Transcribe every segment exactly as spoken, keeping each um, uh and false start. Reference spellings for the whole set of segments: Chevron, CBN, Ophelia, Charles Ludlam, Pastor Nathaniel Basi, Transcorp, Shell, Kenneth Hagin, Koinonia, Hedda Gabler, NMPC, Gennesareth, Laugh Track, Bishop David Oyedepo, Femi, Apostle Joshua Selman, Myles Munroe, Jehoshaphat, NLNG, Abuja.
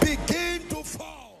begin to fall.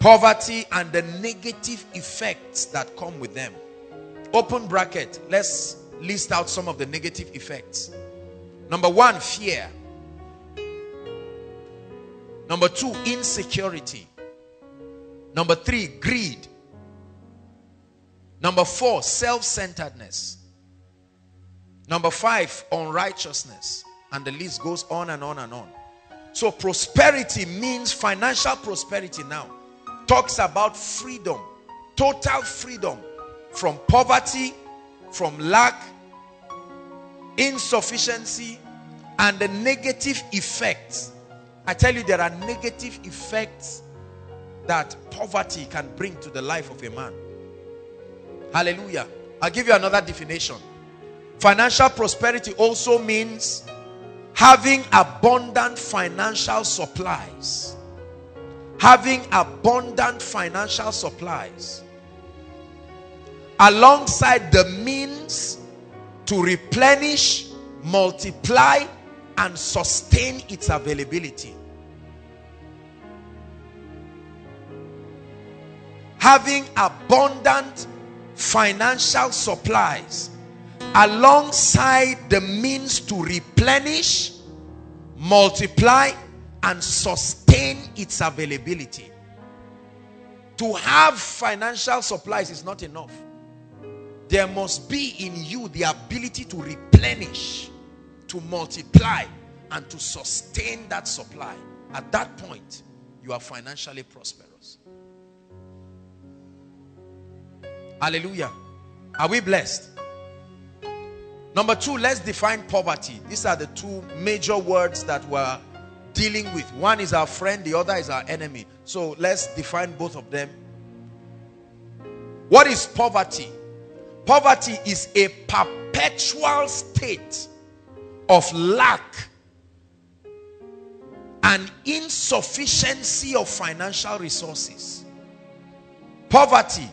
Poverty and the negative effects that come with them. Open bracket. Let's list out some of the negative effects. Number one, fear. Number two, insecurity. Number three, greed. Number four, self-centeredness. Number five, unrighteousness. And the list goes on and on and on. So prosperity means financial prosperity now. Talks about freedom, total freedom from poverty, from lack, insufficiency, and the negative effects. I tell you, there are negative effects that poverty can bring to the life of a man. Hallelujah. I'll give you another definition. Financial prosperity also means having abundant financial supplies. Having abundant financial supplies alongside the means to replenish, multiply, and sustain its availability. Having abundant financial supplies alongside the means to replenish, multiply, and sustain its availability. To have financial supplies is not enough. There must be in you the ability to replenish, to multiply, and to sustain that supply. At that point, you are financially prosperous. Hallelujah. Are we blessed? Number two, let's define poverty. These are the two major words that were dealing with. One is our friend, the other is our enemy. So let's define both of them. What is poverty? Poverty is a perpetual state of lack and insufficiency of financial resources. Poverty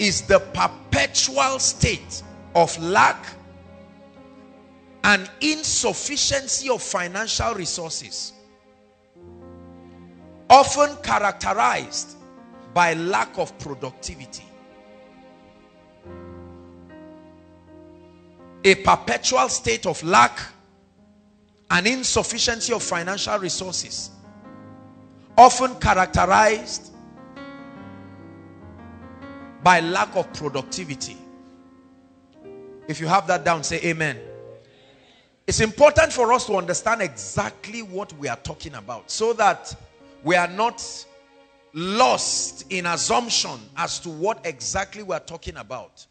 is the perpetual state of lack and insufficiency of financial resources, often characterized by lack of productivity. A perpetual state of lack and insufficiency of financial resources, often characterized by lack of productivity. If you have that down, say amen. It's important for us to understand exactly what we are talking about, so that we are not lost in assumption as to what exactly we are talking about.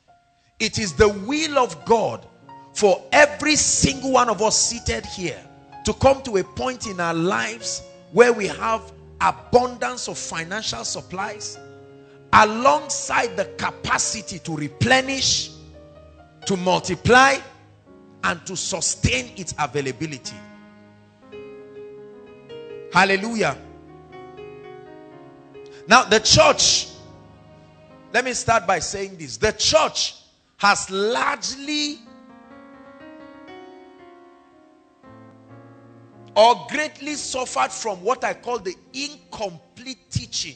It is the will of God for every single one of us seated here to come to a point in our lives where we have abundance of financial supplies alongside the capacity to replenish, to multiply, and to sustain its availability. Hallelujah. Now the church, let me start by saying this. The church has largely or greatly suffered from what I call the incomplete teaching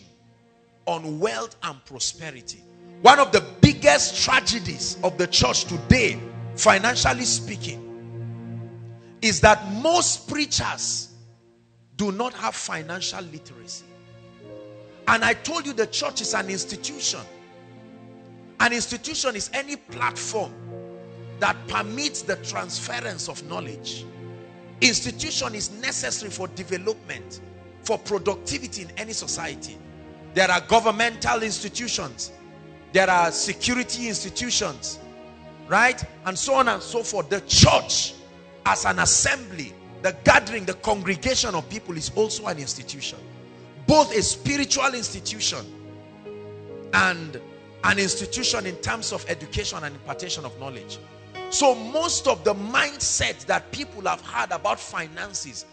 on wealth and prosperity. One of the biggest tragedies of the church today, financially speaking, is that most preachers do not have financial literacy. And I told you the church is an institution. An institution is any platform that permits the transference of knowledge. Institution is necessary for development, for productivity in any society. There are governmental institutions, there are security institutions, right? And so on and so forth. The church as an assembly, the gathering, the congregation of people is also an institution. Both a spiritual institution and an institution in terms of education and impartation of knowledge. So most of the mindset that people have had about finances,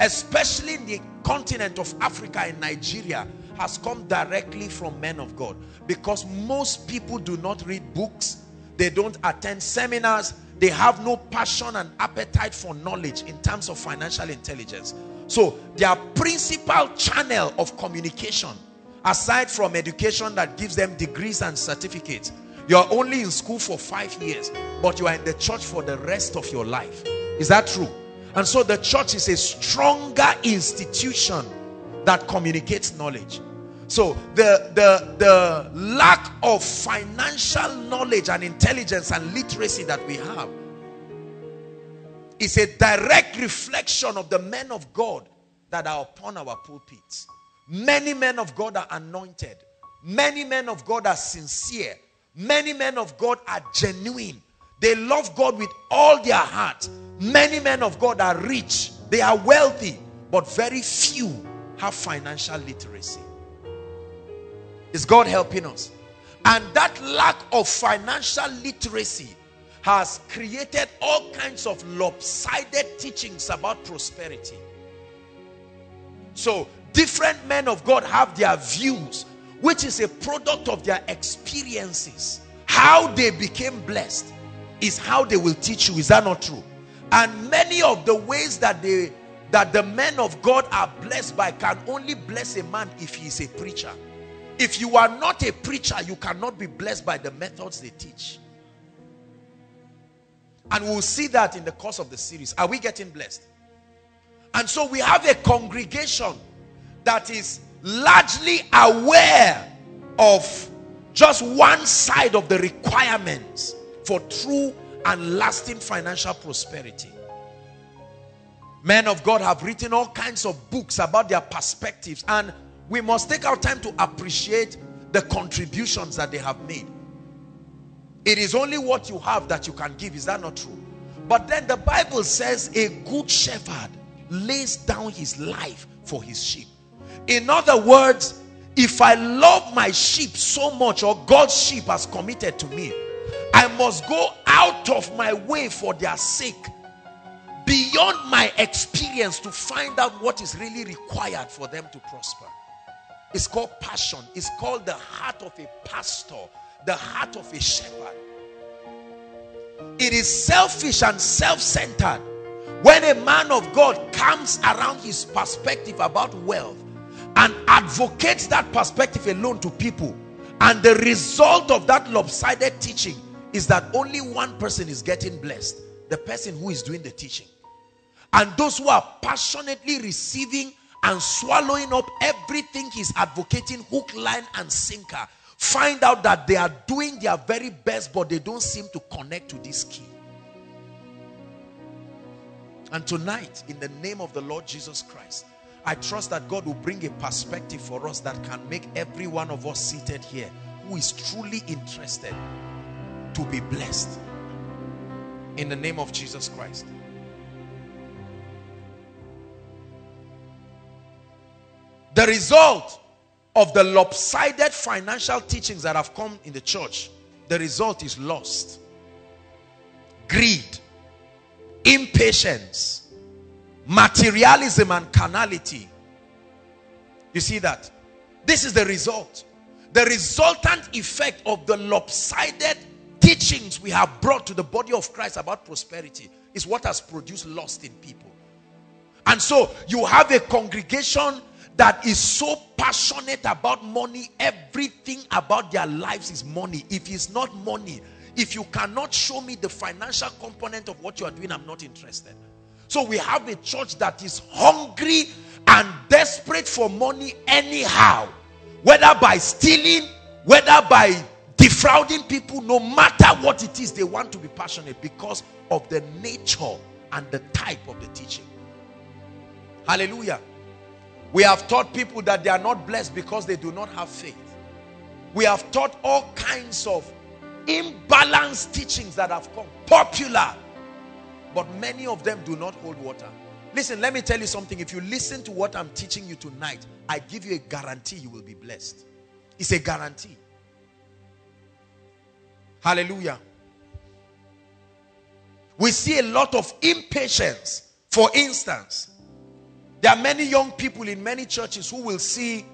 especially in the continent of Africa and Nigeria, has come directly from men of God, because most people do not read books, they don't attend seminars, they have no passion and appetite for knowledge in terms of financial intelligence. So their principal channel of communication, aside from education that gives them degrees and certificates, you're only in school for five years, but you are in the church for the rest of your life. Is that true? And so the church is a stronger institution that communicates knowledge. So the, the, the lack of financial knowledge and intelligence and literacy that we have is a direct reflection of the men of God that are upon our pulpits. Many men of God are anointed. Many men of God are sincere. Many men of God are genuine. They love God with all their heart. Many men of God are rich. They are wealthy. But very few have financial literacy. Is God helping us? And that lack of financial literacy has created all kinds of lopsided teachings about prosperity. So different men of God have their views, which is a product of their experiences. How they became blessed is how they will teach you. Is that not true? And many of the ways that they that the men of God are blessed by can only bless a man if he is a preacher. If you are not a preacher, you cannot be blessed by the methods they teach. And we'll see that in the course of the series. Are we getting blessed? And so we have a congregation that is largely aware of just one side of the requirements for true and lasting financial prosperity. Men of God have written all kinds of books about their perspectives, and we must take our time to appreciate the contributions that they have made. It is only what you have that you can give. Is that not true? But then the Bible says a good shepherd lays down his life for his sheep. In other words, if I love my sheep so much, or God's sheep has committed to me, I must go out of my way for their sake, beyond my experience, to find out what is really required for them to prosper. It's called passion. It's called the heart of a pastor, the heart of a shepherd. It is selfish and self-centered when a man of God comes around his perspective about wealth and advocates that perspective alone to people. And the result of that lopsided teaching is that only one person is getting blessed, the person who is doing the teaching. And those who are passionately receiving and swallowing up everything he's advocating, hook, line, and sinker, find out that they are doing their very best, but they don't seem to connect to this key. And tonight, in the name of the Lord Jesus Christ, I trust that God will bring a perspective for us that can make every one of us seated here who is truly interested to be blessed. In the name of Jesus Christ. The result of the lopsided financial teachings that have come in the church, the result is lust, greed, impatience, materialism, and carnality. You see that? This is the result. The resultant effect of the lopsided teachings we have brought to the body of Christ about prosperity is what has produced lust in people. And so you have a congregation that is so passionate about money. Everything about their lives is money. If it's not money, if you cannot show me the financial component of what you are doing, I'm not interested. So we have a church that is hungry and desperate for money anyhow, whether by stealing, whether by defrauding people, no matter what it is, they want to be passionate because of the nature and the type of the teaching. Hallelujah. We have taught people that they are not blessed because they do not have faith. We have taught all kinds of imbalanced teachings that have come popular, but many of them do not hold water. Listen, let me tell you something. If you listen to what I'm teaching you tonight, I give you a guarantee you will be blessed. It's a guarantee. Hallelujah. We see a lot of impatience. For instance, there are many young people in many churches who will see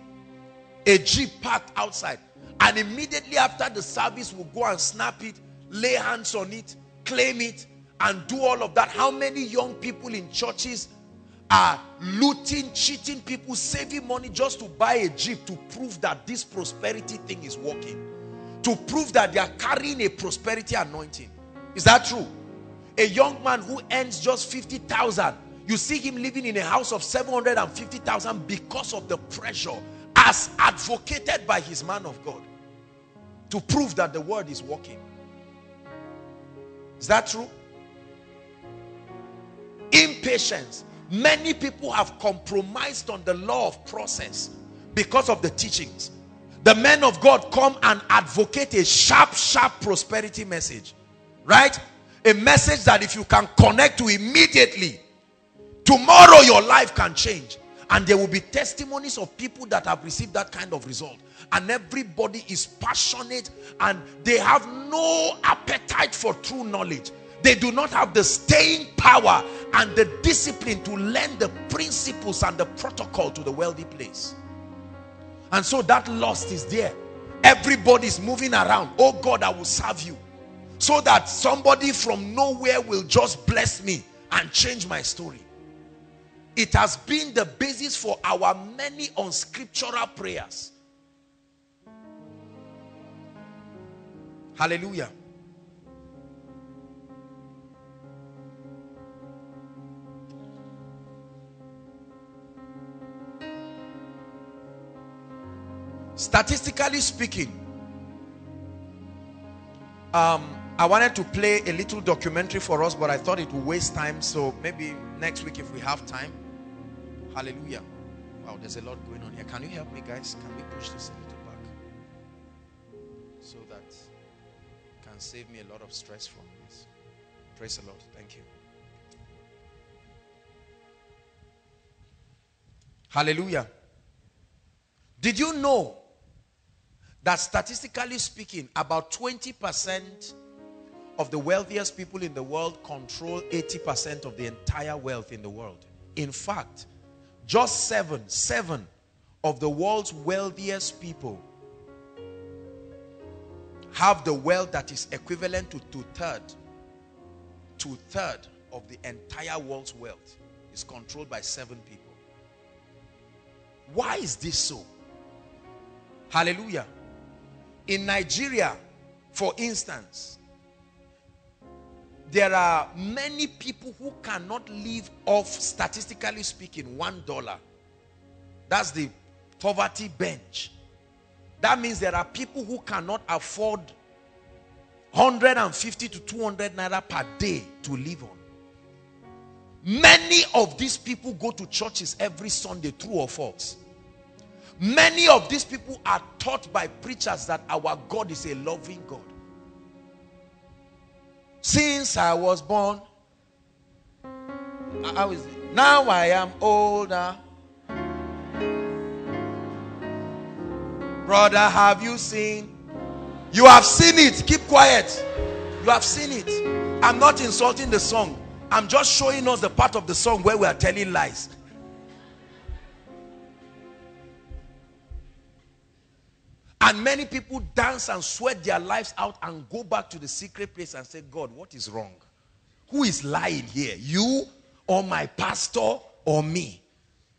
a jeep parked outside, and immediately after the service will go and snap it, lay hands on it, claim it, and do all of that. How many young people in churches are looting, cheating people, saving money just to buy a jeep to prove that this prosperity thing is working, to prove that they are carrying a prosperity anointing? Is that true? A young man who earns just fifty thousand, you see him living in a house of seven hundred fifty thousand because of the pressure, as advocated by his man of God, to prove that the word is working. Is that true? Impatience. Many people have compromised on the law of process because of the teachings. The men of God come and advocate a sharp, sharp prosperity message, right? A message that if you can connect to immediately, tomorrow your life can change. And there will be testimonies of people that have received that kind of result. And everybody is passionate and they have no appetite for true knowledge. They do not have the staying power and the discipline to learn the principles and the protocol to the wealthy place. And so that lust is there. Everybody's moving around. Oh God, I will serve you, so that somebody from nowhere will just bless me and change my story. It has been the basis for our many unscriptural prayers. Hallelujah. Statistically speaking, um, I wanted to play a little documentary for us, but I thought it would waste time, so maybe next week if we have time. Hallelujah. Wow, there's a lot going on here. Can you help me, guys? Can we push this a little back so that it can save me a lot of stress from this? Praise the Lord. Thank you. Hallelujah. Did you know that statistically speaking, about twenty percent of the wealthiest people in the world control eighty percent of the entire wealth in the world? In fact, just seven, seven of the world's wealthiest people have the wealth that is equivalent to two-thirds. Two-thirds of the entire world's wealth is controlled by seven people. Why is this so? Hallelujah. In Nigeria, for instance, there are many people who cannot live off, statistically speaking, one dollar. That's the poverty bench. That means there are people who cannot afford one hundred fifty to two hundred naira per day to live on. Many of these people go to churches every Sunday, true or false? Many of these people are taught by preachers that our God is a loving God. Since I was born, how is it? Now I am older. Brother, have you seen? You have seen it. Keep quiet. You have seen it. I'm not insulting the song. I'm just showing us the part of the song where we are telling lies. And many people dance and sweat their lives out and go back to the secret place and say, God, what is wrong? Who is lying here? You or my pastor or me?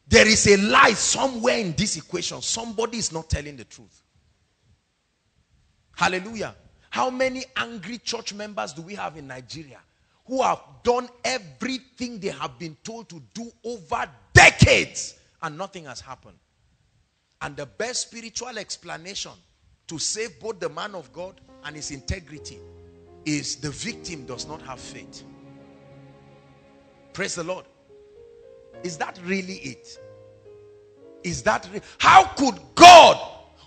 There is a lie somewhere in this equation. Somebody is not telling the truth. Hallelujah. How many angry church members do we have in Nigeria who have done everything they have been told to do over decades and nothing has happened? And the best spiritual explanation to save both the man of God and his integrity is the victim does not have faith. Praise the Lord. Is that really it? Is that re- how could God,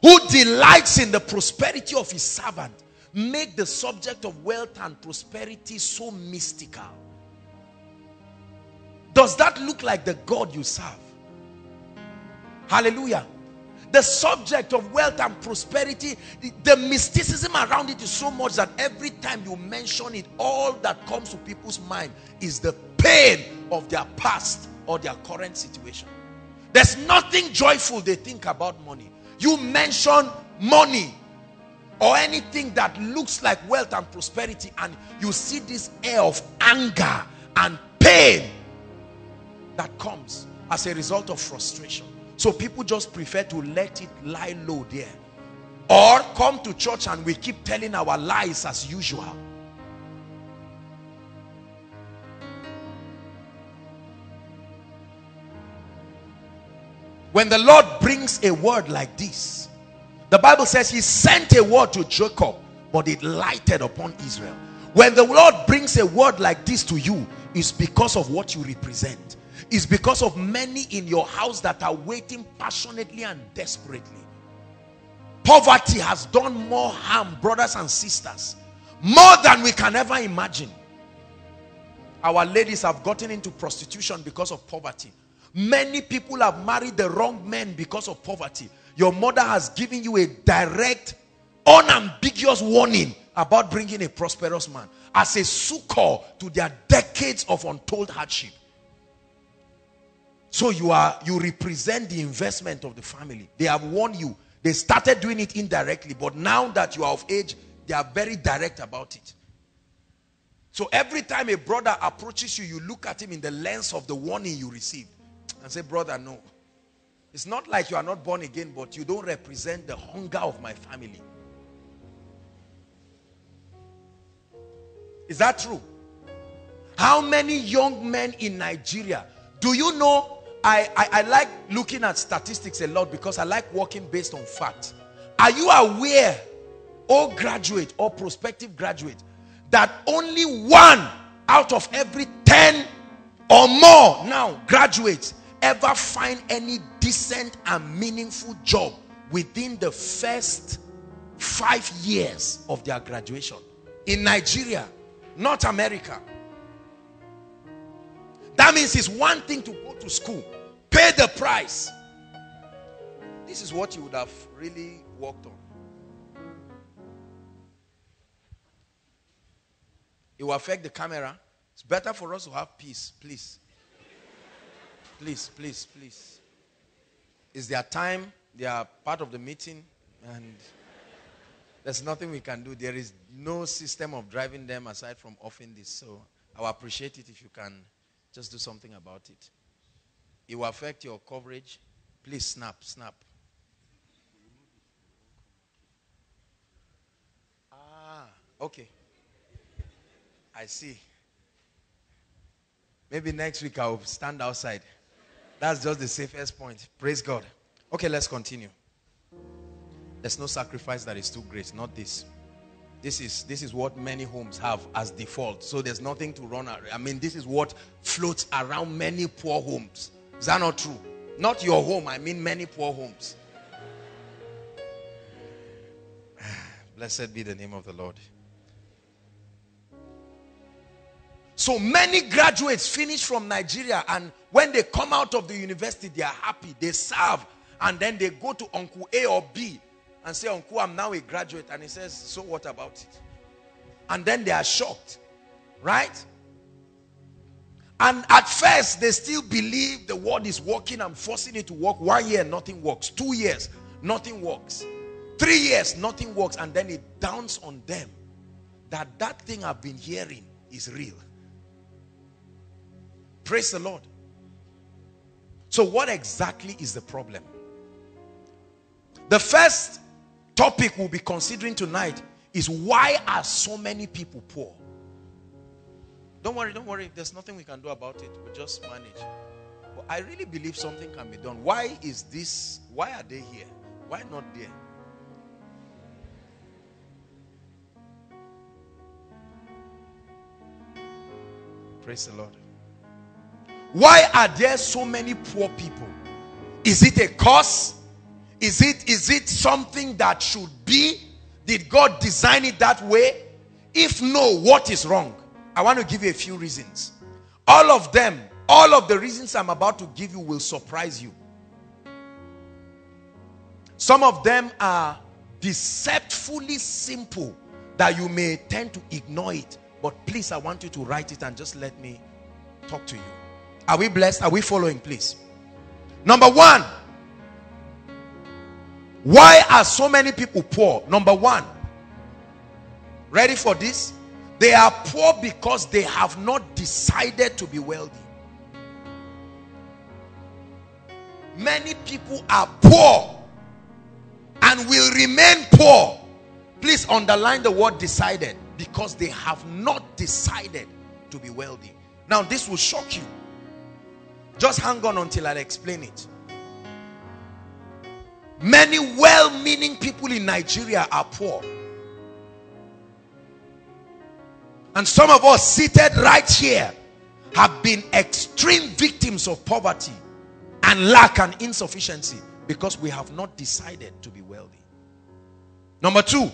who delights in the prosperity of his servant, make the subject of wealth and prosperity so mystical? Does that look like the God you serve? Hallelujah. The subject of wealth and prosperity, the, the mysticism around it is so much that every time you mention it, all that comes to people's mind is the pain of their past or their current situation. There's nothing joyful they think about money. You mention money or anything that looks like wealth and prosperity, and you see this air of anger and pain that comes as a result of frustration. So people just prefer to let it lie low there. Or come to church and we keep telling our lies as usual. When the Lord brings a word like this, the Bible says he sent a word to Jacob, but it lighted upon Israel. When the Lord brings a word like this to you, it's because of what you represent. It's because of many in your house that are waiting passionately and desperately. Poverty has done more harm, brothers and sisters, more than we can ever imagine. Our ladies have gotten into prostitution because of poverty. Many people have married the wrong men because of poverty. Your mother has given you a direct, unambiguous warning about bringing a prosperous man as a succor to their decades of untold hardship. So you are, you represent the investment of the family. They have warned you. They started doing it indirectly, but now that you are of age, they are very direct about it. So every time a brother approaches you, you look at him in the lens of the warning you received and say, brother, no. It's not like you are not born again, but you don't represent the hunger of my family. Is that true? How many young men in Nigeria? Do you know, I, I, I like looking at statistics a lot because I like working based on fact. Are you aware, oh graduate or prospective graduate, that only one out of every ten or more now graduates ever find any decent and meaningful job within the first five years of their graduation? In Nigeria, not America. That means it's one thing to go to school, pay the price. This is what you would have really worked on. It will affect the camera. It's better for us to have peace, please. Please, please, please. It's their time. They are part of the meeting. And there's nothing we can do. There is no system of driving them aside from offering this. So I would appreciate it if you can just do something about it. It will affect your coverage. Please snap, snap. Ah, okay. I see. Maybe next week I'll stand outside. That's just the safest point. Praise God. Okay, let's continue. There's no sacrifice that is too great. Not this. This is, this is what many homes have as default. So there's nothing to run around. I mean, this is what floats around many poor homes. Is that not true? Not your home. I mean many poor homes. Blessed be the name of the Lord. So many graduates finish from Nigeria, and when they come out of the university, they are happy. They serve, and then they go to Uncle A or B and say, Uncle, I'm now a graduate. And he says, so what about it? And then they are shocked, right? And at first, they still believe the word is working. I'm forcing it to work. One year, nothing works. Two years, nothing works. Three years, nothing works. And then it dawns on them that that thing I've been hearing is real. Praise the Lord. So what exactly is the problem? The first topic we'll be considering tonight is, why are so many people poor? Don't worry, don't worry. There's nothing we can do about it. We'll just manage. But I really believe something can be done. Why is this? Why are they here? Why not there? Praise the Lord. Why are there so many poor people? Is it a curse? Is it, is it something that should be? Did God design it that way? If no, what is wrong? I want to give you a few reasons. All of them, all of the reasons I'm about to give you will surprise you. Some of them are deceptively simple that you may tend to ignore it. But please, I want you to write it and just let me talk to you. Are we blessed? Are we following, please? Number one, why are so many people poor? Number one, ready for this? They are poor because they have not decided to be wealthy. Many people are poor and will remain poor. Please underline the word decided, because they have not decided to be wealthy. Now, this will shock you. Just hang on until I explain it. Many well-meaning people in Nigeria are poor. And some of us seated right here have been extreme victims of poverty and lack and insufficiency because we have not decided to be wealthy. Number two,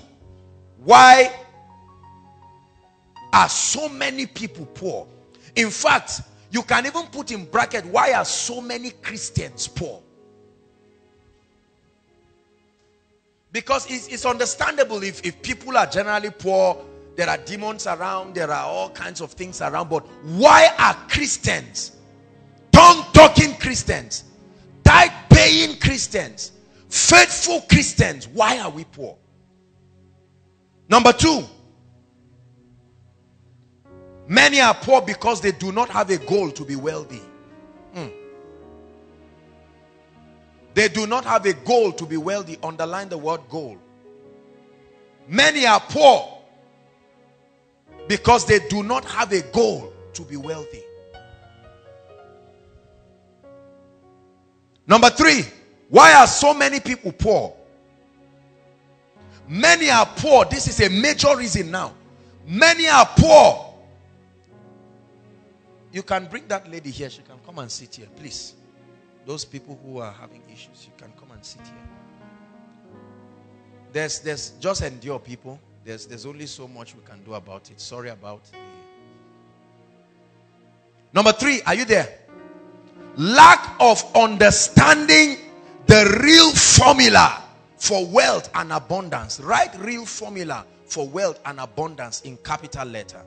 why are so many people poor? In fact, you can even put in bracket, why are so many Christians poor? Because it's, it's understandable if, if people are generally poor, there are demons around, there are all kinds of things around, but why are Christians, tongue-talking Christians, tithe-paying Christians, faithful Christians, why are we poor? Number two, many are poor because they do not have a goal to be wealthy. Mm. They do not have a goal to be wealthy. Underline the word goal. Many are poor because they do not have a goal to be wealthy. Number three, why are so many people poor? Many are poor. This is a major reason now. Many are poor. You can bring that lady here. She can come and sit here, please. Those people who are having issues, you can come and sit here. There's, there's just endure, people. There's, there's only so much we can do about it. Sorry about the... Number three, are you there? Lack of understanding the real formula for wealth and abundance. Write real formula for wealth and abundance in capital letter.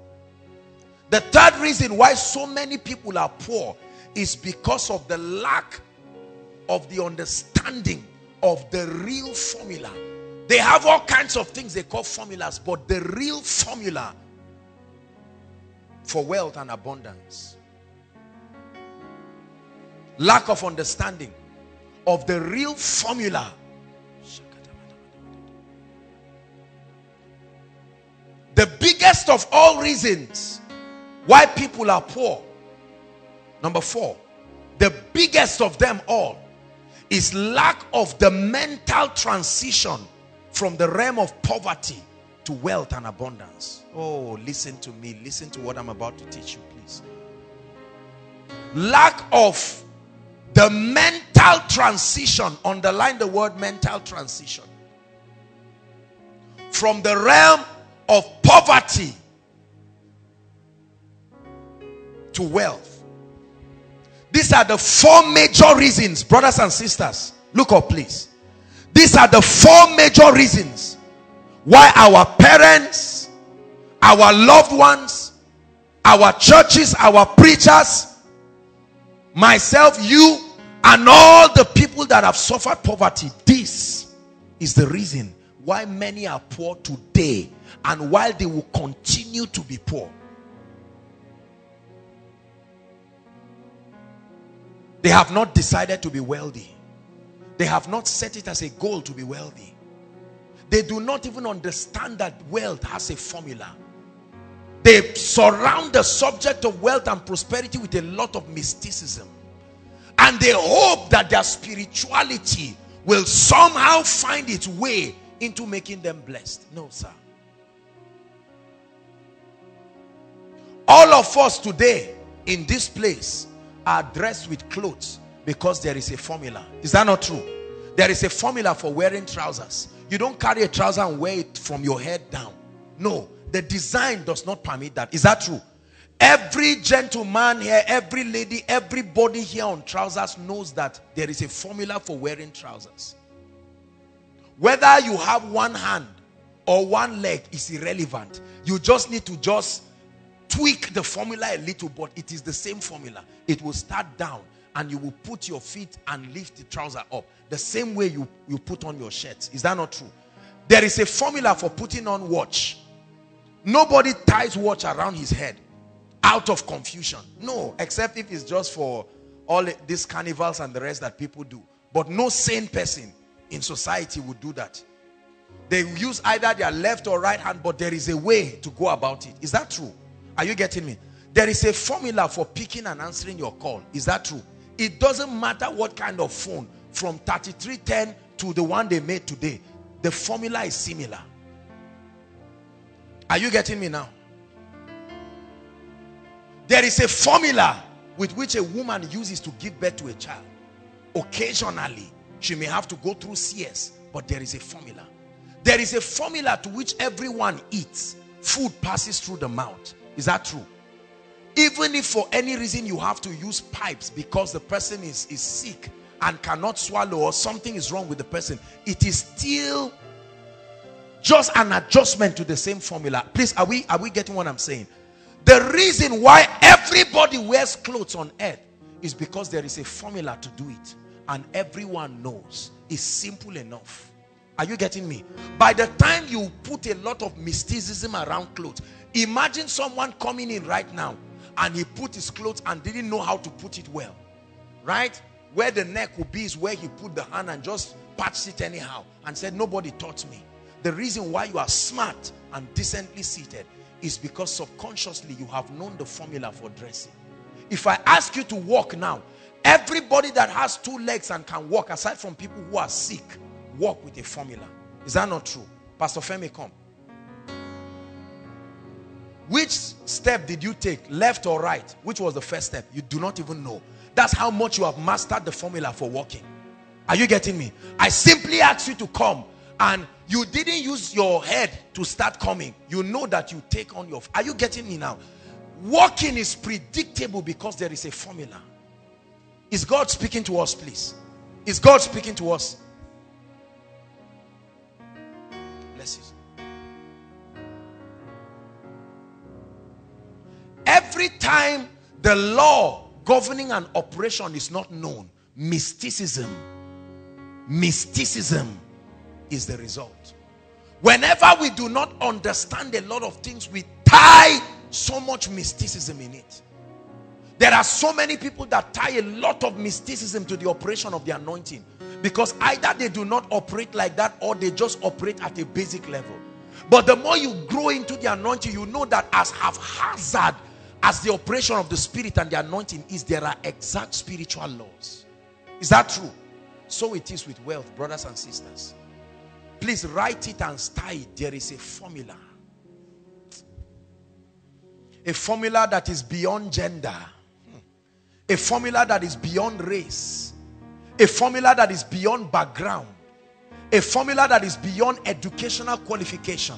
The third reason why so many people are poor is because of the lack of the understanding of the real formula. They have all kinds of things they call formulas, but the real formula for wealth and abundance. Lack of understanding of the real formula. The biggest of all reasons why people are poor. Number four, the biggest of them all is lack of the mental transition from the realm of poverty to wealth and abundance. Oh, listen to me. Listen to what I'm about to teach you, please. Lack of the mental transition. Underline the word mental transition. From the realm of poverty to wealth. These are the four major reasons, brothers and sisters. Look up, please. These are the four major reasons why our parents, our loved ones, our churches, our preachers, myself, you, and all the people that have suffered poverty. This is the reason why many are poor today and why they will continue to be poor. They have not decided to be wealthy. They have not set it as a goal to be wealthy. They do not even understand that wealth has a formula. They surround the subject of wealth and prosperity with a lot of mysticism. And they hope that their spirituality will somehow find its way into making them blessed. No, sir. All of us today in this place are dressed with clothes because there is a formula. Is that not true? There is a formula for wearing trousers. You don't carry a trouser and wear it from your head down. No, the design does not permit that. Is that true? Every gentleman here, every lady, everybody here on trousers knows that there is a formula for wearing trousers. Whether you have one hand or one leg is irrelevant. You just need to just tweak the formula a little, but it is the same formula. It will start down and you will put your feet and lift the trouser up. The same way you, you put on your shirts. Is that not true? There is a formula for putting on watch. Nobody ties watch around his head out of confusion. No, except if it's just for all these carnivals and the rest that people do. But no sane person in society would do that. They use either their left or right hand, but there is a way to go about it. Is that true? Are you getting me? There is a formula for picking and answering your call. Is that true? It doesn't matter what kind of phone, from thirty-three ten to the one they made today, the formula is similar. Are you getting me now? There is a formula with which a woman uses to give birth to a child. Occasionally, she may have to go through C S, but there is a formula. There is a formula to which everyone eats. Food passes through the mouth. Is that true? Even if for any reason you have to use pipes because the person is, is sick and cannot swallow or something is wrong with the person, it is still just an adjustment to the same formula. Please, are we, are we getting what I'm saying? The reason why everybody wears clothes on earth is because there is a formula to do it. And everyone knows. It's simple enough. Are you getting me? By the time you put a lot of mysticism around clothes, imagine someone coming in right now and he put his clothes and didn't know how to put it well. Right? Where the neck would be is where he put the hand and just patched it anyhow and said, nobody taught me. The reason why you are smart and decently seated is because subconsciously you have known the formula for dressing. If I ask you to walk now, everybody that has two legs and can walk, aside from people who are sick, walk with a formula. Is that not true? Pastor Femi, come. Which step did you take? Left or right? Which was the first step? You do not even know. That's how much you have mastered the formula for walking. Are you getting me? I simply asked you to come and you didn't use your head to start coming. You know that you take on your... Are you getting me now? Walking is predictable because there is a formula. Is God speaking to us, please? Is God speaking to us? Bless it. Every time the law governing an operation is not known, mysticism, mysticism is the result. Whenever we do not understand a lot of things, we tie so much mysticism in it. There are so many people that tie a lot of mysticism to the operation of the anointing, because either they do not operate like that or they just operate at a basic level. But the more you grow into the anointing, you know that as haphazard as the operation of the spirit and the anointing is, there are exact spiritual laws. Is that true? So it is with wealth, brothers and sisters. Please write it and star it. There is a formula. A formula that is beyond gender. A formula that is beyond race. A formula that is beyond background. A formula that is beyond educational qualification.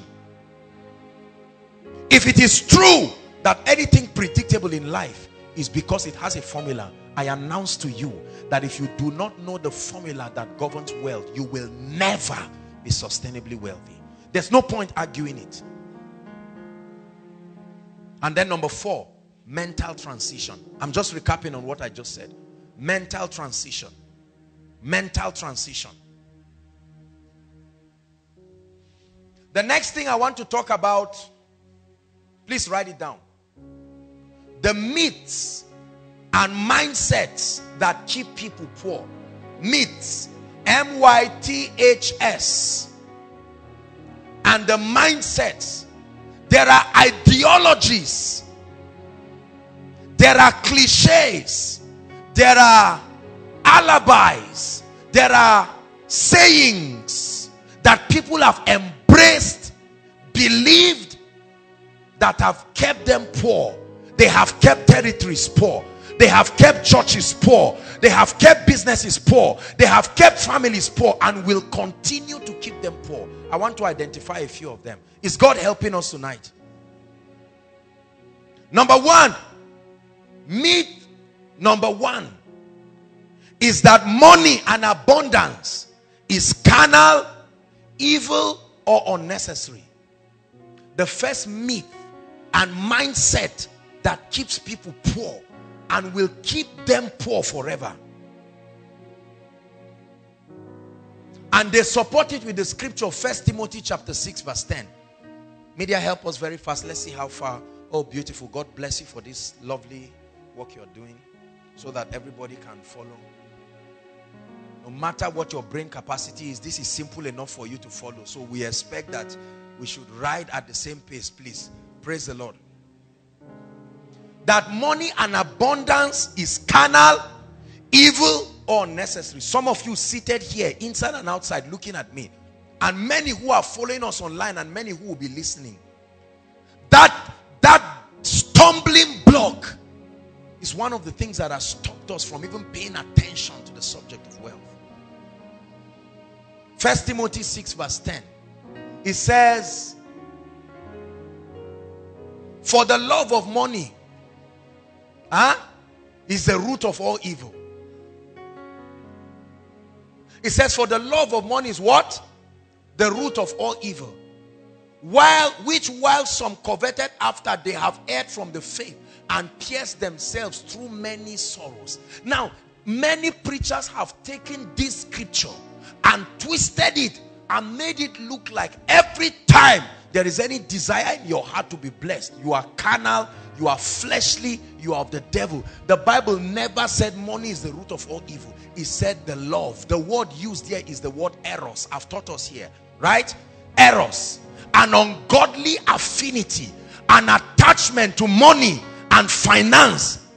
If it is true that anything predictable in life is because it has a formula, I announce to you that if you do not know the formula that governs wealth, you will never be sustainably wealthy. There's no point arguing it. And then number four, mental transition. I'm just recapping on what I just said. Mental transition. Mental transition. The next thing I want to talk about, please write it down. The myths and mindsets that keep people poor. Myths. M Y T H S. And the mindsets. There are ideologies. There are cliches. There are alibis. There are sayings that people have embraced, believed, that have kept them poor. They have kept territories poor. They have kept churches poor. They have kept businesses poor. They have kept families poor and will continue to keep them poor. I want to identify a few of them. Is God helping us tonight? Number one, myth number one is that money and abundance is carnal, evil, or unnecessary. The first myth and mindset that keeps people poor and will keep them poor forever. And they support it with the scripture, First Timothy chapter six verse ten. Media, help us very fast. Let's see how far. Oh, beautiful. God bless you for this lovely work you're doing so that everybody can follow. No matter what your brain capacity is, this is simple enough for you to follow. So we expect that we should ride at the same pace, please. Praise the Lord. That money and abundance is carnal, evil, or unnecessary. Some of you seated here, inside and outside, looking at me, and many who are following us online, and many who will be listening. That, that stumbling block is one of the things that has stopped us from even paying attention to the subject of wealth. First Timothy six verse ten. It says, for the love of money huh, is the root of all evil. It says, for the love of money is what? The root of all evil. While, which while some coveted after, they have erred from the faith and pierced themselves through many sorrows. Now, many preachers have taken this scripture and twisted it and made it look like every time there is any desire in your heart to be blessed, you are carnal, you are fleshly, you are of the devil. The Bible never said money is the root of all evil. It said the love. The word used here is the word eros. I've taught us here, right? Eros. An ungodly affinity, an attachment to money and finance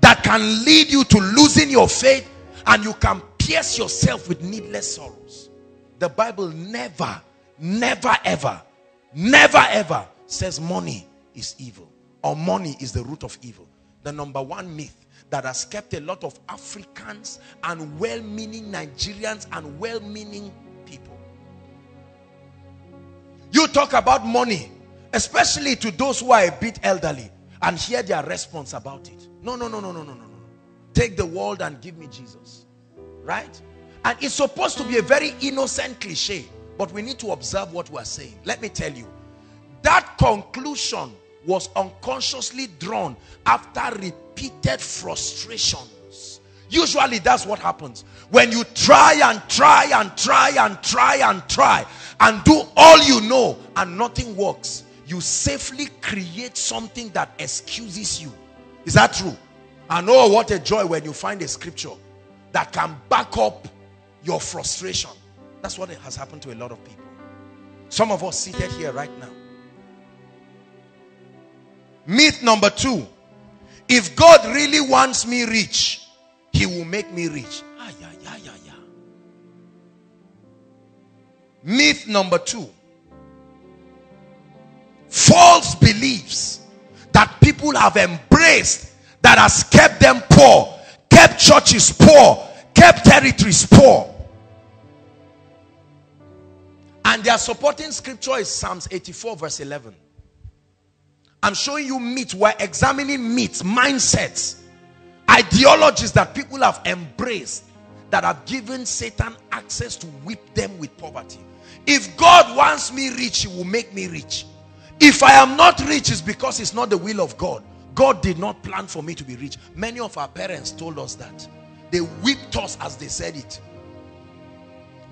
that can lead you to losing your faith, and you can pierce yourself with needless sorrows. The Bible never, never, ever, never, ever says money is evil or money is the root of evil. The number one myth that has kept a lot of Africans and well-meaning Nigerians and well-meaning people. You talk about money, especially to those who are a bit elderly, and hear their response about it. No, no, no, no, no, no, no. Take the world and give me Jesus. Right? And it's supposed to be a very innocent cliche, but we need to observe what we are saying. Let me tell you, that conclusion was unconsciously drawn after repeated frustrations. Usually that's what happens. When you try and try and try and try and try and do all you know and nothing works, you safely create something that excuses you. Is that true? And oh, what a joy when you find a scripture that can back up your frustration. That's what has happened to a lot of people. Some of us seated here right now. Myth number two. If God really wants me rich, he will make me rich. Ah, yeah, yeah, yeah, yeah. Myth number two. False beliefs that people have embraced that has kept them poor, kept churches poor, kept territories poor. And their supporting scripture is Psalms eighty-four verse eleven. I'm showing you myths. We're examining myths, mindsets, ideologies that people have embraced that have given Satan access to whip them with poverty. If God wants me rich, he will make me rich. If I am not rich, it's because it's not the will of God. God did not plan for me to be rich. Many of our parents told us that. They whipped us as they said it.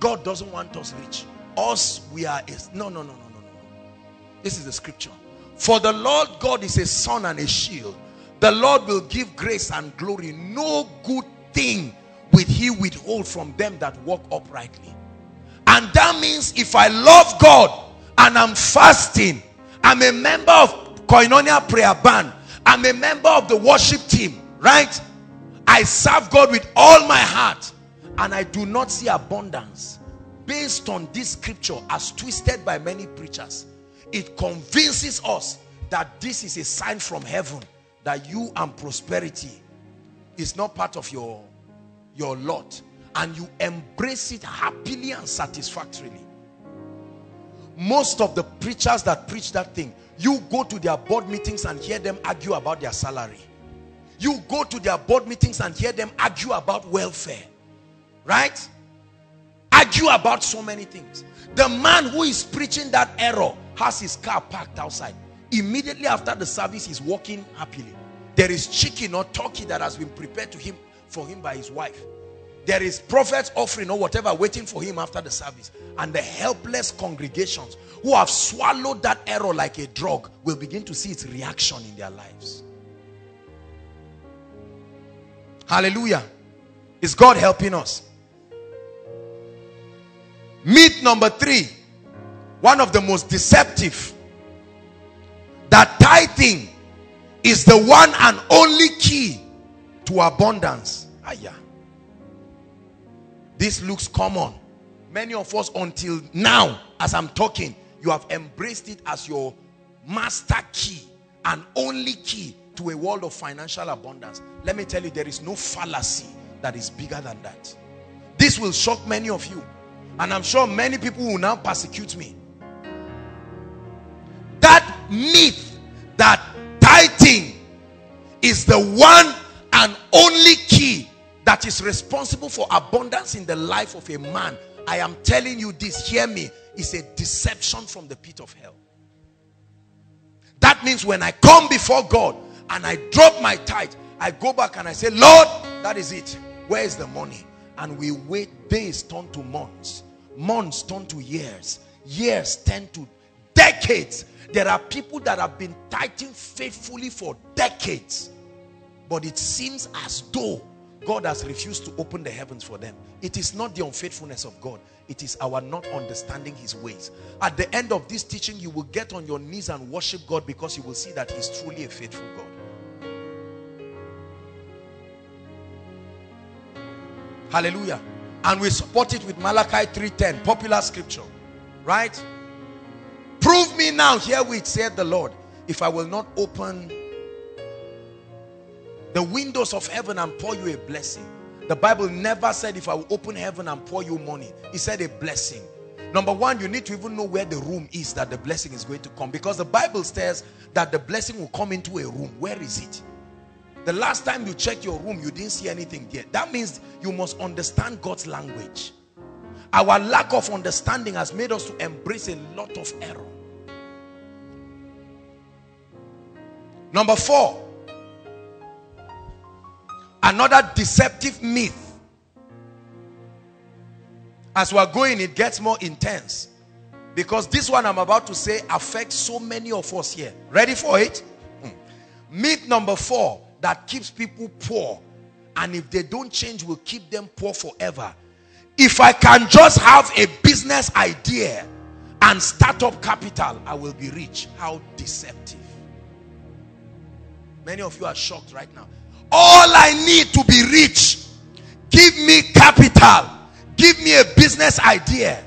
God doesn't want us rich. Us, we are... A, no, no, no, no, no, no. This is the scripture. For the Lord God is a sun and a shield. The Lord will give grace and glory. No good thing will he withhold from them that walk uprightly. And that means if I love God and I'm fasting, I'm a member of Koinonia prayer band, I'm a member of the worship team, right? I serve God with all my heart, and I do not see abundance. Based on this scripture, as twisted by many preachers, it convinces us that this is a sign from heaven that you and prosperity is not part of your, your lot, and you embrace it happily and satisfactorily. Most of the preachers that preach that thing, you go to their board meetings and hear them argue about their salary. You go to their board meetings and hear them argue about welfare. Right? Argue about so many things. The man who is preaching that error has his car parked outside. Immediately after the service, he's walking happily. There is chicken or turkey that has been prepared to him for him by his wife. There is prophet's offering or whatever waiting for him after the service. And the helpless congregations who have swallowed that error like a drug will begin to see its reaction in their lives. Hallelujah. Is God helping us? Myth number three, one of the most deceptive, that tithing is the one and only key to abundance. Ah, yeah. This looks common. Many of us, until now, as I'm talking, you have embraced it as your master key and only key to a world of financial abundance. Let me tell you, there is no fallacy that is bigger than that. This will shock many of you, and I'm sure many people will now persecute me. That myth that tithing is the one and only key that is responsible for abundance in the life of a man, I am telling you this, hear me, is a deception from the pit of hell. That means when I come before God and I drop my tithe, I go back and I say, Lord, that is it. Where is the money? And we wait. Days turn to months. Months turn to years. Years turn to decades. There are people that have been tithing faithfully for decades, but it seems as though God has refused to open the heavens for them. It is not the unfaithfulness of God. It is our not understanding his ways. At the end of this teaching, you will get on your knees and worship God, because you will see that he's truly a faithful God. Hallelujah. And we support it with Malachi three ten, popular scripture. Right? Prove me now herewith, said the Lord, if I will not open the windows of heaven and pour you a blessing. The Bible never said, if I will open heaven and pour you money. It said a blessing. Number one, you need to even know where the room is that the blessing is going to come, because the Bible says that the blessing will come into a room. Where is it? The last time you checked your room, you didn't see anything there. That means you must understand God's language. Our lack of understanding has made us to embrace a lot of error. Number four, another deceptive myth. As we are going, it gets more intense, because this one I'm about to say affects so many of us here. Ready for it? Hmm. Myth number four that keeps people poor, and if they don't change, will keep them poor forever. If I can just have a business idea and start up capital, I will be rich. How deceptive. Many of you are shocked right now. All I need to be rich, give me capital, give me a business idea,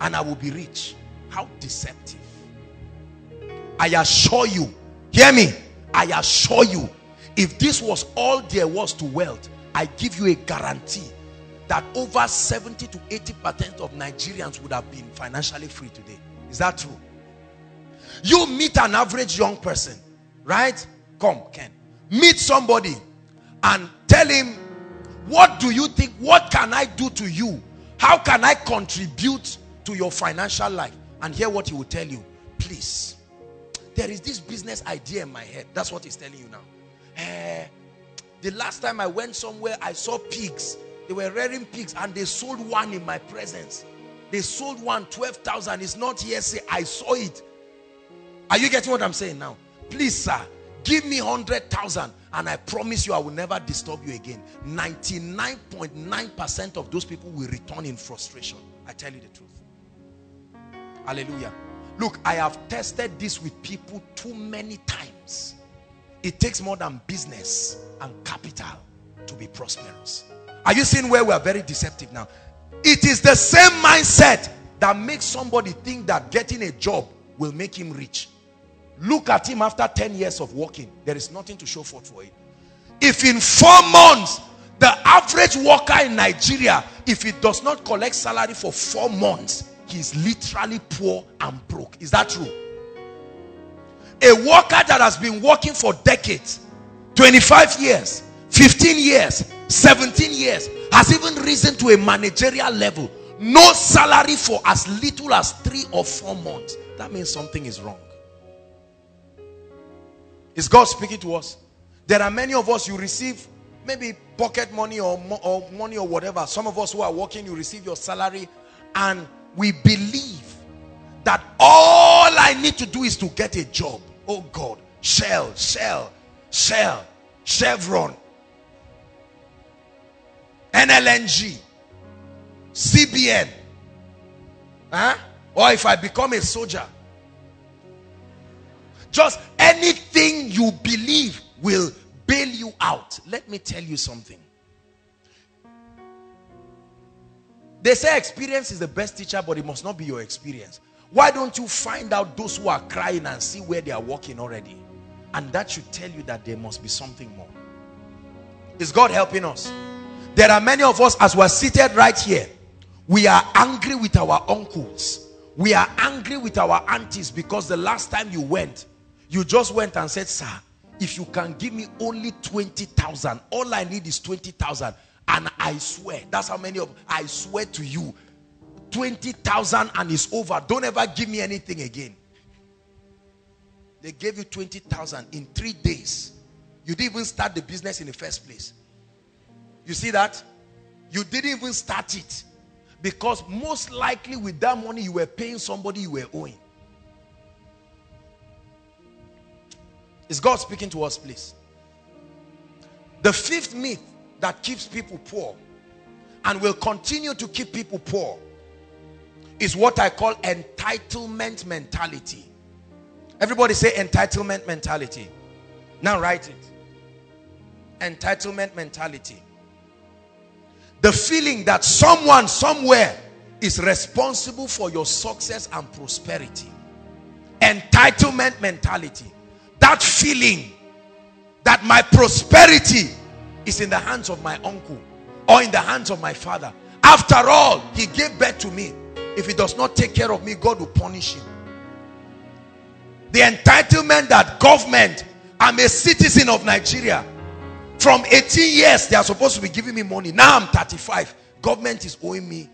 and I will be rich. How deceptive. I assure you, hear me, I assure you, if this was all there was to wealth, I give you a guarantee that over seventy to eighty percent of Nigerians would have been financially free today. Is that true? You meet an average young person, right? Come, Ken. Meet somebody and tell him, what do you think, what can I do to you? How can I contribute to your financial life? And hear what he will tell you. Please, there is this business idea in my head. That's what he's telling you now. Uh, the last time I went somewhere, I saw pigs. They were rearing pigs and they sold one in my presence. They sold one, twelve thousand. It's not hearsay. I saw it. Are you getting what I'm saying now? Please, sir, give me one hundred thousand and I promise you I will never disturb you again. ninety-nine point nine percent of those people will return in frustration. I tell you the truth. Hallelujah. Look, I have tested this with people too many times. It takes more than business and capital to be prosperous. Are you seeing where we are very deceptive now? It is the same mindset that makes somebody think that getting a job will make him rich. Look at him after ten years of working. There is nothing to show forth for it. If in four months, the average worker in Nigeria, if he does not collect salary for four months, he's literally poor and broke. Is that true? A worker that has been working for decades, twenty-five years, fifteen years, seventeen years, has even risen to a managerial level. No salary for as little as three or four months. That means something is wrong. Is God speaking to us? There are many of us, you receive maybe pocket money or, mo or money or whatever. Some of us who are working, you receive your salary and we believe that all I need to do is to get a job. Oh God, Shell, Shell, Shell, Chevron, N L N G, C B N. Huh? Or if I become a soldier. Just anything you believe will bail you out. Let me tell you something. They say experience is the best teacher, but it must not be your experience. Why don't you find out those who are crying and see where they are walking already? And that should tell you that there must be something more. Is God helping us? There are many of us, as we are seated right here, we are angry with our uncles. We are angry with our aunties because the last time you went, you just went and said, sir, if you can give me only twenty thousand, all I need is twenty thousand. And I swear, that's how many of I swear to you, twenty thousand and it's over. Don't ever give me anything again. They gave you twenty thousand in three days. You didn't even start the business in the first place. You see that? You didn't even start it. Because most likely with that money, you were paying somebody you were owing. Is God speaking to us, please? The fifth myth that keeps people poor and will continue to keep people poor is what I call entitlement mentality. Everybody say entitlement mentality. Now write it. Entitlement mentality. The feeling that someone somewhere is responsible for your success and prosperity. Entitlement mentality. That feeling that my prosperity is in the hands of my uncle or in the hands of my father. After all, he gave birth to me. If he does not take care of me, God will punish him. The entitlement that government, I'm a citizen of Nigeria. From eighteen years, they are supposed to be giving me money. Now I'm thirty-five. Government is owing me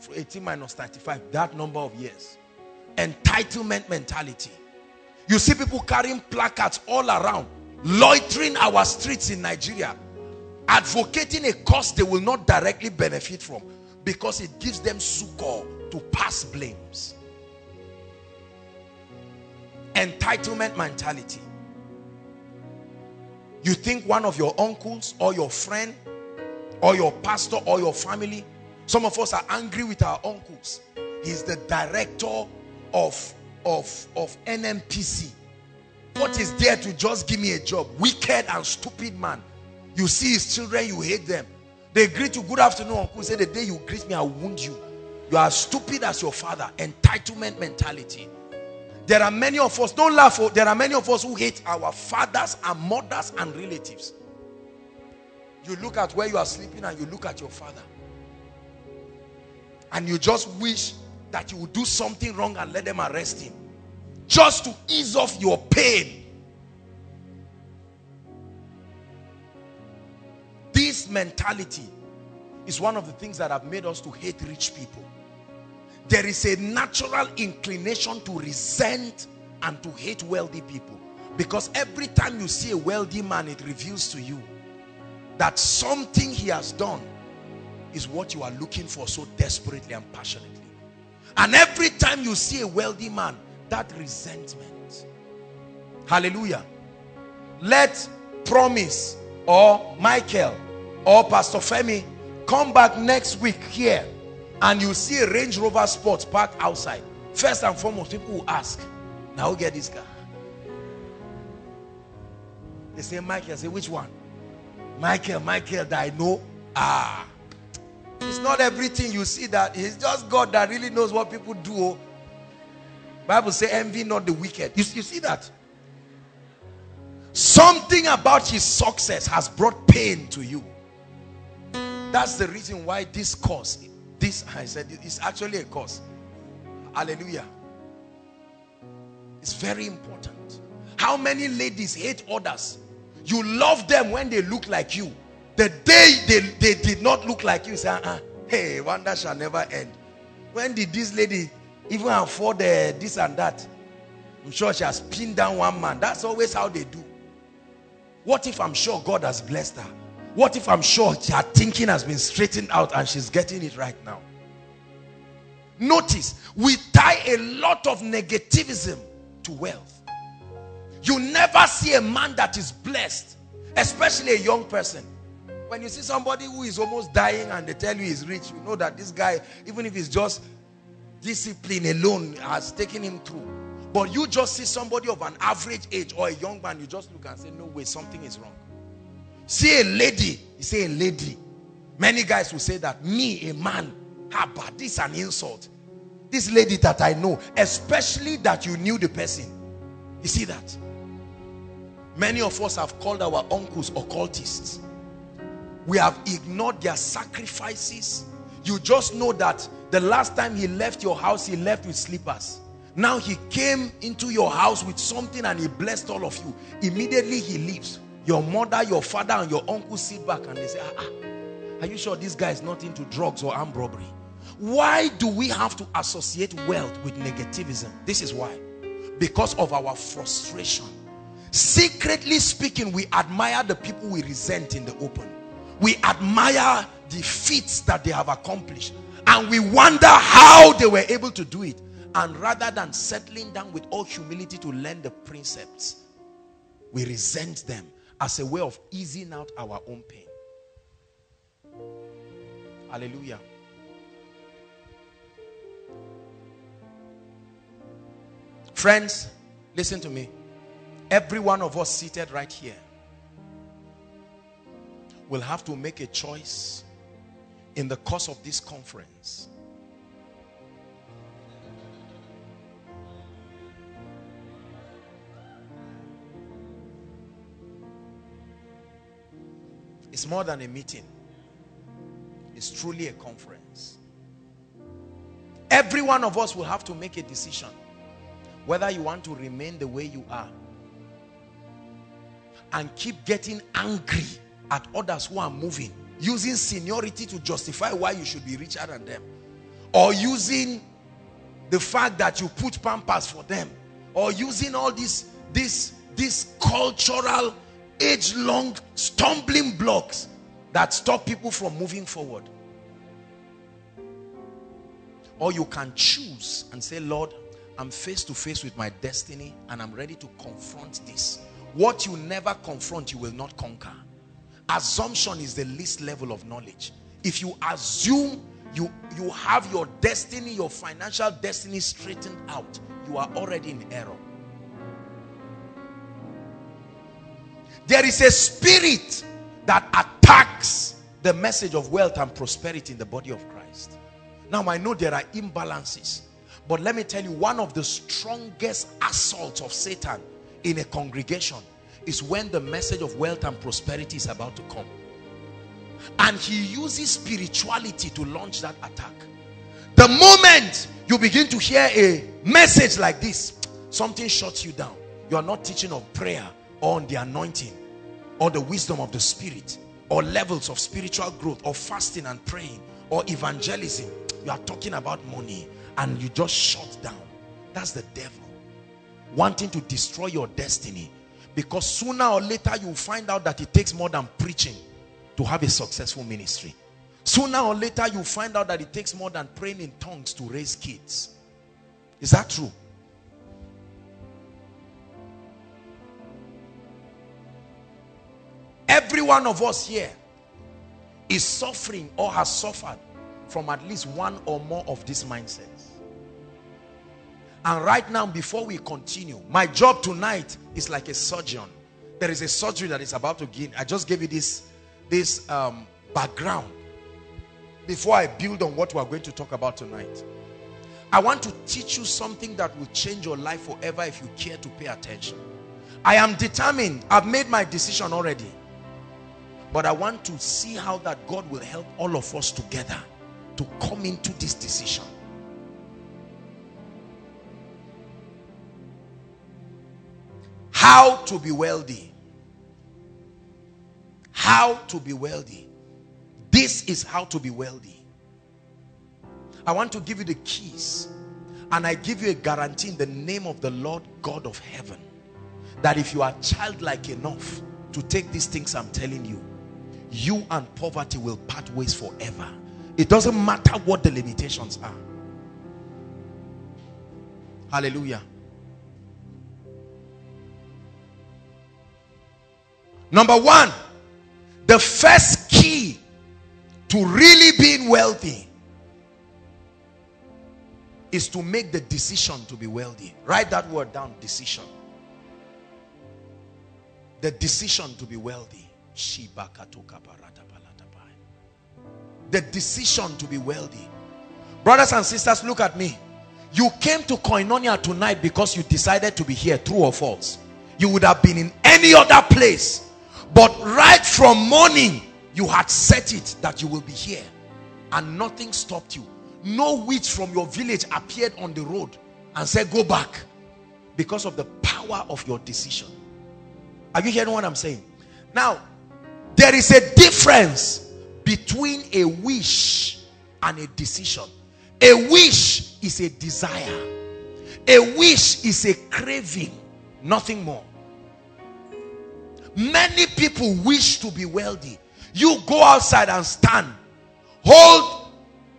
for eighteen minus thirty-five, that number of years. Entitlement mentality. You see people carrying placards all around, loitering our streets in Nigeria, advocating a cause they will not directly benefit from because it gives them succor to pass blames. Entitlement mentality. You think one of your uncles or your friend or your pastor or your family, some of us are angry with our uncles. He's the director of Of, of N M P C. What is there to just give me a job? Wicked and stupid man. You see his children, you hate them. They greet you, good afternoon, uncle. Say, the day you greet me, I wound you. You are as stupid as your father. Entitlement mentality. There are many of us, don't laugh, oh, there are many of us who hate our fathers and mothers and relatives. You look at where you are sleeping and you look at your father. And you just wish that you will do something wrong and let them arrest him, just to ease off your pain. This mentality is one of the things that have made us to hate rich people. There is a natural inclination to resent and to hate wealthy people, because every time you see a wealthy man, it reveals to you that something he has done is what you are looking for so desperately and passionately. And every time you see a wealthy man, that resentment. Hallelujah. Let Promise or Michael or Pastor Femi come back next week here and you see a Range Rover Sports parked outside. First and foremost, people will ask, now who get this car? They say, Michael. Say, which one? Michael, Michael that I know. Ah. It's not everything you see that. It's just God that really knows what people do. Bible says, envy not the wicked. You, you see that? Something about his success has brought pain to you. That's the reason why this course, this, I said, is actually a course. Hallelujah. It's very important. How many ladies hate others? You love them when they look like you. The day they, they did not look like you, you say, uh-uh, hey, wonder shall never end. When did this lady even afford uh, this and that? I'm sure she has pinned down one man. That's always how they do. What if I'm sure God has blessed her? What if I'm sure her thinking has been straightened out and she's getting it right now? Notice, we tie a lot of negativism to wealth. You never see a man that is blessed, especially a young person. When you see somebody who is almost dying and they tell you he's rich, you know that this guy, even if it's just discipline alone, has taken him through. But you just see somebody of an average age or a young man, you just look and say, no way, something is wrong. See a lady, you say a lady. Many guys will say that, me, a man, but this is an insult. This lady that I know, especially that you knew the person. You see that? Many of us have called our uncles occultists. We have ignored their sacrifices. You just know that the last time he left your house, he left with slippers. Now he came into your house with something and he blessed all of you. Immediately he leaves. Your mother, your father, and your uncle sit back and they say, ah, are you sure this guy is not into drugs or armed robbery? Why do we have to associate wealth with negativism? This is why. Because of our frustration. Secretly speaking, we admire the people we resent in the open. We admire the feats that they have accomplished. And we wonder how they were able to do it. And rather than settling down with all humility to learn the precepts, we resent them as a way of easing out our own pain. Hallelujah. Friends, listen to me. Every one of us seated right here will have to make a choice in the course of this conference. It's more than a meeting. It's truly a conference. Every one of us will have to make a decision whether you want to remain the way you are and keep getting angry at others who are moving, using seniority to justify why you should be richer than them, or using the fact that you put Pampers for them, or using all this this this cultural age-long stumbling blocks that stop people from moving forward. Or you can choose and say, Lord, I'm face to face with my destiny and I'm ready to confront this. What you never confront, you will not conquer. Assumption is the least level of knowledge. If you assume you, you have your destiny, your financial destiny straightened out, you are already in error. There is a spirit that attacks the message of wealth and prosperity in the body of Christ. Now, I know there are imbalances, but let me tell you, one of the strongest assaults of Satan in a congregation is when the message of wealth and prosperity is about to come. And he uses spirituality to launch that attack. The moment you begin to hear a message like this, something shuts you down. You are not teaching of prayer or on the anointing, or the wisdom of the spirit, or levels of spiritual growth, or fasting and praying, or evangelism. You are talking about money and you just shut down. That's the devil wanting to destroy your destiny, because sooner or later you find out that it takes more than preaching to have a successful ministry. Sooner or later you find out that it takes more than praying in tongues to raise kids. Is that true? Every one of us here is suffering or has suffered from at least one or more of these mindsets. And right now, before we continue, my job tonight is like a surgeon. There is a surgery that is about to begin. I just gave you this, this um, background before I build on what we are going to talk about tonight. I want to teach you something that will change your life forever if you care to pay attention. I am determined. I've made my decision already. But I want to see how that God will help all of us together to come into this decision. How to be wealthy. How to be wealthy. This is how to be wealthy. I want to give you the keys. And I give you a guarantee in the name of the Lord God of heaven, that if you are childlike enough to take these things I'm telling you, you and poverty will part ways forever. It doesn't matter what the limitations are. Hallelujah. Number one, the first key to really being wealthy is to make the decision to be wealthy. Write that word down, decision. The decision to be wealthy. The decision to be wealthy. Brothers and sisters, look at me. You came to Koinonia tonight because you decided to be here, true or false. You would have been in any other place. But right from morning, you had set it that you will be here. And nothing stopped you. No witch from your village appeared on the road and said, go back. Because of the power of your decision. Are you hearing what I'm saying? Now, there is a difference between a wish and a decision. A wish is a desire. A wish is a craving. Nothing more. Many people wish to be wealthy. You go outside and stand. Hold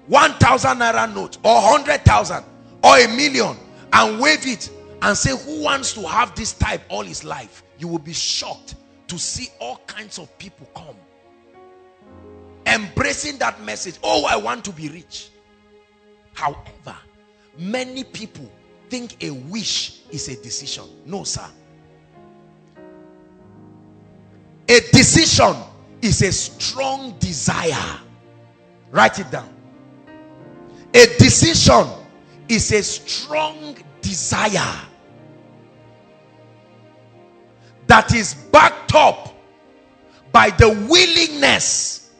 one thousand naira note or one hundred thousand or a million and wave it and say, who wants to have this type all his life? You will be shocked to see all kinds of people come embracing that message. Oh, I want to be rich. However, many people think a wish is a decision. No, sir. A decision is a strong desire. Write it down. A decision is a strong desire that is backed up by the willingness,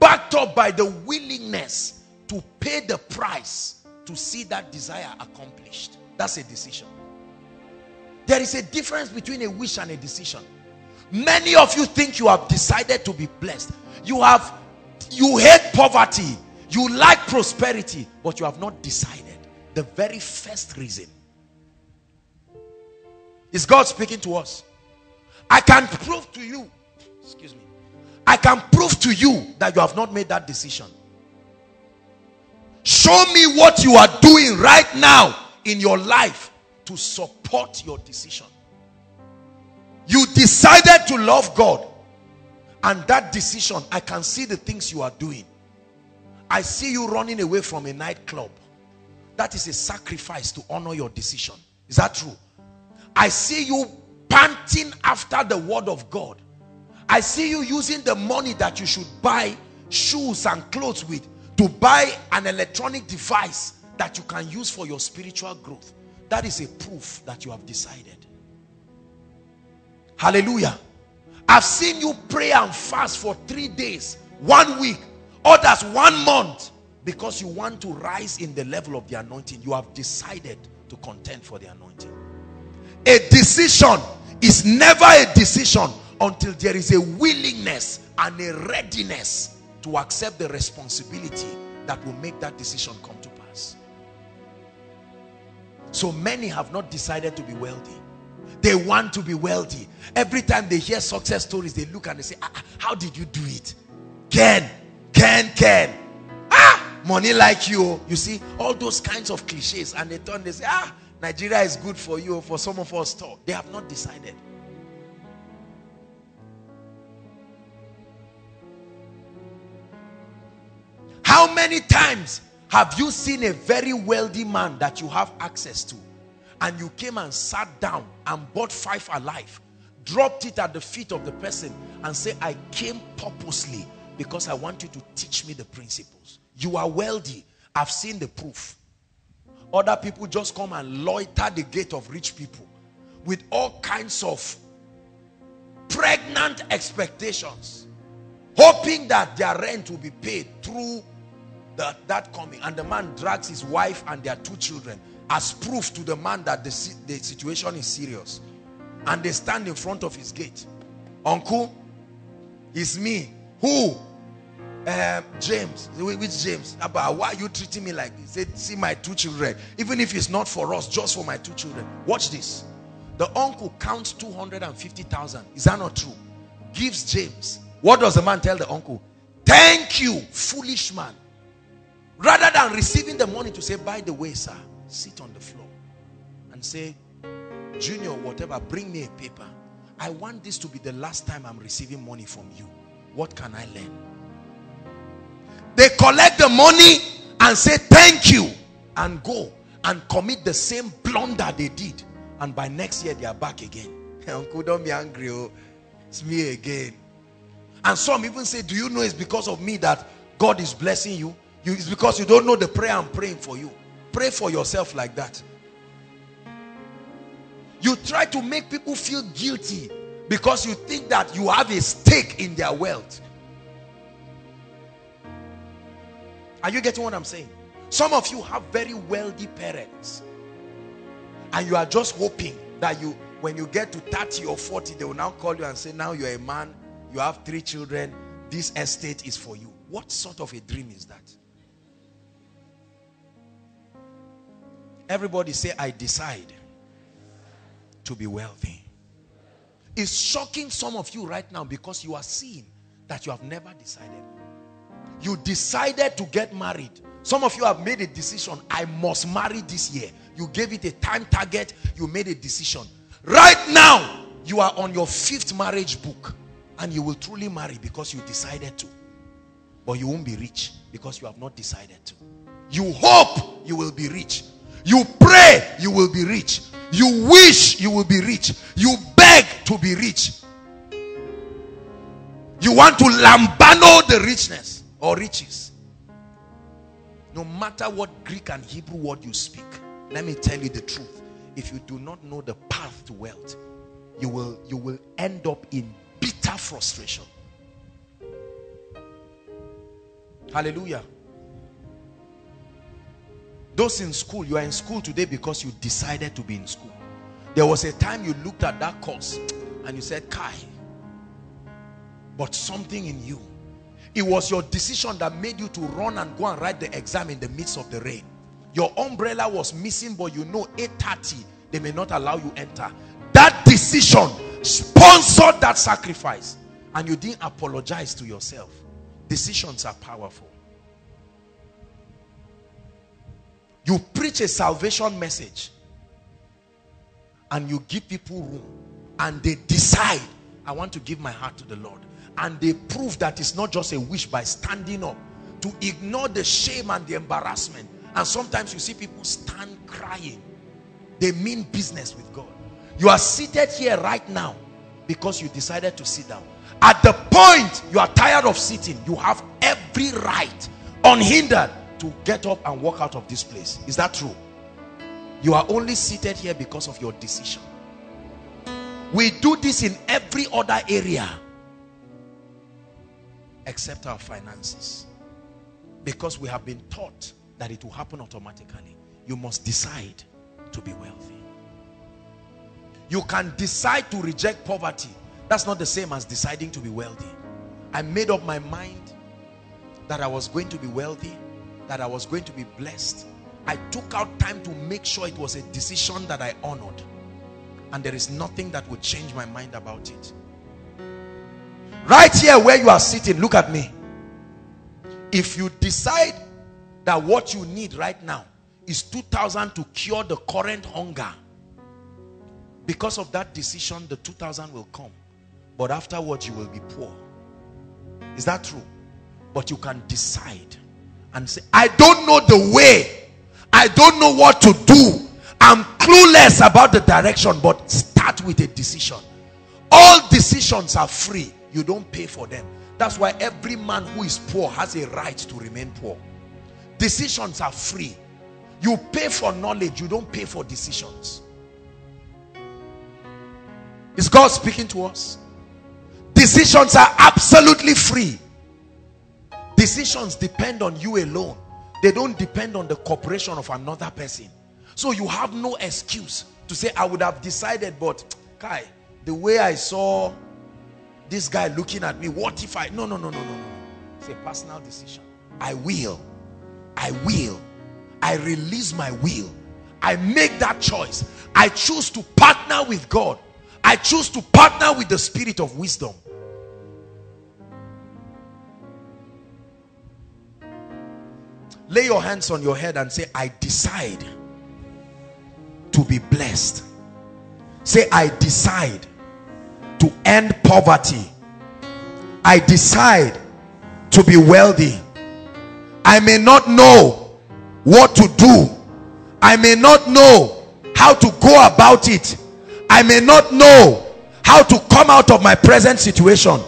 backed up by the willingness to pay the price to see that desire accomplished. That's a decision. There is a difference between a wish and a decision. Many of you think you have decided to be blessed. You have, you hate poverty, you like prosperity, but you have not decided. The very first reason. Is God speaking to us? I can prove to you, excuse me, I can prove to you that you have not made that decision. Show me what you are doing right now in your life to support your decision. You decided to love God, and that decision, I can see the things you are doing. I see you running away from a nightclub. That is a sacrifice to honor your decision. Is that true? I see you panting after the word of God. I see you using the money that you should buy shoes and clothes with to buy an electronic device that you can use for your spiritual growth. That is a proof that you have decided. Hallelujah. I've seen you pray and fast for three days, one week, others one month, because you want to rise in the level of the anointing. You have decided to contend for the anointing. A decision is never a decision until there is a willingness and a readiness to accept the responsibility that will make that decision come to pass. So many have not decided to be wealthy. They want to be wealthy. Every time they hear success stories, they look and they say, ah, how did you do it? Ken, Ken, Ken. Ah, money like you. You see, all those kinds of cliches. And they turn, they say, ah, Nigeria is good for you, for some of us too. They have not decided. How many times have you seen a very wealthy man that you have access to, and you came and sat down and bought five alive, dropped it at the feet of the person and say, I came purposely because I want you to teach me the principles. You are wealthy. I've seen the proof. Other people just come and loiter the gate of rich people. with all kinds of pregnant expectations, hoping that their rent will be paid through the, that coming. And the man drags his wife and their two children as proof to the man that the, the situation is serious. And they stand in front of his gate. Uncle, it's me. Who? Um, James. Which James? Abba, why are you treating me like this? They see my two children. Even if it's not for us, just for my two children. Watch this. The uncle counts two hundred fifty thousand. Is that not true? Gives James. What does the man tell the uncle? Thank you, foolish man. Rather than receiving the money to say, by the way, sir, sit on the floor and say, Junior, whatever, bring me a paper. I want this to be the last time I'm receiving money from you. What can I learn? They collect the money and say thank you and go and commit the same blunder they did. And by next year, they are back again. Uncle, don't be angry. Oh, it's me again. And some even say, do you know it's because of me that God is blessing you? you it's because you don't know the prayer I'm praying for you. Pray for yourself like that. You try to make people feel guilty because you think that you have a stake in their wealth. Are you getting what I'm saying? Some of you have very wealthy parents, and you are just hoping that you, when you get to thirty or forty, they will now call you and say, now you're a man, you have three children, this estate is for you. What sort of a dream is that? Everybody say, I decide to be wealthy. It's shocking some of you right now because you are seeing that you have never decided. You decided to get married. Some of you have made a decision. I must marry this year. You gave it a time target. You made a decision. Right now, you are on your fifth marriage book, and you will truly marry because you decided to. But you won't be rich because you have not decided to. You hope you will be rich. You pray you will be rich. You wish you will be rich. You beg to be rich. You want to lambano the richness or riches. No matter what Greek and Hebrew word you speak, let me tell you the truth. If you do not know the path to wealth, you will, you will end up in bitter frustration. Hallelujah. Those in school, you are in school today because you decided to be in school. There was a time you looked at that course and you said, Kai, but something in you. It was your decision that made you to run and go and write the exam in the midst of the rain. Your umbrella was missing, but you know eight thirty, they may not allow you enter. That decision sponsored that sacrifice, and you didn't apologize to yourself. Decisions are powerful. You preach a salvation message and you give people room, and they decide, I want to give my heart to the Lord. And they prove that it's not just a wish by standing up to ignore the shame and the embarrassment. And sometimes you see people stand crying. They mean business with God. You are seated here right now because you decided to sit down. At the point you are tired of sitting, you have every right, unhindered, to get up and walk out of this place. Is that true? You are only seated here because of your decision. We do this in every other area except our finances, because we have been taught that it will happen automatically. You must decide to be wealthy. You can decide to reject poverty. That's not the same as deciding to be wealthy. I made up my mind that I was going to be wealthy, that I was going to be blessed. I took out time to make sure it was a decision that I honored, and there is nothing that would change my mind about it. Right here where you are sitting, look at me. If you decide that what you need right now is two thousand to cure the current hunger, because of that decision, the two thousand will come, but afterwards you will be poor. Is that true? But you can decide and say, I don't know the way, I don't know what to do, I'm clueless about the direction, but start with a decision. All decisions are free. You don't pay for them. That's why every man who is poor has a right to remain poor. Decisions are free. You pay for knowledge, you don't pay for decisions. Is God speaking to us? Decisions are absolutely free. Decisions depend on you alone. They don't depend on the cooperation of another person. So you have no excuse to say, I would have decided, but Kai, the way I saw this guy looking at me, what if I... No, no, no, no, no, no. It's a personal decision. I will. I will. I release my will. I make that choice. I choose to partner with God. I choose to partner with the spirit of wisdom. Lay your hands on your head and say, I decide to be blessed. Say, I decide to end poverty. I decide to be wealthy. I may not know what to do. I may not know how to go about it. I may not know how to come out of my present situation,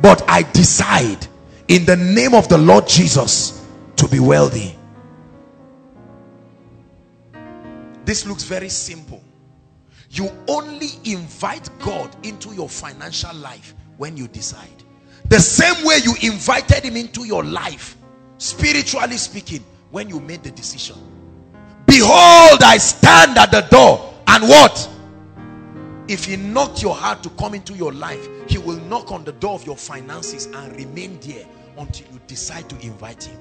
but I decide in the name of the Lord Jesus to be wealthy. This looks very simple. You only invite God into your financial life when you decide. The same way you invited him into your life, spiritually speaking, when you made the decision. Behold, I stand at the door and what? If he knocked your heart to come into your life, he will knock on the door of your finances and remain there until you decide to invite him.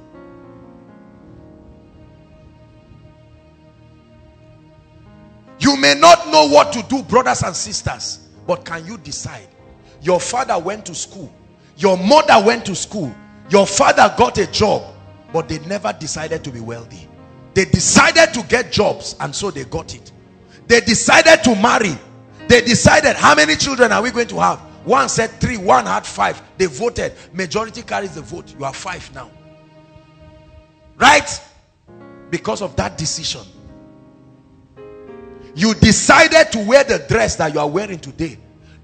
You may not know what to do, brothers and sisters, but can you decide? Your father went to school. Your mother went to school. Your father got a job, but they never decided to be wealthy. They decided to get jobs, and so they got it. They decided to marry. They decided, how many children are we going to have? One said three, one had five. They voted. Majority carries the vote. You are five now. Right? Because of that decision. You decided to wear the dress that you are wearing today.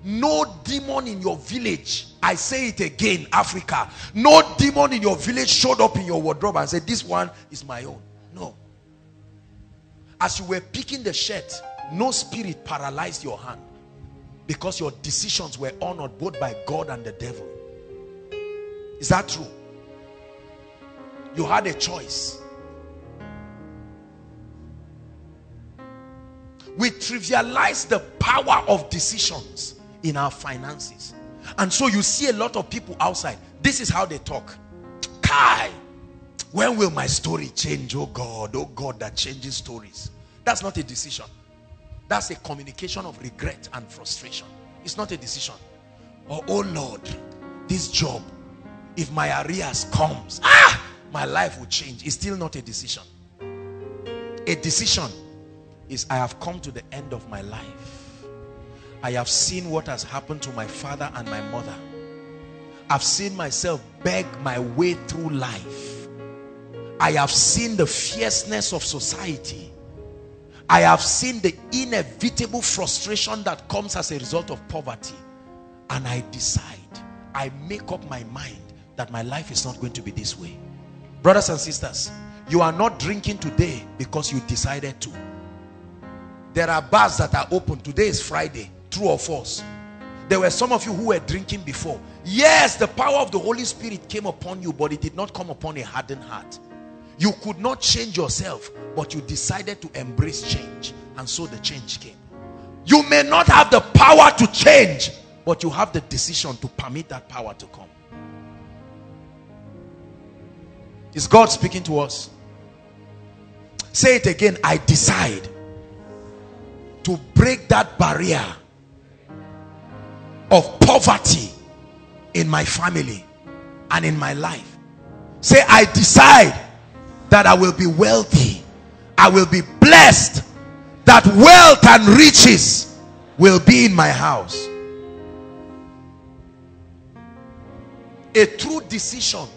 No demon in your village. I say it again, Africa. No demon in your village showed up in your wardrobe and said, this one is my own. No. As you were picking the shirt, no spirit paralyzed your hand because your decisions were honored both by God and the devil. Is that true? You had a choice. We trivialize the power of decisions in our finances. And so you see a lot of people outside. This is how they talk. Kai, when will my story change? Oh God, oh God, that changes stories. That's not a decision. That's a communication of regret and frustration. It's not a decision. Or, oh Lord, this job, if my arrears comes, ah, my life will change. It's still not a decision. A decision is, I have come to the end of my life. I have seen what has happened to my father and my mother. I've seen myself beg my way through life. I have seen the fierceness of society. I have seen the inevitable frustration that comes as a result of poverty. And I decide, I make up my mind that my life is not going to be this way. Brothers and sisters, you are not drinking today because you decided to. There are bars that are open. Today is Friday, true or false. There were some of you who were drinking before. Yes, the power of the Holy Spirit came upon you, but it did not come upon a hardened heart. You could not change yourself, but you decided to embrace change. And so the change came. You may not have the power to change, but you have the decision to permit that power to come. Is God speaking to us? Say it again. I decide to break that barrier of poverty in my family and in my life. Say, I decide that I will be wealthy. I will be blessed. That wealth and riches will be in my house. A true decision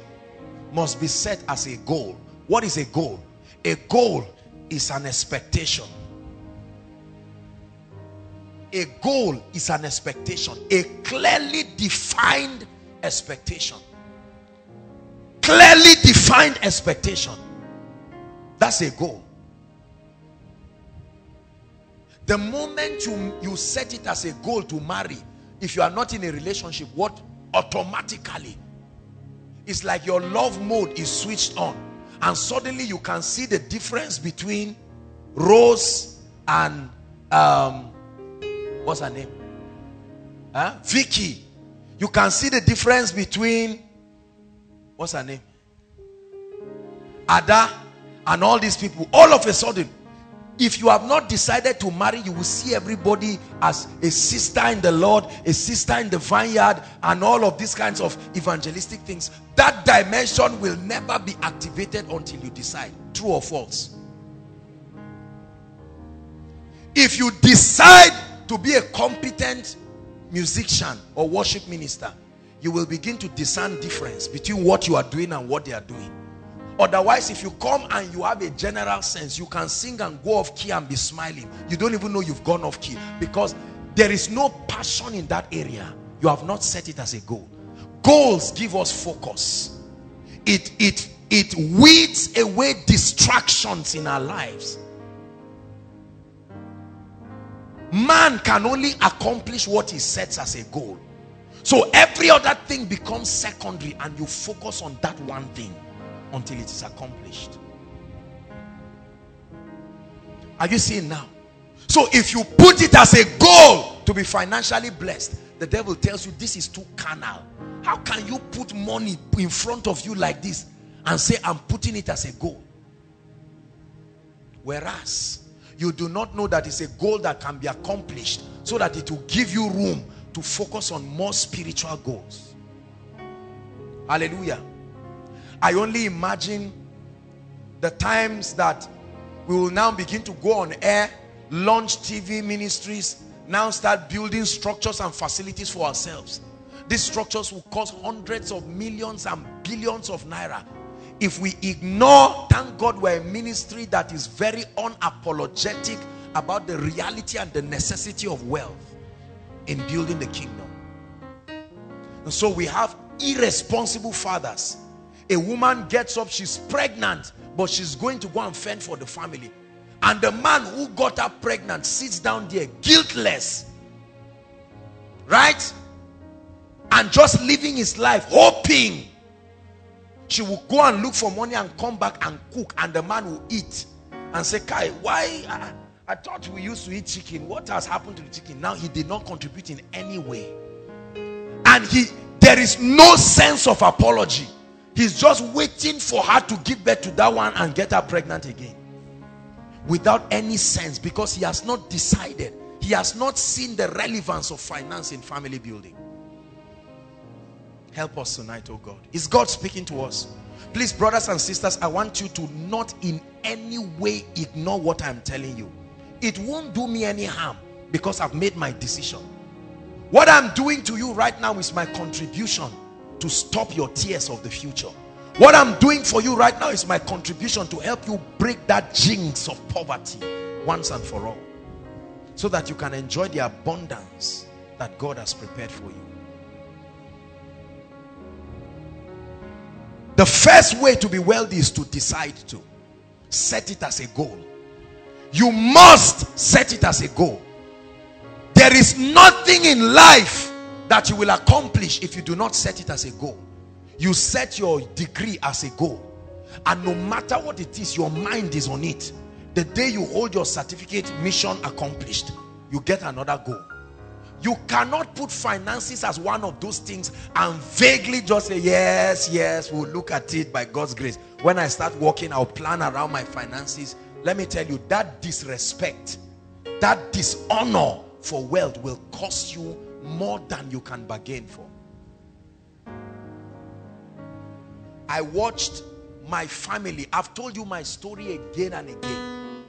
must be set as a goal. What is a goal? A goal is an expectation. A goal is an expectation. A clearly defined expectation. Clearly defined expectation. That's a goal. The moment you, you set it as a goal to marry, if you are not in a relationship, what automatically, it's like your love mode is switched on, and suddenly you can see the difference between Rose and um, what's her name? Huh? Vicky. You can see the difference between what's her name? Ada and all these people. All of a sudden, if you have not decided to marry, you will see everybody as a sister in the Lord, a sister in the vineyard, and all of these kinds of evangelistic things. That dimension will never be activated until you decide, true or false. If you decide to be a competent musician or worship minister, you will begin to discern difference between what you are doing and what they are doing. Otherwise, if you come and you have a general sense, you can sing and go off key and be smiling. You don't even know you've gone off key because there is no passion in that area. You have not set it as a goal. Goals give us focus. It, it, it weeds away distractions in our lives. Man can only accomplish what he sets as a goal. So every other thing becomes secondary and you focus on that one thing until it is accomplished. Are you seeing now? So if you put it as a goal to be financially blessed, the devil tells you this is too carnal. How can you put money in front of you like this and say I'm putting it as a goal? Whereas you do not know that it's a goal that can be accomplished so that it will give you room to focus on more spiritual goals. Hallelujah. I only imagine the times that we will now begin to go on air, launch T V ministries, now start building structures and facilities for ourselves. These structures will cost hundreds of millions and billions of naira. If we ignore, thank God we're a ministry that is very unapologetic about the reality and the necessity of wealth in building the kingdom. And so we have irresponsible fathers. A woman gets up, she's pregnant, but she's going to go and fend for the family. And the man who got her pregnant sits down there guiltless, right? And just living his life, hoping she will go and look for money and come back and cook, and the man will eat and say, Kai, why? I, I thought we used to eat chicken. What has happened to the chicken? Now he did not contribute in any way. And he, there is no sense of apology. He's just waiting for her to give birth to that one and get her pregnant again. Without any sense, because he has not decided. He has not seen the relevance of finance in family building. Help us tonight, oh God. Is God speaking to us? Please, brothers and sisters, I want you to not in any way ignore what I'm telling you. It won't do me any harm because I've made my decision. What I'm doing to you right now is my contribution to stop your tears of the future. What I'm doing for you right now is my contribution to help you break that jinx of poverty once and for all, so that you can enjoy the abundance that God has prepared for you. The first way to be wealthy is to decide to set it as a goal. You must set it as a goal. There is nothing in life that you will accomplish if you do not set it as a goal. You set your degree as a goal, and no matter what it is, your mind is on it. The day you hold your certificate, mission accomplished, you get another goal. You cannot put finances as one of those things and vaguely just say, yes, yes, we'll look at it by God's grace. When I start working, I'll plan around my finances. Let me tell you, that disrespect, that dishonor for wealth will cost you more than you can bargain for. I watched my family. I've told you my story again and again.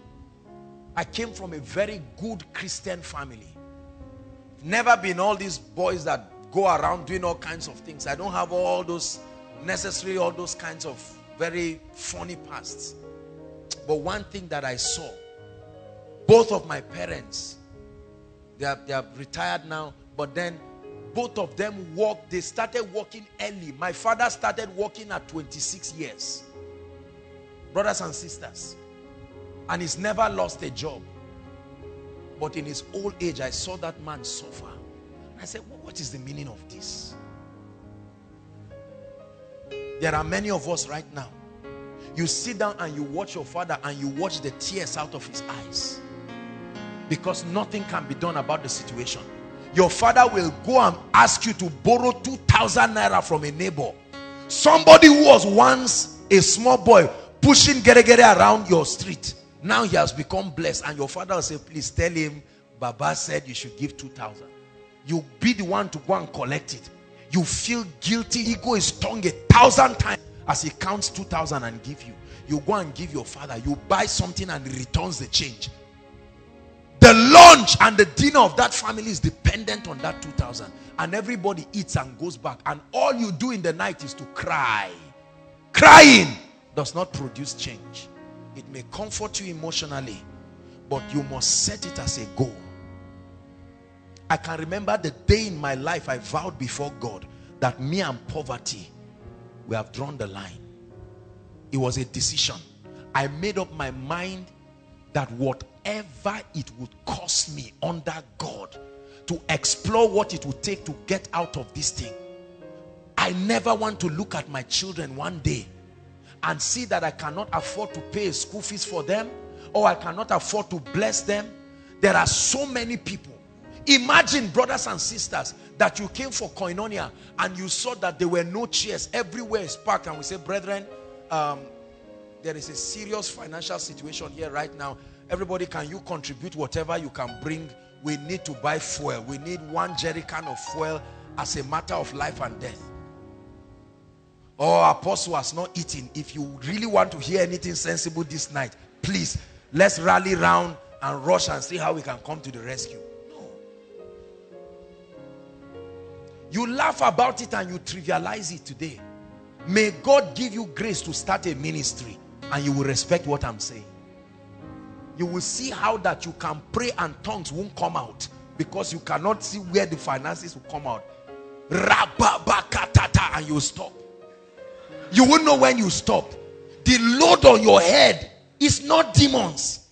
I came from a very good Christian family. Never been all these boys that go around doing all kinds of things. I don't have all those necessary, all those kinds of very funny pasts. But one thing that I saw, both of my parents, they are, they are retired now, but then both of them worked. They started working early. My father started working at twenty-six years. Brothers and sisters. And he's never lost a job. But in his old age, I saw that man suffer. I said, well, what is the meaning of this? There are many of us right now. You sit down and you watch your father and you watch the tears out of his eyes. Because nothing can be done about the situation. Your father will go and ask you to borrow two thousand naira from a neighbor. Somebody who was once a small boy pushing geregere around your street. Now he has become blessed. And your father will say, please tell him, Baba said you should give two thousand. You be the one to go and collect it. You feel guilty. He goes his tongue a thousand times as he counts two thousand and give you. You go and give your father. You buy something and he returns the change. The lunch and the dinner of that family is dependent on that two thousand. And everybody eats and goes back. And all you do in the night is to cry. Crying does not produce change. It may comfort you emotionally, but you must set it as a goal. I can remember the day in my life I vowed before God that me and poverty, we have drawn the line. It was a decision. I made up my mind that whatever it would cost me under God to explore what it would take to get out of this thing. I never want to look at my children one day and see that I cannot afford to pay school fees for them, or I cannot afford to bless them. There are so many people. Imagine, brothers and sisters, that you came for Koinonia and you saw that there were no chairs. Everywhere is packed. And we say, brethren, um, there is a serious financial situation here right now. Everybody, can you contribute whatever you can bring? We need to buy fuel. We need one jerry can of fuel as a matter of life and death. Oh, Apostle has not eaten. If you really want to hear anything sensible this night, please, let's rally round and rush and see how we can come to the rescue. You laugh about it and you trivialize it today. May God give you grace to start a ministry and you will respect what I'm saying. You will see how that you can pray and tongues won't come out because you cannot see where the finances will come out. Rababakatata, and you stop. You won't know when you stop. The load on your head is not demons.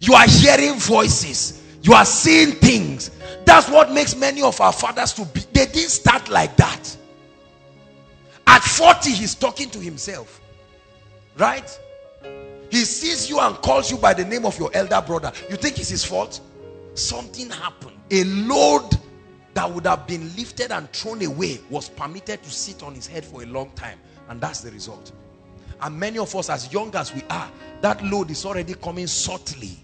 You are hearing voices. You are seeing things. That's what makes many of our fathers to be. They didn't start like that. At forty, he's talking to himself. Right? He sees you and calls you by the name of your elder brother. You think it's his fault? Something happened. A load that would have been lifted and thrown away was permitted to sit on his head for a long time. And that's the result. And many of us, as young as we are, that load is already coming subtly.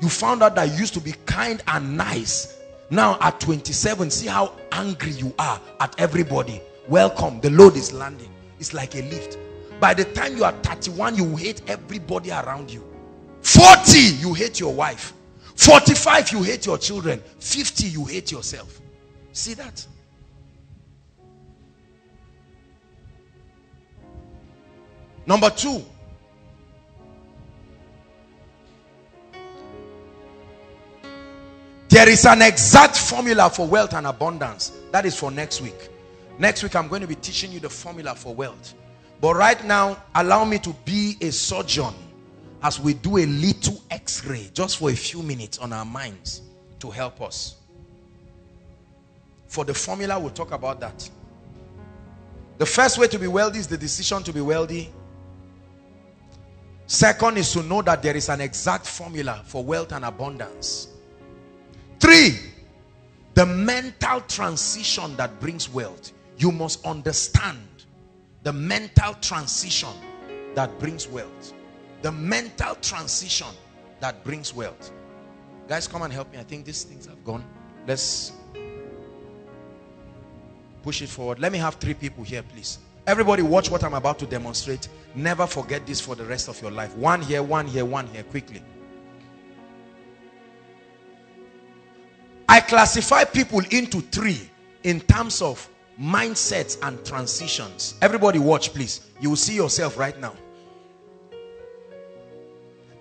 You found out that you used to be kind and nice. Now at twenty-seven, see how angry you are at everybody. Welcome. The load is landing. It's like a lift. By the time you are thirty-one, you hate everybody around you. forty, you hate your wife. forty-five, you hate your children. fifty, you hate yourself. See that? Number two. There is an exact formula for wealth and abundance. That is for next week. Next week, I'm going to be teaching you the formula for wealth. But right now, allow me to be a surgeon as we do a little x-ray just for a few minutes on our minds to help us. For the formula, we'll talk about that. The first way to be wealthy is the decision to be wealthy. Second is to know that there is an exact formula for wealth and abundance. Three, the mental transition that brings wealth. You must understand the mental transition that brings wealth. The mental transition that brings wealth. Guys, come and help me. I think these things have gone. Let's push it forward. Let me have three people here, please. Everybody watch what I'm about to demonstrate. Never forget this for the rest of your life. One here, one here, one here, quickly. I classify people into three in terms of mindsets and transitions. Everybody watch, please. You will see yourself right now.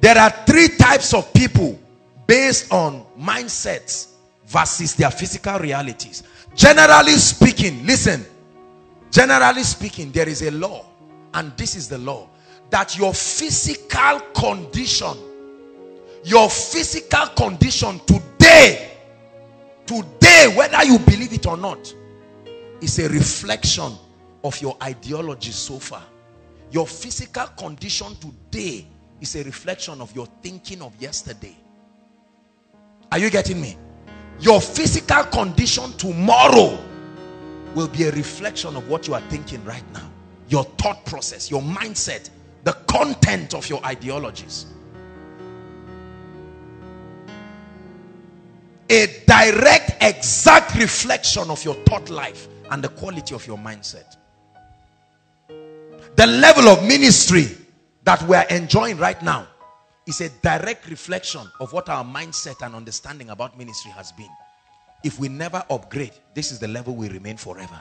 There are three types of people based on mindsets versus their physical realities. Generally speaking, listen. Generally speaking, there is a law, and this is the law, that your physical condition Your physical condition today, today, whether you believe it or not, is a reflection of your ideology so far. Your physical condition today is a reflection of your thinking of yesterday. Are you getting me? Your physical condition tomorrow will be a reflection of what you are thinking right now. Your thought process, your mindset, the content of your ideologies. A direct, exact reflection of your thought life and the quality of your mindset. The level of ministry that we are enjoying right now is a direct reflection of what our mindset and understanding about ministry has been. If we never upgrade, this is the level we remain forever.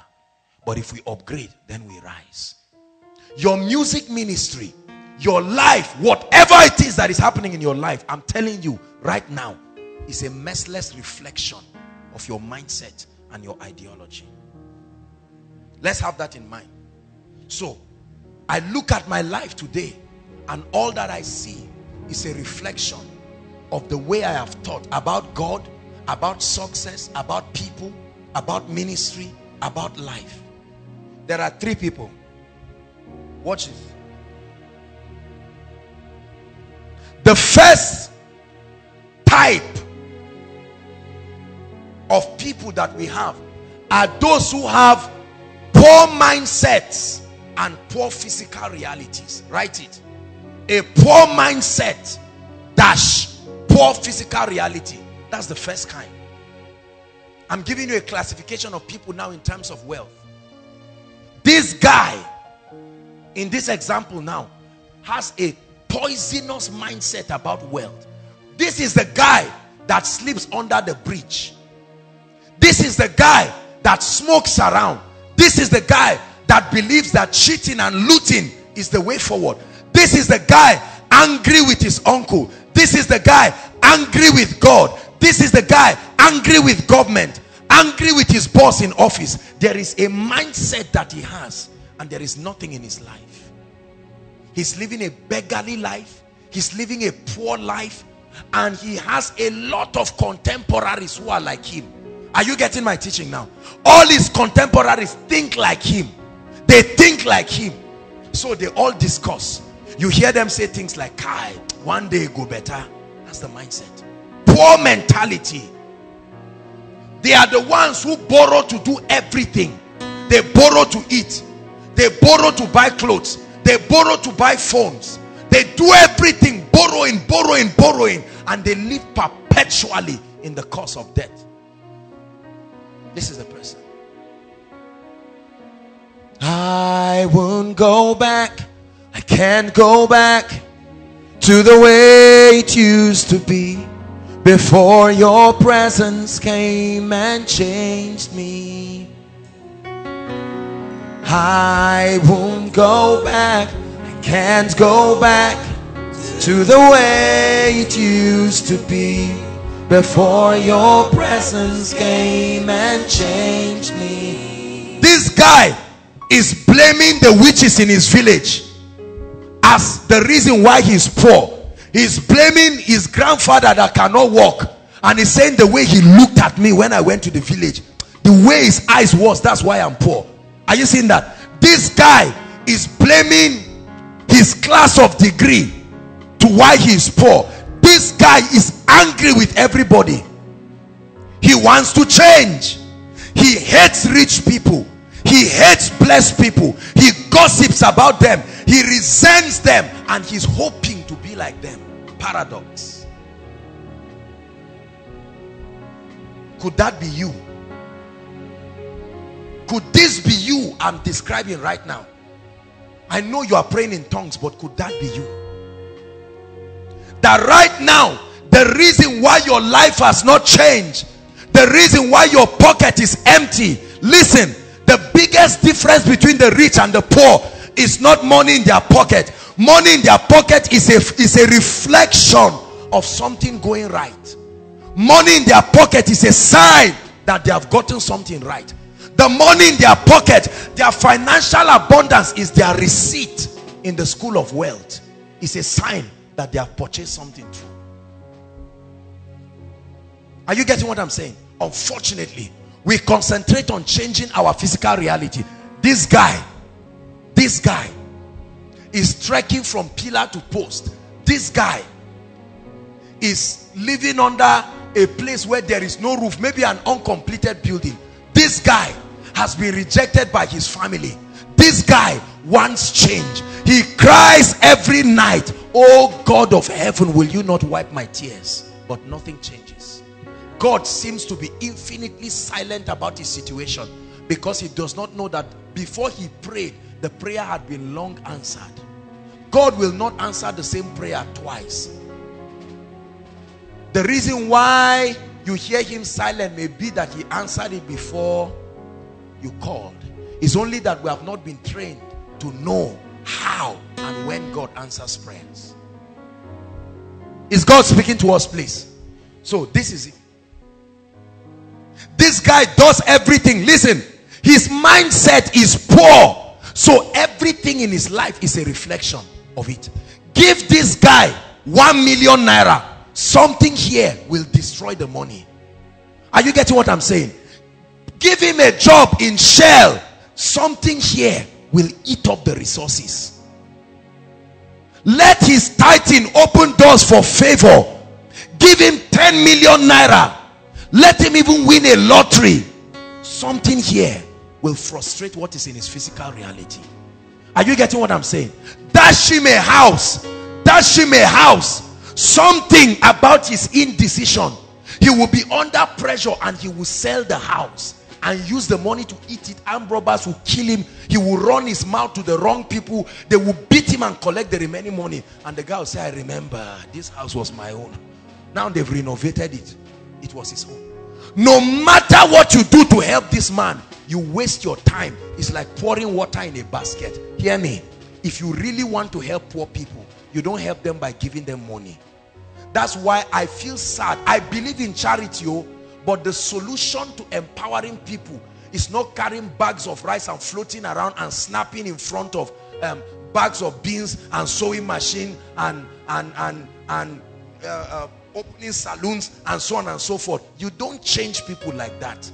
But if we upgrade, then we rise. Your music ministry, your life, whatever it is that is happening in your life, I'm telling you right now, is a messless reflection of your mindset and your ideology. Let's have that in mind. So, I look at my life today, and all that I see is a reflection of the way I have thought about God, about success, about people, about ministry, about life. There are three people. Watch this. The first type of people that we have are those who have poor mindsets and poor physical realities. Write it. A poor mindset dash poor physical reality. That's the first kind. I'm giving you a classification of people now in terms of wealth. This guy, in this example now, has a poisonous mindset about wealth. This is the guy that sleeps under the bridge. This is the guy that smokes around. This is the guy that believes that cheating and looting is the way forward. This is the guy angry with his uncle. This is the guy angry with God. This is the guy angry with government, angry with his boss in office. There is a mindset that he has, and there is nothing in his life. He's living a beggarly life. He's living a poor life, and he has a lot of contemporaries who are like him. Are you getting my teaching now? All his contemporaries think like him. They think like him. So they all discuss. You hear them say things like, Kai, one day go better. That's the mindset. Poor mentality. They are the ones who borrow to do everything. They borrow to eat. They borrow to buy clothes. They borrow to buy phones. They do everything, borrowing, borrowing, borrowing. And they live perpetually in the cause of death. This is the person. I won't go back. I can't go back to the way it used to be before your presence came and changed me. I won't go back. I can't go back to the way it used to be before your presence came and changed me. This guy is blaming the witches in his village as the reason why he's poor. He's blaming his grandfather that cannot walk, and he's saying the way he looked at me when I went to the village, the way his eyes was, that's why I'm poor. Are you seeing that? This guy is blaming his class of degree to why he's poor. This guy is angry with everybody. He wants to change. He hates rich people. He hates blessed people. He gossips about them. He resents them. And he's hoping to be like them. Paradox. Could that be you? Could this be you I'm describing right now? I know you are praying in tongues, but could that be you? That right now, the reason why your life has not changed, the reason why your pocket is empty, listen, the biggest difference between the rich and the poor is not money in their pocket. Money in their pocket is a, is a reflection of something going right. Money in their pocket is a sign that they have gotten something right. The money in their pocket, their financial abundance, is their receipt in the school of wealth. It's a sign that they have purchased something true. Are you getting what I'm saying? Unfortunately, we concentrate on changing our physical reality. This guy, this guy is trekking from pillar to post. This guy is living under a place where there is no roof, maybe an uncompleted building. This guy has been rejected by his family. This guy wants change. He cries every night, "Oh God of heaven, will you not wipe my tears?" But nothing changes. God seems to be infinitely silent about his situation, because he does not know that before he prayed, the prayer had been long answered. God will not answer the same prayer twice. The reason why you hear him silent may be that he answered it before you called. It's only that we have not been trained to know how and when God answers prayers. Is God speaking to us, please? So this is it. This guy does everything. Listen, his mindset is poor, so everything in his life is a reflection of it. Give this guy one million naira, something here will destroy the money. Are you getting what I'm saying? Give him a job in Shell, something here will eat up the resources. Let his tithing open doors for favor. Give him ten million naira. Let him even win a lottery. Something here will frustrate what is in his physical reality. Are you getting what I'm saying? Dash him a house. Dash him a house. Something about his indecision. He will be under pressure and he will sell the house and use the money to eat it. Armed robbers will kill him. He will run his mouth to the wrong people. They will beat him and collect the remaining money. And the guy will say, "I remember, this house was my own. Now they've renovated it. It was his own." No matter what you do to help this man, you waste your time. It's like pouring water in a basket. Hear me. If you really want to help poor people, you don't help them by giving them money. That's why I feel sad. I believe in charity, but the solution to empowering people is not carrying bags of rice and floating around and snapping in front of um, bags of beans and sewing machine and and and and uh, uh, opening saloons and so on and so forth. You don't change people like that.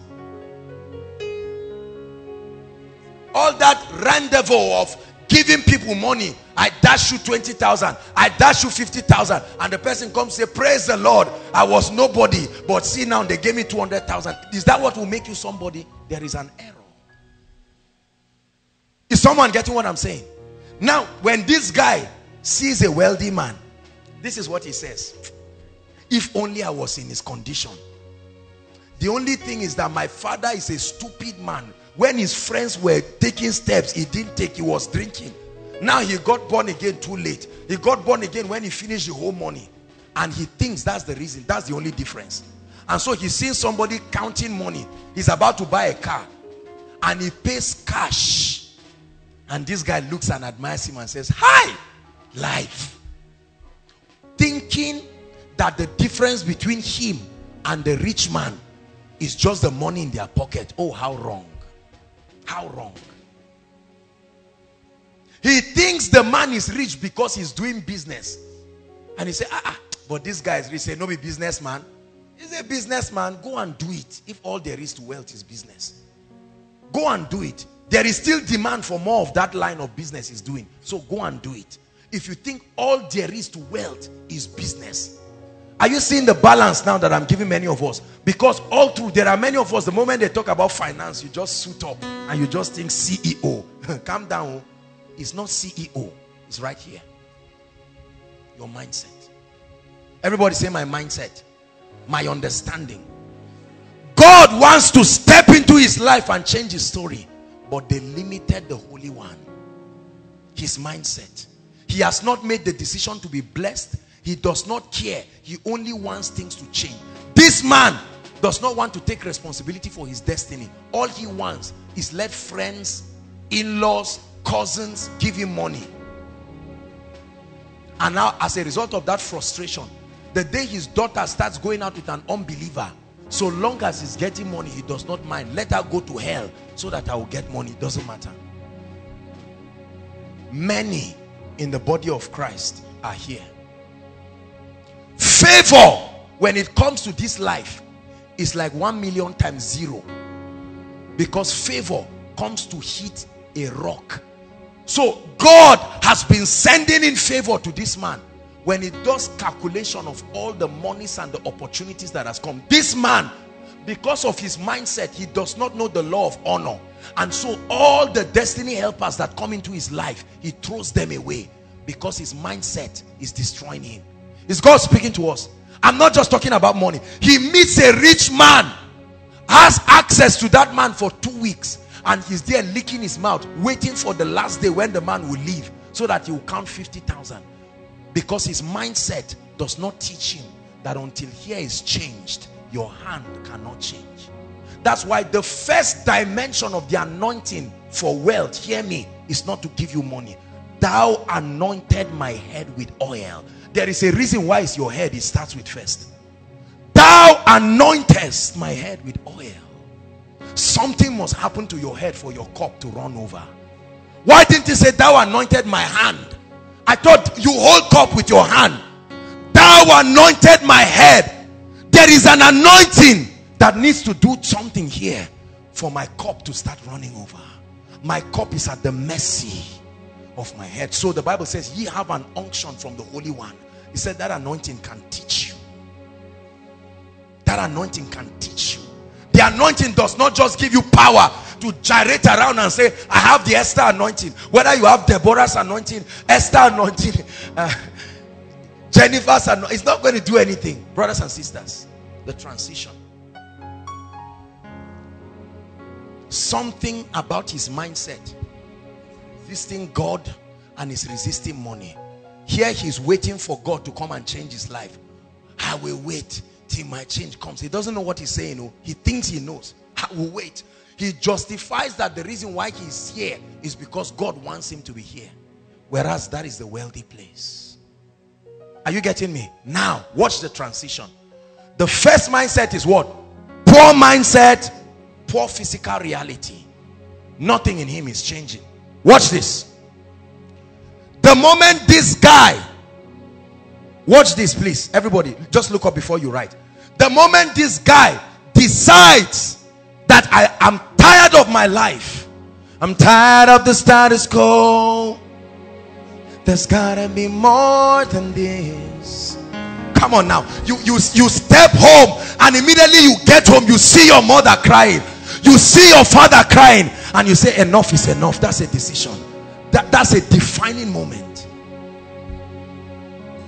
All that rendezvous of giving people money, I dash you twenty thousand, I dash you fifty thousand, and the person comes and say, "Praise the Lord, I was nobody, but see now they gave me two hundred thousand. Is that what will make you somebody? There is an error. Is someone getting what I'm saying? Now, when this guy sees a wealthy man, this is what he says: "If only I was in his condition. The only thing is that my father is a stupid man. When his friends were taking steps, he didn't take, he was drinking. Now he got born again too late. He got born again when he finished the whole money." And he thinks that's the reason, that's the only difference. And so he's seen somebody counting money. He's about to buy a car and he pays cash. And this guy looks and admires him and says, "Hi, life." Thinking that the difference between him and the rich man is just the money in their pocket. Oh, how wrong. How wrong. He thinks the man is rich because he's doing business. And he said, ah, ah, but this guy is rich. He said, "No, be businessman." He's a businessman. Go and do it. If all there is to wealth is business, go and do it. There is still demand for more of that line of business he's doing. So go and do it. If you think all there is to wealth is business. Are you seeing the balance now that I'm giving many of us? Because all through, there are many of us, the moment they talk about finance, you just suit up and you just think C E O. Calm down. It's not C E O. It's right here. Your mindset. Everybody say, "My mindset." My understanding. God wants to step into his life and change his story. But they limited the Holy One. His mindset. He has not made the decision to be blessed. He does not care. He only wants things to change. This man does not want to take responsibility for his destiny. All he wants is let friends, in-laws, cousins give him money. And now, as a result of that frustration, the day his daughter starts going out with an unbeliever, so long as he's getting money, he does not mind. "Let her go to hell so that I will get money." It doesn't matter. Many in the body of Christ are here. Favor, when it comes to this life, is like one million times zero, because favor comes to hit a rock. So God has been sending in favor to this man. When he does calculation of all the monies and the opportunities that has come, this man, because of his mindset, he does not know the law of honor. And so all the destiny helpers that come into his life, he throws them away because his mindset is destroying him. Is God speaking to us? I'm not just talking about money. He meets a rich man, has access to that man for two weeks. And he's there licking his mouth, waiting for the last day when the man will leave, so that he will count fifty thousand. Because his mindset does not teach him that until here is changed, your hand cannot change. That's why the first dimension of the anointing for wealth, hear me, is not to give you money. Thou anointed my head with oil. There is a reason why it's your head. It starts with first. Thou anointest my head with oil. Something must happen to your head for your cup to run over. Why didn't he say thou anointed my hand? I thought you hold cup with your hand. Thou anointed my head. There is an anointing that needs to do something here for my cup to start running over. My cup is at the mercy of my head. So the Bible says ye have an unction from the Holy One. He said that anointing can teach you. That anointing can teach you. The anointing does not just give you power to gyrate around and say, I have the Esther anointing. Whether you have Deborah's anointing, Esther anointing, uh, Jennifer's anointing, it's not going to do anything. Brothers and sisters, the transition. Something about his mindset. Resisting God and is resisting money. Here he's waiting for God to come and change his life. I will wait. My change comes. He doesn't know what he's saying. No, he thinks he knows. I will wait. He justifies that the reason why he's here is because God wants him to be here, whereas that is the wealthy place. Are you getting me? Now watch the transition. The first mindset is what? Poor mindset, poor physical reality. Nothing in him is changing. Watch this. The moment this guy, watch this please, everybody, just look up before you write. The moment this guy decides that I am tired of my life, I'm tired of the status quo, there's gotta be more than this. Come on now. You, you, you step home and immediately you get home, you see your mother crying, you see your father crying, and you say enough is enough. That's a decision. That, that's a defining moment.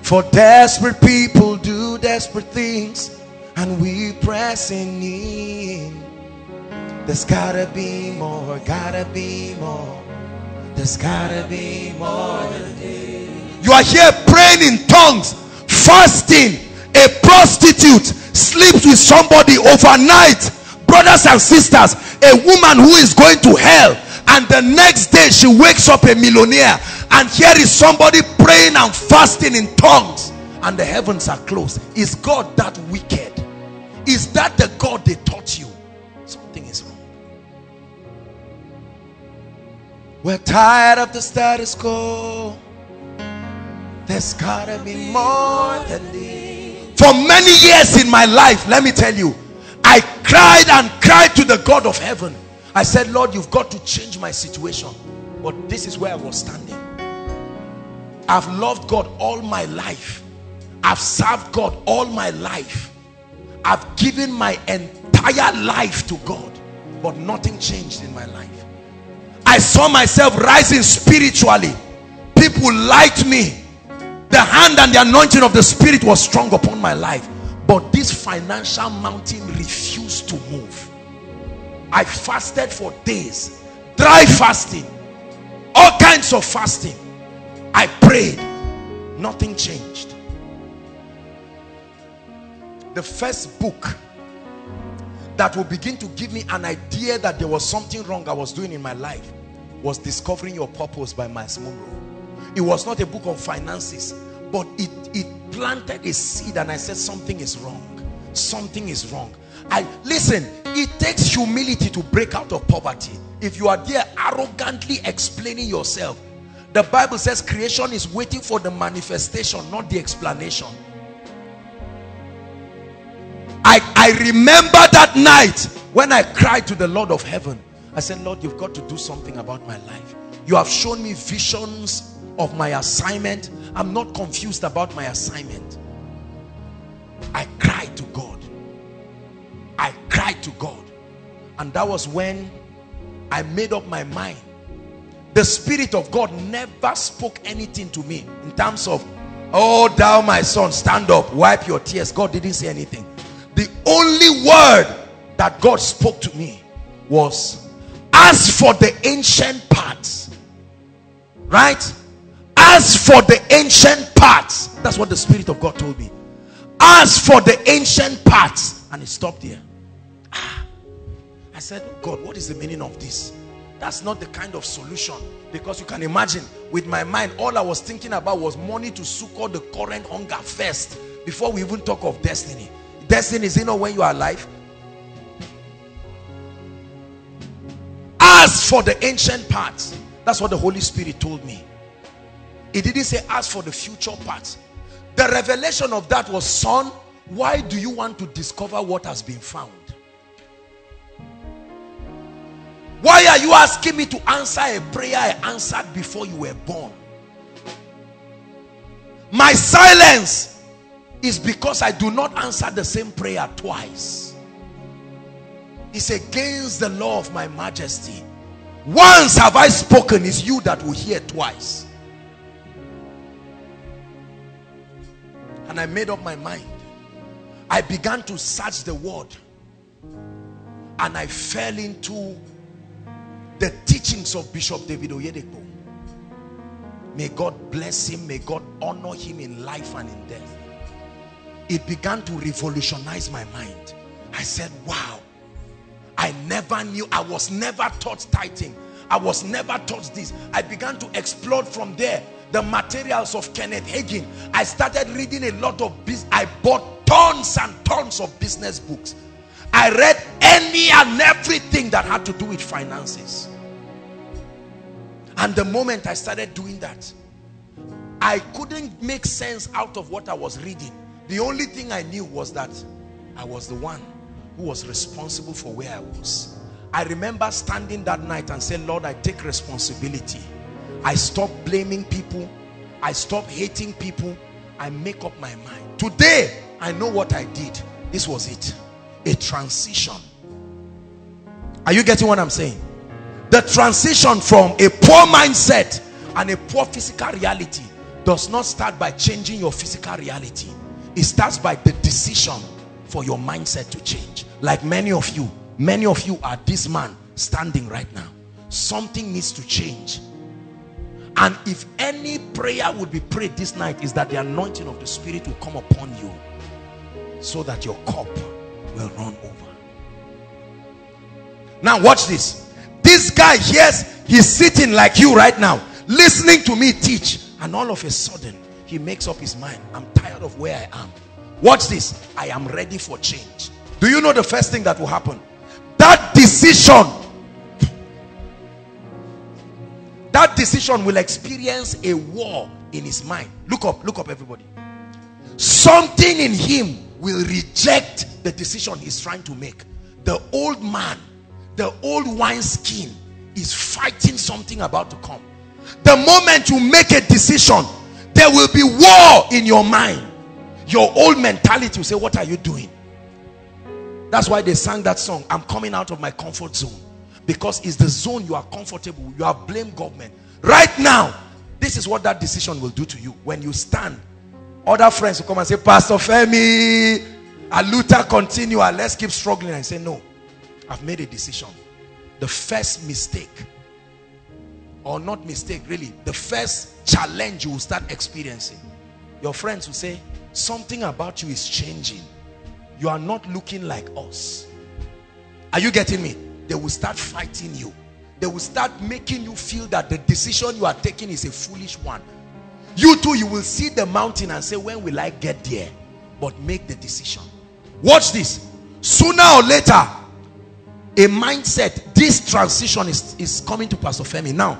For desperate people do desperate things, and we pressing in. There's gotta be more, gotta be more. There's gotta be more than this. You are here praying in tongues, fasting. A prostitute sleeps with somebody overnight. Brothers and sisters, a woman who is going to hell, and the next day she wakes up a millionaire, and here is somebody praying and fasting in tongues, and the heavens are closed. Is God that wicked? Is that the God they taught you? Something is wrong. We're tired of the status quo. There's gotta be more than this. For many years in my life, let me tell you, I cried and cried to the God of heaven. I said, Lord, you've got to change my situation. But this is where I was standing. I've loved God all my life. I've served God all my life. I've given my entire life to God, but nothing changed in my life. I saw myself rising spiritually. People liked me. The hand and the anointing of the Spirit was strong upon my life. But this financial mountain refused to move. I fasted for days, dry fasting, all kinds of fasting. I prayed, nothing changed. The first book that will begin to give me an idea that there was something wrong I was doing in my life was Discovering Your Purpose by Myles Munroe. It was not a book on finances, but it, it planted a seed, and I said something is wrong. Something is wrong. I listen, it takes humility to break out of poverty. If you are there arrogantly explaining yourself, the Bible says creation is waiting for the manifestation, not the explanation. I, I remember that night when I cried to the Lord of heaven. I said, Lord, you've got to do something about my life. You have shown me visions of my assignment. I'm not confused about my assignment. I cried to God. I cried to God. And that was when I made up my mind. The Spirit of God never spoke anything to me in terms of, oh, thou my son, stand up, wipe your tears. God didn't say anything. The only word that God spoke to me was, as for the ancient parts, right? As for the ancient parts. That's what the Spirit of God told me. As for the ancient parts. And it stopped there. Ah, I said, God, what is the meaning of this? That's not the kind of solution, because you can imagine with my mind, all I was thinking about was money to succor the current hunger first before we even talk of destiny. Destiny is, you know, when you are alive. As for the ancient parts, that's what the Holy Spirit told me. It didn't say as for the future parts. The revelation of that was, son, why do you want to discover what has been found? Why are you asking me to answer a prayer I answered before you were born? My silence is because I do not answer the same prayer twice. It's against the law of my majesty. Once have I spoken, it's you that will hear twice. And I made up my mind. I began to search the word. And I fell into the teachings of Bishop David Oyedepo. May God bless him. May God honor him in life and in death. It began to revolutionize my mind. I said, wow. I never knew. I was never taught tithing. I was never taught this. I began to explore from there the materials of Kenneth Hagin. I started reading a lot of business. I bought tons and tons of business books. I read any and everything that had to do with finances. And the moment I started doing that, I couldn't make sense out of what I was reading. The only thing I knew was that I was the one who was responsible for where I was. I remember standing that night and saying, Lord, I take responsibility. I stop blaming people. I stop hating people. I make up my mind. Today, I know what I did. This was it. A transition. Are you getting what I'm saying? The transition from a poor mindset and a poor physical reality does not start by changing your physical reality. It starts by the decision for your mindset to change. Like many of you, many of you are this man standing right now. Something needs to change. And if any prayer would be prayed this night, is that the anointing of the Spirit will come upon you so that your cup will run over. Now watch this. This guy here, he's sitting like you right now, listening to me teach, and all of a sudden he makes up his mind, I'm tired of where I am. Watch this. I am ready for change. Do you know the first thing that will happen? That decision, that decision will experience a war in his mind. Look up, look up everybody. Something in him will reject the decision he's trying to make. The old man, the old wine skin is fighting something about to come. The moment you make a decision, there will be war in your mind. Your old mentality will say, what are you doing? That's why they sang that song, I'm coming out of my comfort zone. Because it's the zone you are comfortable. You have blamed government. Right now, this is what that decision will do to you. When you stand, other friends will come and say, Pastor Femi, Aluta, continue, let's keep struggling. And say, no, I've made a decision. The first mistake, or not mistake really, the first challenge you will start experiencing, your friends will say, something about you is changing. You are not looking like us. Are you getting me? They will start fighting you. They will start making you feel that the decision you are taking is a foolish one. You too, you will see the mountain and say, when will I get there? But make the decision. Watch this. Sooner or later, a mindset, this transition is, is coming to Pastor Femi. Now,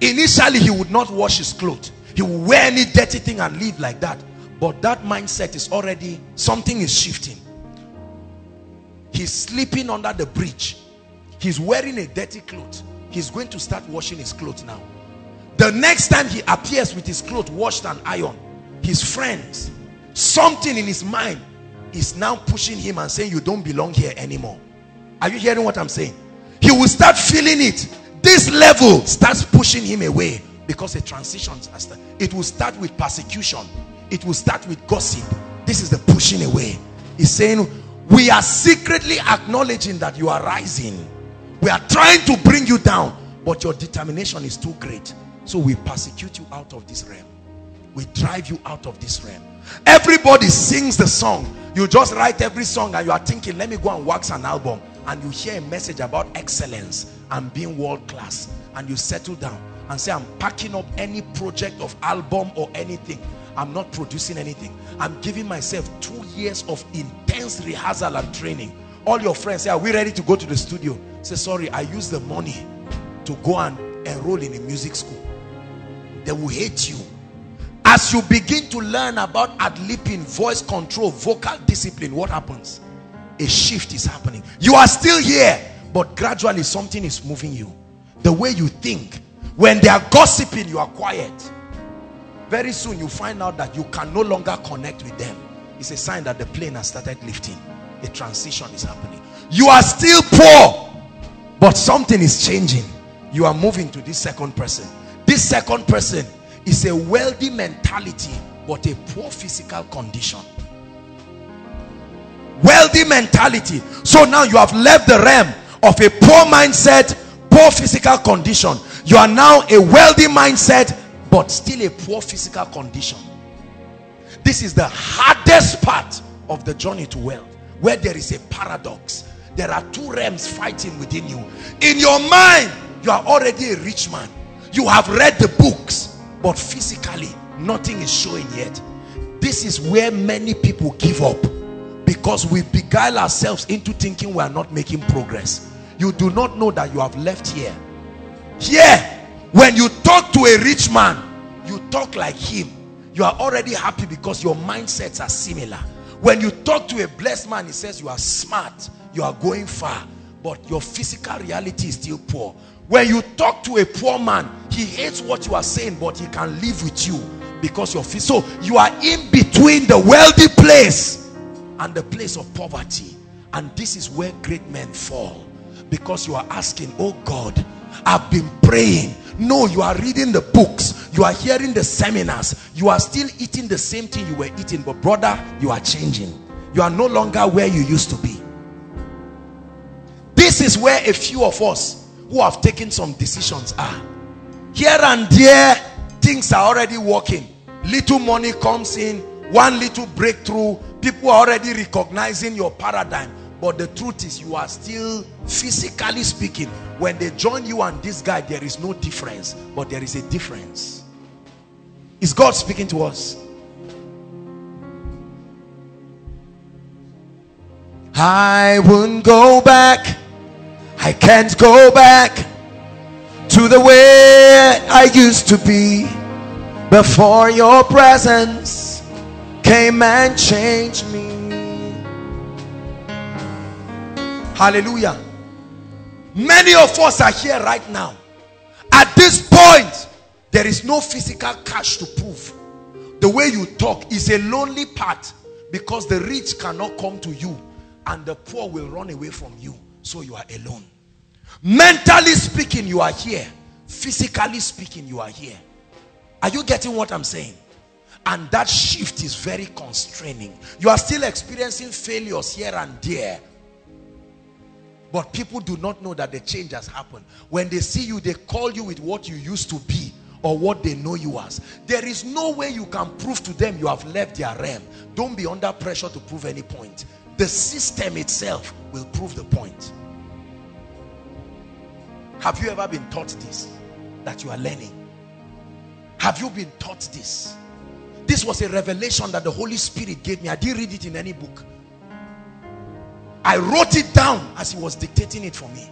initially, he would not wash his clothes. He would wear any dirty thing and live like that. But that mindset is already, something is shifting. He's sleeping under the bridge. He's wearing a dirty cloth. He's going to start washing his clothes now. The next time he appears with his clothes washed and ironed, his friends, something in his mind is now pushing him and saying, you don't belong here anymore. Are you hearing what I'm saying? He will start feeling it. This level starts pushing him away because the transitions are starting. It will start with persecution. It will start with gossip. This is the pushing away. He's saying, we are secretly acknowledging that you are rising. We are trying to bring you down, but your determination is too great. So we persecute you out of this realm. We drive you out of this realm. Everybody sings the song. You just write every song and you are thinking, let me go and wax an album. And you hear a message about excellence and being world class. And you settle down and say, I'm packing up any project of album or anything. I'm not producing anything. I'm giving myself two years of intense rehearsal and training. All your friends say, are we ready to go to the studio? Say, sorry, I use the money to go and enroll in a music school. They will hate you. As you begin to learn about ad-libbing, voice control, vocal discipline, what happens? A shift is happening. You are still here, but gradually something is moving you. The way you think. When they are gossiping, you are quiet. Very soon you find out that you can no longer connect with them. It's a sign that the plane has started lifting. A transition is happening. You are still poor, but something is changing. You are moving to this second person. This second person is a wealthy mentality, but a poor physical condition. Wealthy mentality. So now you have left the realm of a poor mindset, poor physical condition. You are now a wealthy mindset, but still a poor physical condition. This is the hardest part of the journey to wealth, where there is a paradox. There are two realms fighting within you. In your mind, you are already a rich man. You have read the books, but physically, nothing is showing yet. This is where many people give up, because we beguile ourselves into thinking we are not making progress. You do not know that you have left here. Here, when you talk to a rich man, you talk like him. You are already happy because your mindsets are similar. When you talk to a blessed man, he says you are smart, you are going far, but your physical reality is still poor. When you talk to a poor man, he hates what you are saying, but he can live with you because you're fit. So you are in between the wealthy place and the place of poverty, and this is where great men fall, because you are asking, oh God, I've been praying. No, you are reading the books, you are hearing the seminars, you are still eating the same thing you were eating, but brother, you are changing. You are no longer where you used to be. This is where a few of us who have taken some decisions are. Here and there, things are already working. Little money comes in, one little breakthrough, people are already recognizing your paradigm, but the truth is you are still, physically speaking, when they join you and this guy, there is no difference, but there is a difference. Is God speaking to us? I wouldn't go back. I can't go back to the way I used to be before your presence came and changed me. Hallelujah. Many of us are here right now. At this point, there is no physical cash to prove. The way you talk is a lonely part, because the rich cannot come to you and the poor will run away from you. So you are alone. Mentally speaking, you are here. Physically speaking, you are here. Are you getting what I'm saying? And that shift is very constraining. You are still experiencing failures here and there, but people do not know that the change has happened. When they see you, they call you with what you used to be or what they know you as. There is no way you can prove to them you have left their realm. Don't be under pressure to prove any point. The system itself will prove the point. Have you ever been taught this, that you are learning? Have you been taught this? This was a revelation that the Holy Spirit gave me. I didn't read it in any book. I wrote it down as he was dictating it for me.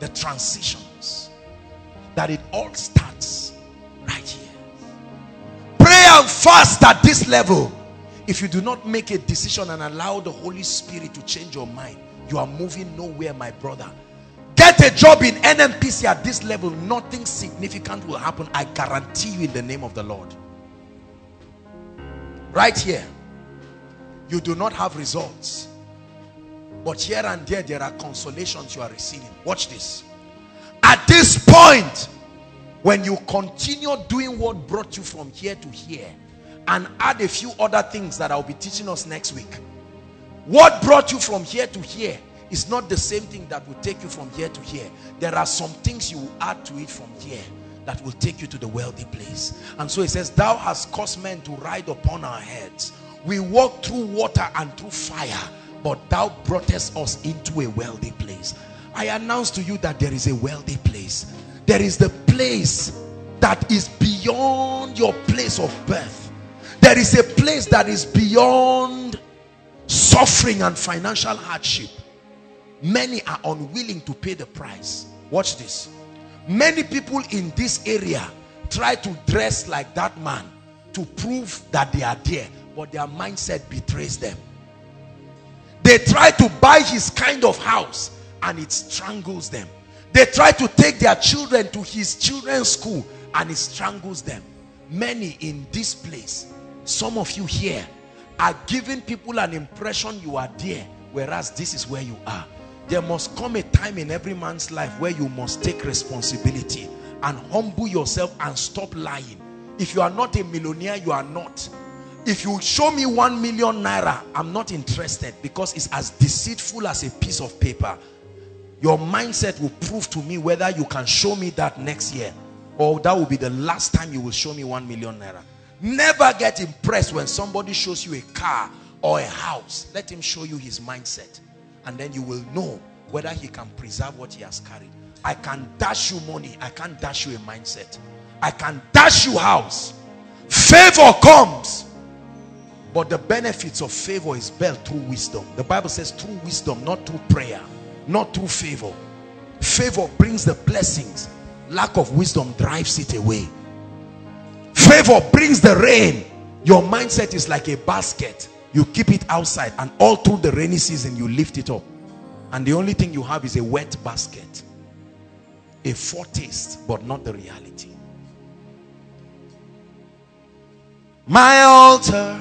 The transitions. That it all starts right here. Pray and fast at this level. If you do not make a decision and allow the Holy Spirit to change your mind, You are moving nowhere, my brother. Get a job in N M P C at this level. Nothing significant will happen. I guarantee you in the name of the Lord. Right here, you do not have results. But here and there, there are consolations you are receiving. Watch this. At this point, when you continue doing what brought you from here to here, and add a few other things that I'll be teaching us next week, what brought you from here to here is not the same thing that will take you from here to here. There are some things you will add to it from here that will take you to the wealthy place. And so it says, thou hast caused men to ride upon our heads. We walk through water and through fire, but thou broughtest us into a wealthy place. I announce to you that there is a wealthy place. There is the place that is beyond your place of birth. There is a place that is beyond suffering and financial hardship. Many are unwilling to pay the price. Watch this. Many people in this area try to dress like that man to prove that they are there, but their mindset betrays them. They try to buy his kind of house and it strangles them. They try to take their children to his children's school and it strangles them. Many in this place, some of you here, are giving people an impression you are there, whereas this is where you are. There must come a time in every man's life where you must take responsibility and humble yourself and stop lying. If you are not a millionaire, you are not. If you show me one million naira, I'm not interested, because it's as deceitful as a piece of paper. Your mindset will prove to me whether you can show me that next year, or that will be the last time you will show me one million naira. Never get impressed when somebody shows you a car or a house. Let him show you his mindset, and then you will know whether he can preserve what he has carried. I can dash you money. I can't dash you a mindset. I can dash you house. Favor comes, but the benefits of favor is built through wisdom. The Bible says through wisdom, not through prayer, not through favor. Favor brings the blessings. Lack of wisdom drives it away. Favor brings the rain. Your mindset is like a basket. You keep it outside, and all through the rainy season you lift it up, and the only thing you have is a wet basket, a foretaste, but not the reality. My altar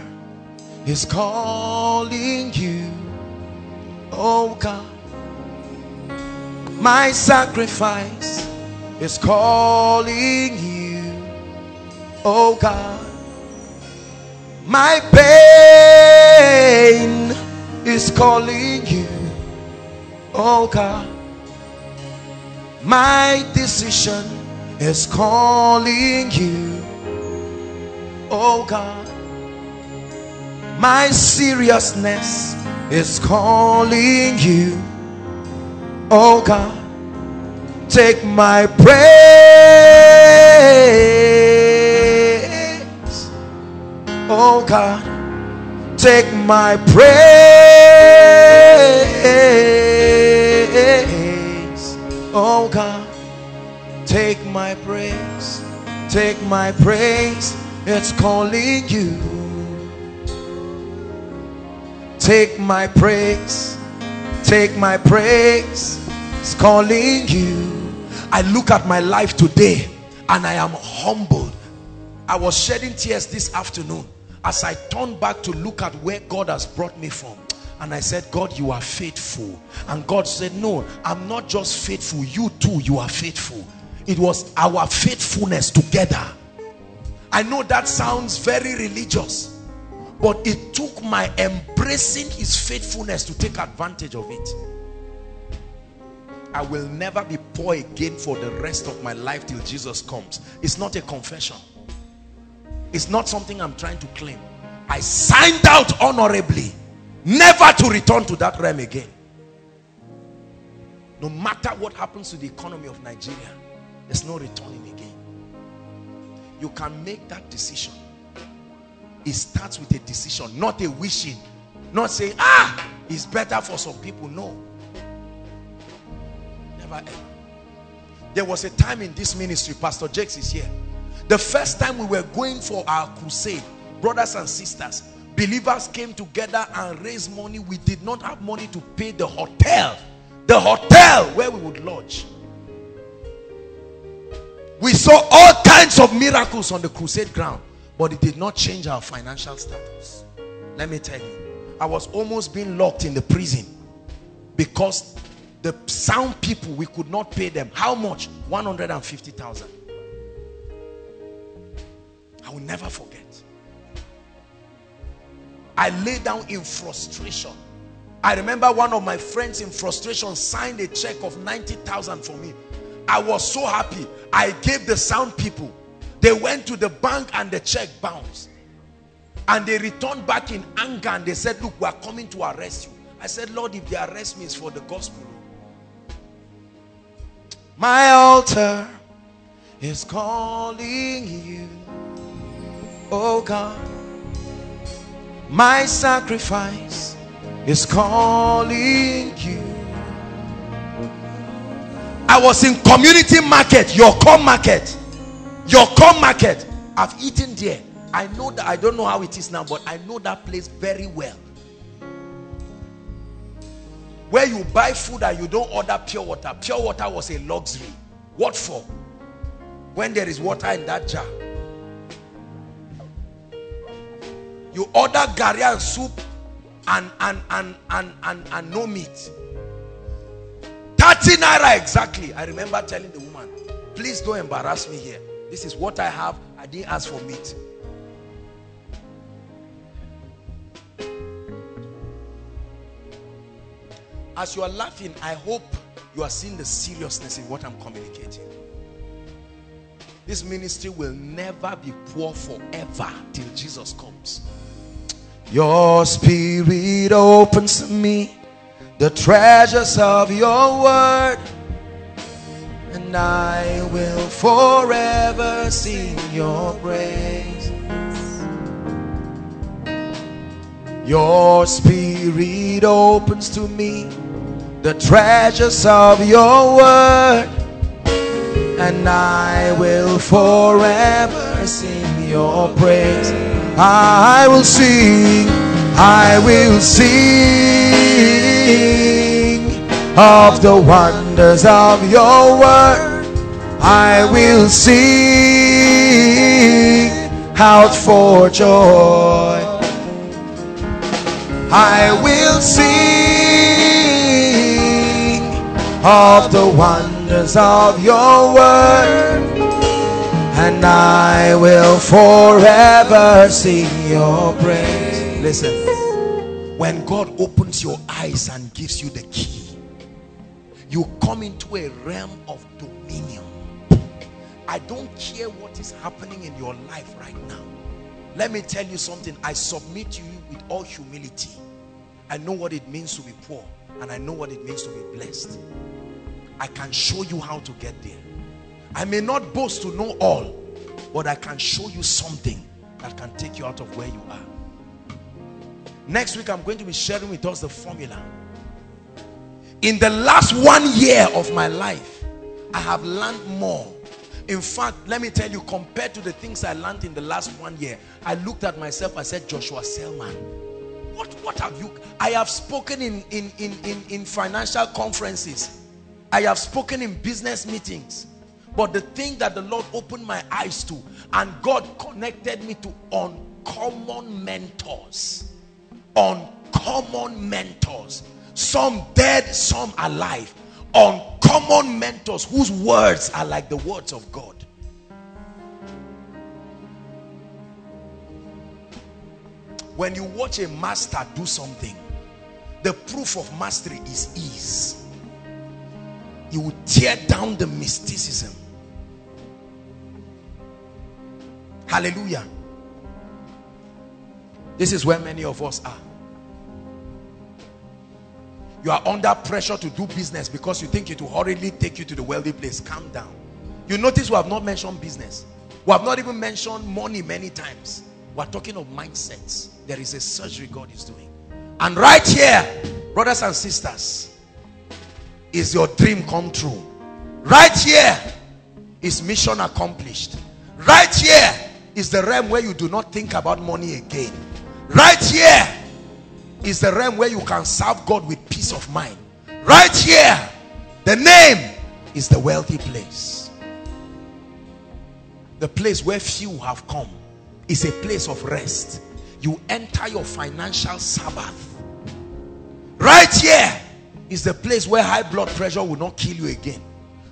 is calling you, oh God. My sacrifice is calling you, oh God. My pain is calling you, oh God. My decision is calling you, oh God. My seriousness is calling you, oh God. Take my praise, oh God. Take my praise, oh God. Take my praise, take my praise, it's calling you. Take my praise, take my praise, it's calling you. I look at my life today and I am humbled. I was shedding tears this afternoon as I turned back to look at where God has brought me from. And I said, God, you are faithful. And God said, no, I'm not just faithful. You too, you are faithful. It was our faithfulness together. I know that sounds very religious, but it took my embracing his faithfulness to take advantage of it. I will never be poor again for the rest of my life till Jesus comes. It's not a confession. It's not something I'm trying to claim. I signed out honorably, never to return to that realm again. No matter what happens to the economy of Nigeria, there's no returning again. You can make that decision. It starts with a decision, not a wishing. Not saying, ah, it's better for some people. No. There was a time in this ministry, Pastor Jakes is here, the first time we were going for our crusade, brothers and sisters, Believers came together and raised money. We did not have money to pay the hotel. The hotel where we would lodge. We saw all kinds of miracles on the crusade ground, but it did not change our financial status. Let me tell you, I was almost being locked in the prison because the sound people, we could not pay them. How much? one hundred fifty thousand. I will never forget. I lay down in frustration. I remember one of my friends in frustration signed a check of ninety thousand for me. I was so happy. I gave the sound people. They went to the bank and the check bounced. And they returned back in anger and they said, look, we are coming to arrest you. I said, Lord, if they arrest me, it's for the gospel. My altar is calling you, oh God. My sacrifice is calling you. I was in community market, your com market, your com market. I've eaten there. I know that. I don't know how it is now, but I know that place very well. Where you buy food and you don't order pure water. Pure water was a luxury. What for? When there is water in that jar. You order garia and soup and and and and and, and no meat. thirty naira exactly. I remember telling the woman, please don't embarrass me here. This is what I have. I didn't ask for meat. As you are laughing, I hope you are seeing the seriousness in what I'm communicating. This ministry will never be poor forever till Jesus comes. Your spirit opens to me the treasures of your word, and I will forever sing your praise. Your spirit opens to me the treasures of your word, and I will forever sing your praise. I will sing, I will sing of the wonders of your word. I will sing out for joy. I will sing of the wonders of your word, and I will forever sing your praise. Listen. When God opens your eyes and gives you the key, you come into a realm of dominion. I don't care what is happening in your life right now. Let me tell you something. I submit to you with all humility. I know what it means to be poor, and I know what it means to be blessed. I can show you how to get there. I may not boast to know all, but I can show you something that can take you out of where you are. Next week, I'm going to be sharing with us the formula. In the last one year of my life, I have learned more. In fact, let me tell you, compared to the things I learned in the last one year, I looked at myself, I said, Joshua Selman, what, what have you? I have spoken in, in, in, in, in financial conferences. I have spoken in business meetings. But the thing that the Lord opened my eyes to, and God connected me to uncommon mentors. Uncommon mentors, some dead, some alive. Uncommon mentors whose words are like the words of God. When you watch a master do something, the proof of mastery is ease. You will tear down the mysticism. Hallelujah. This is where many of us are. You are under pressure to do business because you think it will hurriedly take you to the wealthy place. Calm down. You notice we have not mentioned business. We have not even mentioned money many times. We are talking of mindsets. There is a surgery God is doing. And right here, brothers and sisters, is your dream come true. Right here is mission accomplished. Right here is the realm where you do not think about money again. Right here is the realm where you can serve God with peace of mind. Right here, the name is the wealthy place. The place where few have come is a place of rest. You enter your financial Sabbath. Right here is the place where high blood pressure will not kill you again.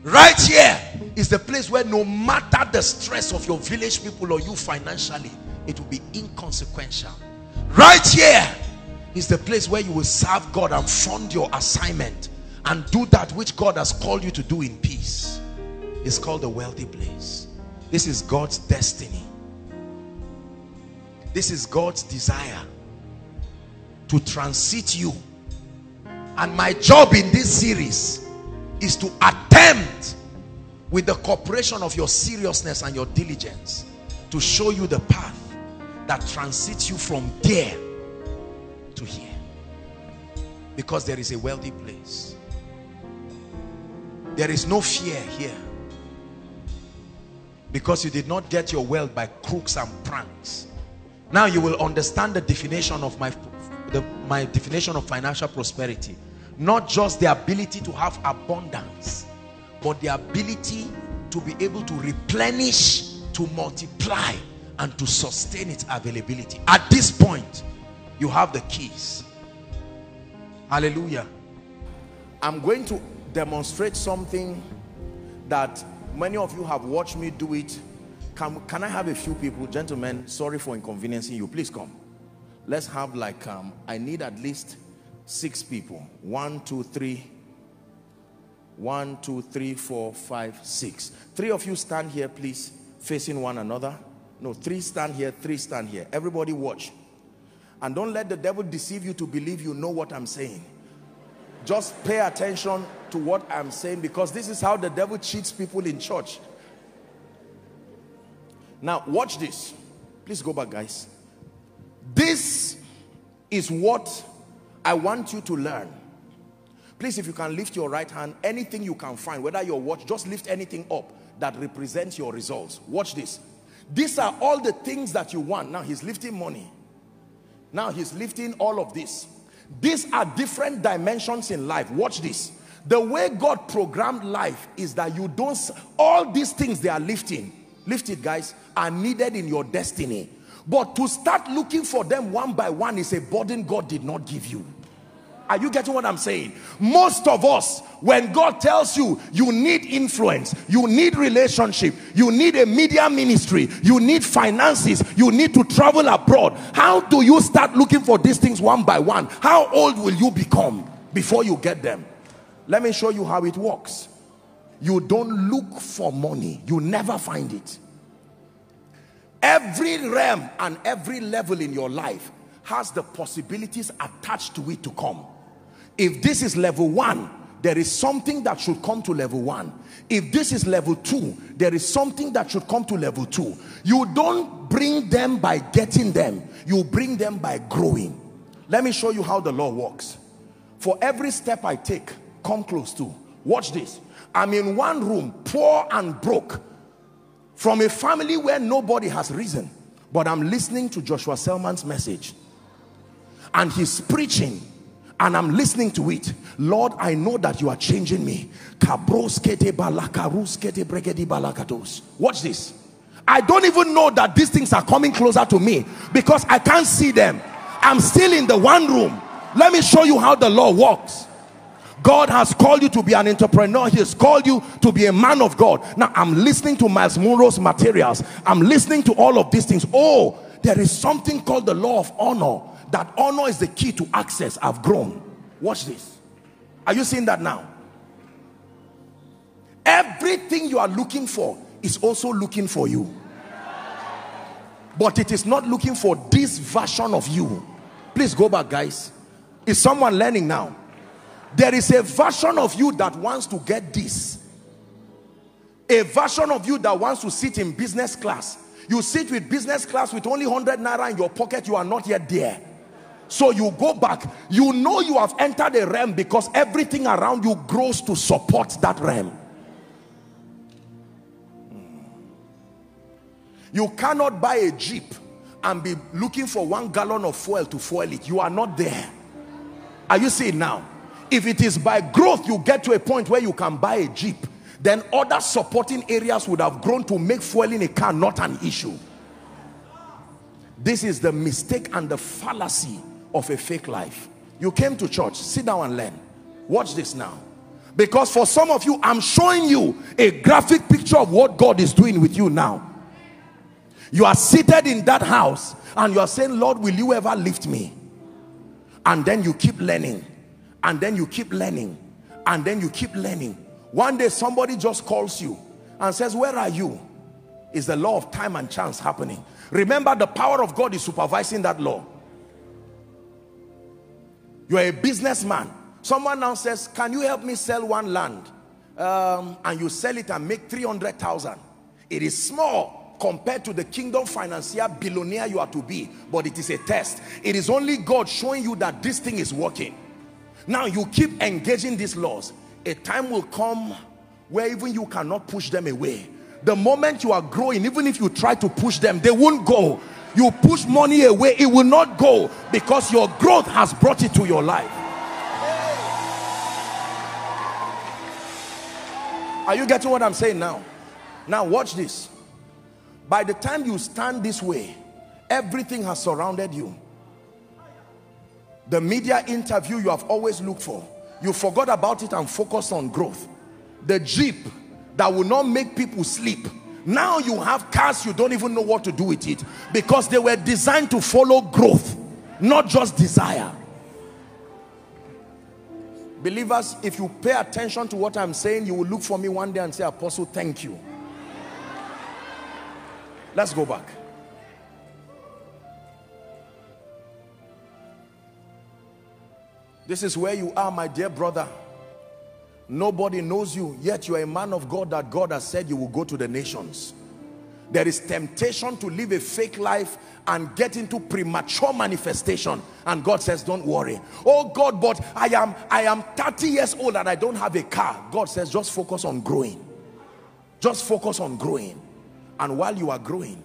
Right here is the place where no matter the stress of your village people or you financially, it will be inconsequential. Right here is the place where you will serve God and fund your assignment and do that which God has called you to do in peace. It's called the wealthy place. This is God's destiny. This is God's desire to transit you. And my job in this series is to attempt, with the cooperation of your seriousness and your diligence, to show you the path that transits you from there to here. Because there is a wealthy place. There is no fear here. Because you did not get your wealth by crooks and pranks. Now you will understand the definition of my, the, my definition of financial prosperity. Not just the ability to have abundance, but the ability to be able to replenish, to multiply, and to sustain its availability. At this point, you have the keys. Hallelujah. I'm going to demonstrate something that many of you have watched me do it. Can, can I have a few people? Gentlemen, sorry for inconveniencing you. Please come. Let's have like, um, I need at least six people. One, two, three. One, two, three, four, five, six. Three of you stand here, please, facing one another. No, three stand here, three stand here. Everybody watch. And don't let the devil deceive you to believe you know what I'm saying. Just pay attention to what I'm saying, because this is how the devil cheats people in church. Now, watch this. Please go back, guys. This is what I want you to learn. Please, if you can lift your right hand, anything you can find, whether your watch, just lift anything up that represents your results. Watch this. These are all the things that you want. Now, he's lifting money. Now, he's lifting all of this. These are different dimensions in life. Watch this. The way God programmed life is that you don't... All these things they are lifting... Lift it, guys, are needed in your destiny. But to start looking for them one by one is a burden God did not give you. Are you getting what I'm saying? Most of us, when God tells you, you need influence, you need relationship, you need a media ministry, you need finances, you need to travel abroad. How do you start looking for these things one by one? How old will you become before you get them? Let me show you how it works. You don't look for money. You never find it. Every realm and every level in your life has the possibilities attached to it to come. If this is level one, there is something that should come to level one. If this is level two, there is something that should come to level two. You don't bring them by getting them. You bring them by growing. Let me show you how the law works. For every step I take, come close to. Watch this. I'm in one room, poor and broke, from a family where nobody has risen, but I'm listening to Joshua Selman's message, and he's preaching, and I'm listening to it. Lord, I know that you are changing me. Watch this. I don't even know that these things are coming closer to me, because I can't see them. I'm still in the one room. Let me show you how the law works. God has called you to be an entrepreneur. He has called you to be a man of God. Now, I'm listening to Myles Munroe's materials. I'm listening to all of these things. Oh, there is something called the law of honor. That honor is the key to access. I've grown. Watch this. Are you seeing that now? Everything you are looking for is also looking for you. But it is not looking for this version of you. Please go back, guys. Is someone learning now? There is a version of you that wants to get this. A version of you that wants to sit in business class. You sit with business class with only one hundred naira in your pocket. You are not yet there. So you go back. You know you have entered a realm because everything around you grows to support that realm. You cannot buy a Jeep and be looking for one gallon of fuel to fuel it. You are not there. Are you seeing now? If it is by growth you get to a point where you can buy a jeep, then other supporting areas would have grown to make fueling a car not an issue. This is the mistake and the fallacy of a fake life. You came to church, sit down and learn. Watch this now. Because for some of you, I'm showing you a graphic picture of what God is doing with you now. You are seated in that house and you are saying, Lord, will you ever lift me? And then you keep learning. And then you keep learning. And then you keep learning. One day somebody just calls you and says, where are you? It's the law of time and chance happening. Remember, the power of God is supervising that law. You are a businessman. Someone now says, can you help me sell one land? Um, and you sell it and make three hundred thousand. It is small compared to the kingdom financier billionaire you are to be, but it is a test. It is only God showing you that this thing is working. Now you keep engaging these laws. A time will come where even you cannot push them away. The moment you are growing, even if you try to push them, they won't go. You push money away, it will not go, because your growth has brought it to your life. Are you getting what I'm saying now? Now watch this. By the time you stand this way, everything has surrounded you. The media interview you have always looked for, you forgot about it and focused on growth. The jeep that will not make people sleep. Now you have cars you don't even know what to do with it, because they were designed to follow growth, not just desire. Believers, if you pay attention to what I'm saying, you will look for me one day and say, Apostle, thank you. Let's go back. This is where you are, my dear brother. Nobody knows you, yet you are a man of God that God has said you will go to the nations. There is temptation to live a fake life and get into premature manifestation. And God says, don't worry. Oh God, but I am, I am thirty years old and I don't have a car. God says, just focus on growing. Just focus on growing. And while you are growing,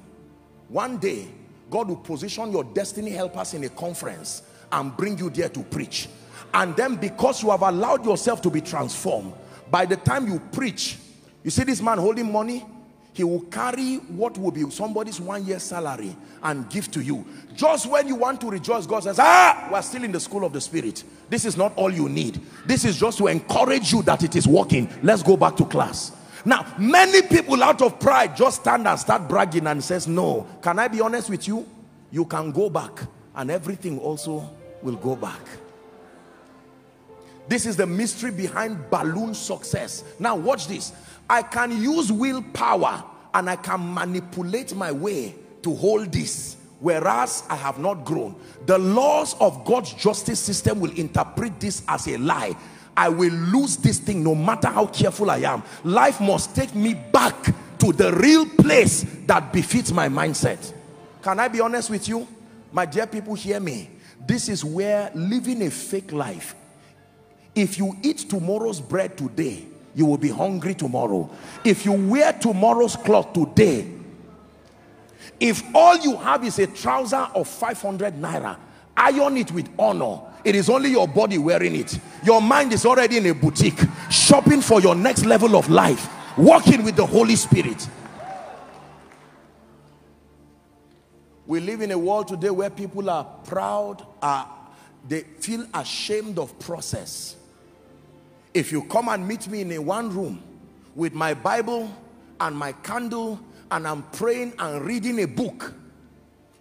one day, God will position your destiny helpers in a conference and bring you there to preach. And then, because you have allowed yourself to be transformed, by the time you preach, you see this man holding money, he will carry what will be somebody's one year salary and give to you. Just when you want to rejoice, God says, ah, we're still in the school of the Spirit. This is not all you need. This is just to encourage you that it is working. Let's go back to class. Now, many people out of pride just stand and start bragging and says, no, can I be honest with you? You can go back and everything also will go back. This is the mystery behind balloon success. Now watch this. I can use willpower and I can manipulate my way to hold this, whereas I have not grown. The laws of God's justice system will interpret this as a lie. I will lose this thing no matter how careful I am. Life must take me back to the real place that befits my mindset. Can I be honest with you? My dear people, hear me. This is where living a fake life. If you eat tomorrow's bread today, you will be hungry tomorrow. If you wear tomorrow's cloth today, if all you have is a trouser of five hundred naira, iron it with honor. It is only your body wearing it. Your mind is already in a boutique, shopping for your next level of life, walking with the Holy Spirit. We live in a world today where people are proud, are, they feel ashamed of process. If you come and meet me in a one room with my Bible and my candle and I'm praying and reading a book,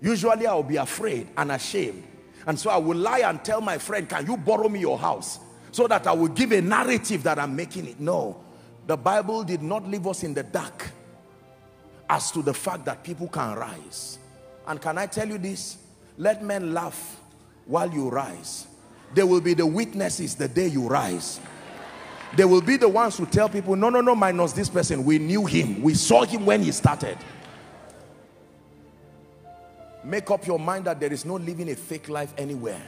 usually I'll be afraid and ashamed. And so I will lie and tell my friend, can you borrow me your house? So that I will give a narrative that I'm making it. No, the Bible did not leave us in the dark as to the fact that people can rise. And can I tell you this? Let men laugh while you rise. They will be the witnesses the day you rise. They will be the ones who tell people, no, no, no, minus this person. We knew him. We saw him when he started. Make up your mind that there is no living a fake life anywhere.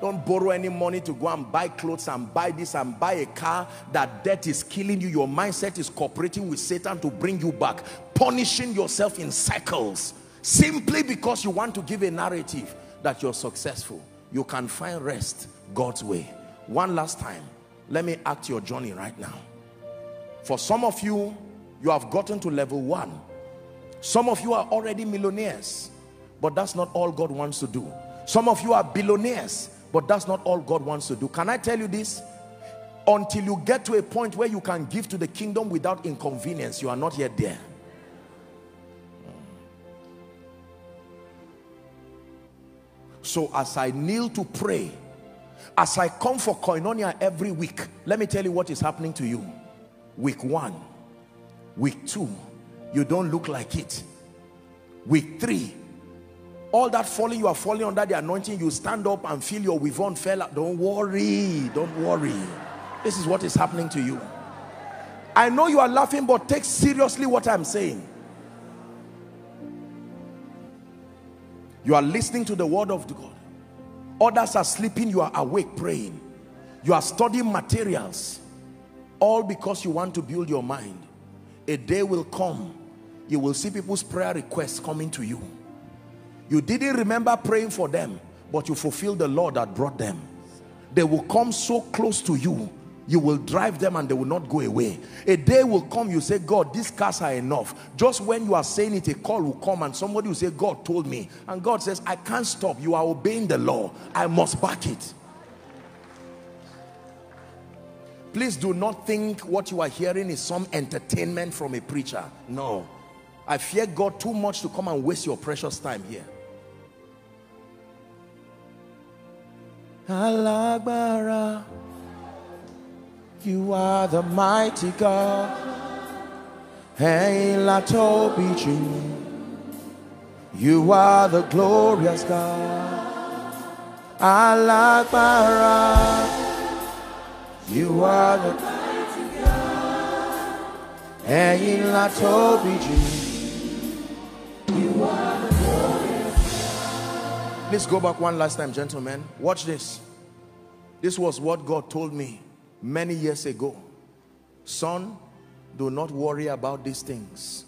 Don't borrow any money to go and buy clothes and buy this and buy a car. That debt is killing you. Your mindset is cooperating with Satan to bring you back, punishing yourself in cycles. simply because you want to give a narrative that you're successful. You can find rest God's way. One last time, let me act your journey right now. For some of you, you have gotten to level one. Some of you are already millionaires, but that's not all God wants to do. Some of you are billionaires, but that's not all God wants to do. Can I tell you this? Until you get to a point where you can give to the kingdom without inconvenience, you are not yet there. So as I kneel to pray, as I come for Koinonia every week, let me tell you what is happening to you. Week one, week two, you don't look like it. Week three, all that falling, you are falling under the anointing, you stand up and feel your weavon fell out. Don't worry, don't worry. This is what is happening to you. I know you are laughing, but take seriously what I'm saying. You are listening to the word of God. Others are sleeping, you are awake praying. You are studying materials. All because you want to build your mind. A day will come, you will see people's prayer requests coming to you. You didn't remember praying for them, but you fulfilled the law that brought them. They will come so close to you, you will drive them and they will not go away. A day will come, you say, God, these cars are enough. Just when you are saying it, a call will come and somebody will say, God told me. And God says, I can't stop. You are obeying the law. I must back it. Please do not think what you are hearing is some entertainment from a preacher. No. I fear God too much to come and waste your precious time here. Alagbara, you are the mighty God. Hey, Latobiji, you are the glorious God. Alagbara, you are the mighty God. Hey, Latobiji. Let's go back one last time, gentlemen. Watch this. This was what God told me many years ago. Son, do not worry about these things.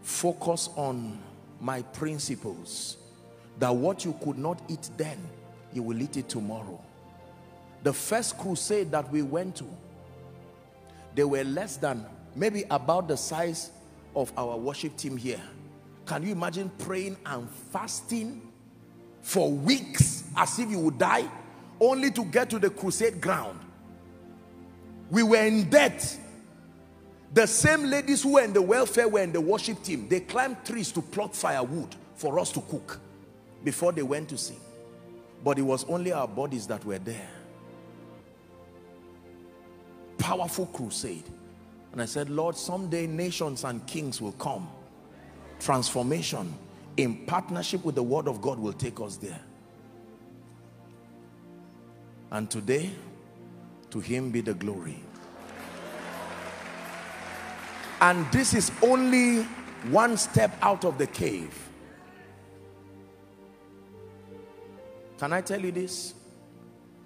Focus on my principles. That what you could not eat then, you will eat it tomorrow. The first crusade that we went to, they were less than, maybe about the size of our worship team here. Can you imagine praying and fasting for weeks as if you would die, only to get to the crusade ground? We were in debt. The same ladies who were in the welfare were in the worship team. They climbed trees to pluck firewood for us to cook before they went to sing. But it was only our bodies that were there. Powerful crusade. And I said, Lord, someday nations and kings will come. Transformation in partnership with the word of God will take us there. And today, to him be the glory. And this is only one step out of the cave. Can I tell you this?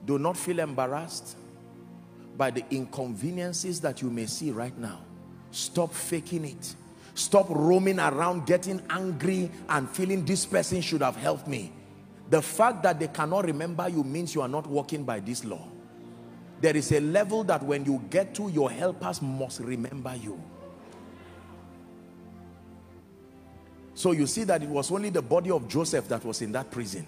Do not feel embarrassed by the inconveniences that you may see right now. Stop faking it. Stop roaming around getting angry and feeling this person should have helped me. The fact that they cannot remember you means you are not walking by this law. There is a level that when you get to, your helpers must remember you. So you see that it was only the body of Joseph that was in that prison.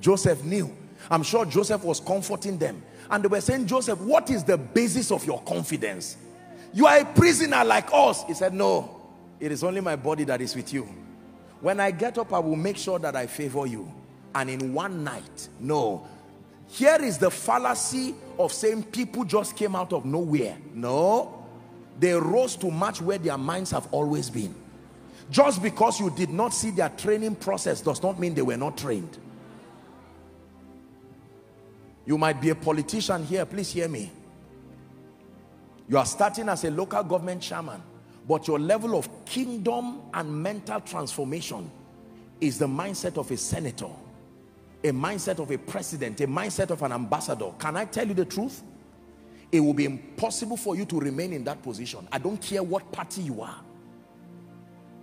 Joseph knew. I'm sure Joseph was comforting them. And they were saying, Joseph, what is the basis of your confidence? You are a prisoner like us. He said, no. It is only my body that is with you. When I get up, I will make sure that I favor you. And in one night, no. Here is the fallacy of saying people just came out of nowhere. No. They rose to match where their minds have always been. Just because you did not see their training process does not mean they were not trained. You might be a politician here, please hear me. You are starting as a local government chairman. But your level of kingdom and mental transformation is the mindset of a senator, a mindset of a president, a mindset of an ambassador. Can I tell you the truth? It will be impossible for you to remain in that position. I don't care what party you are.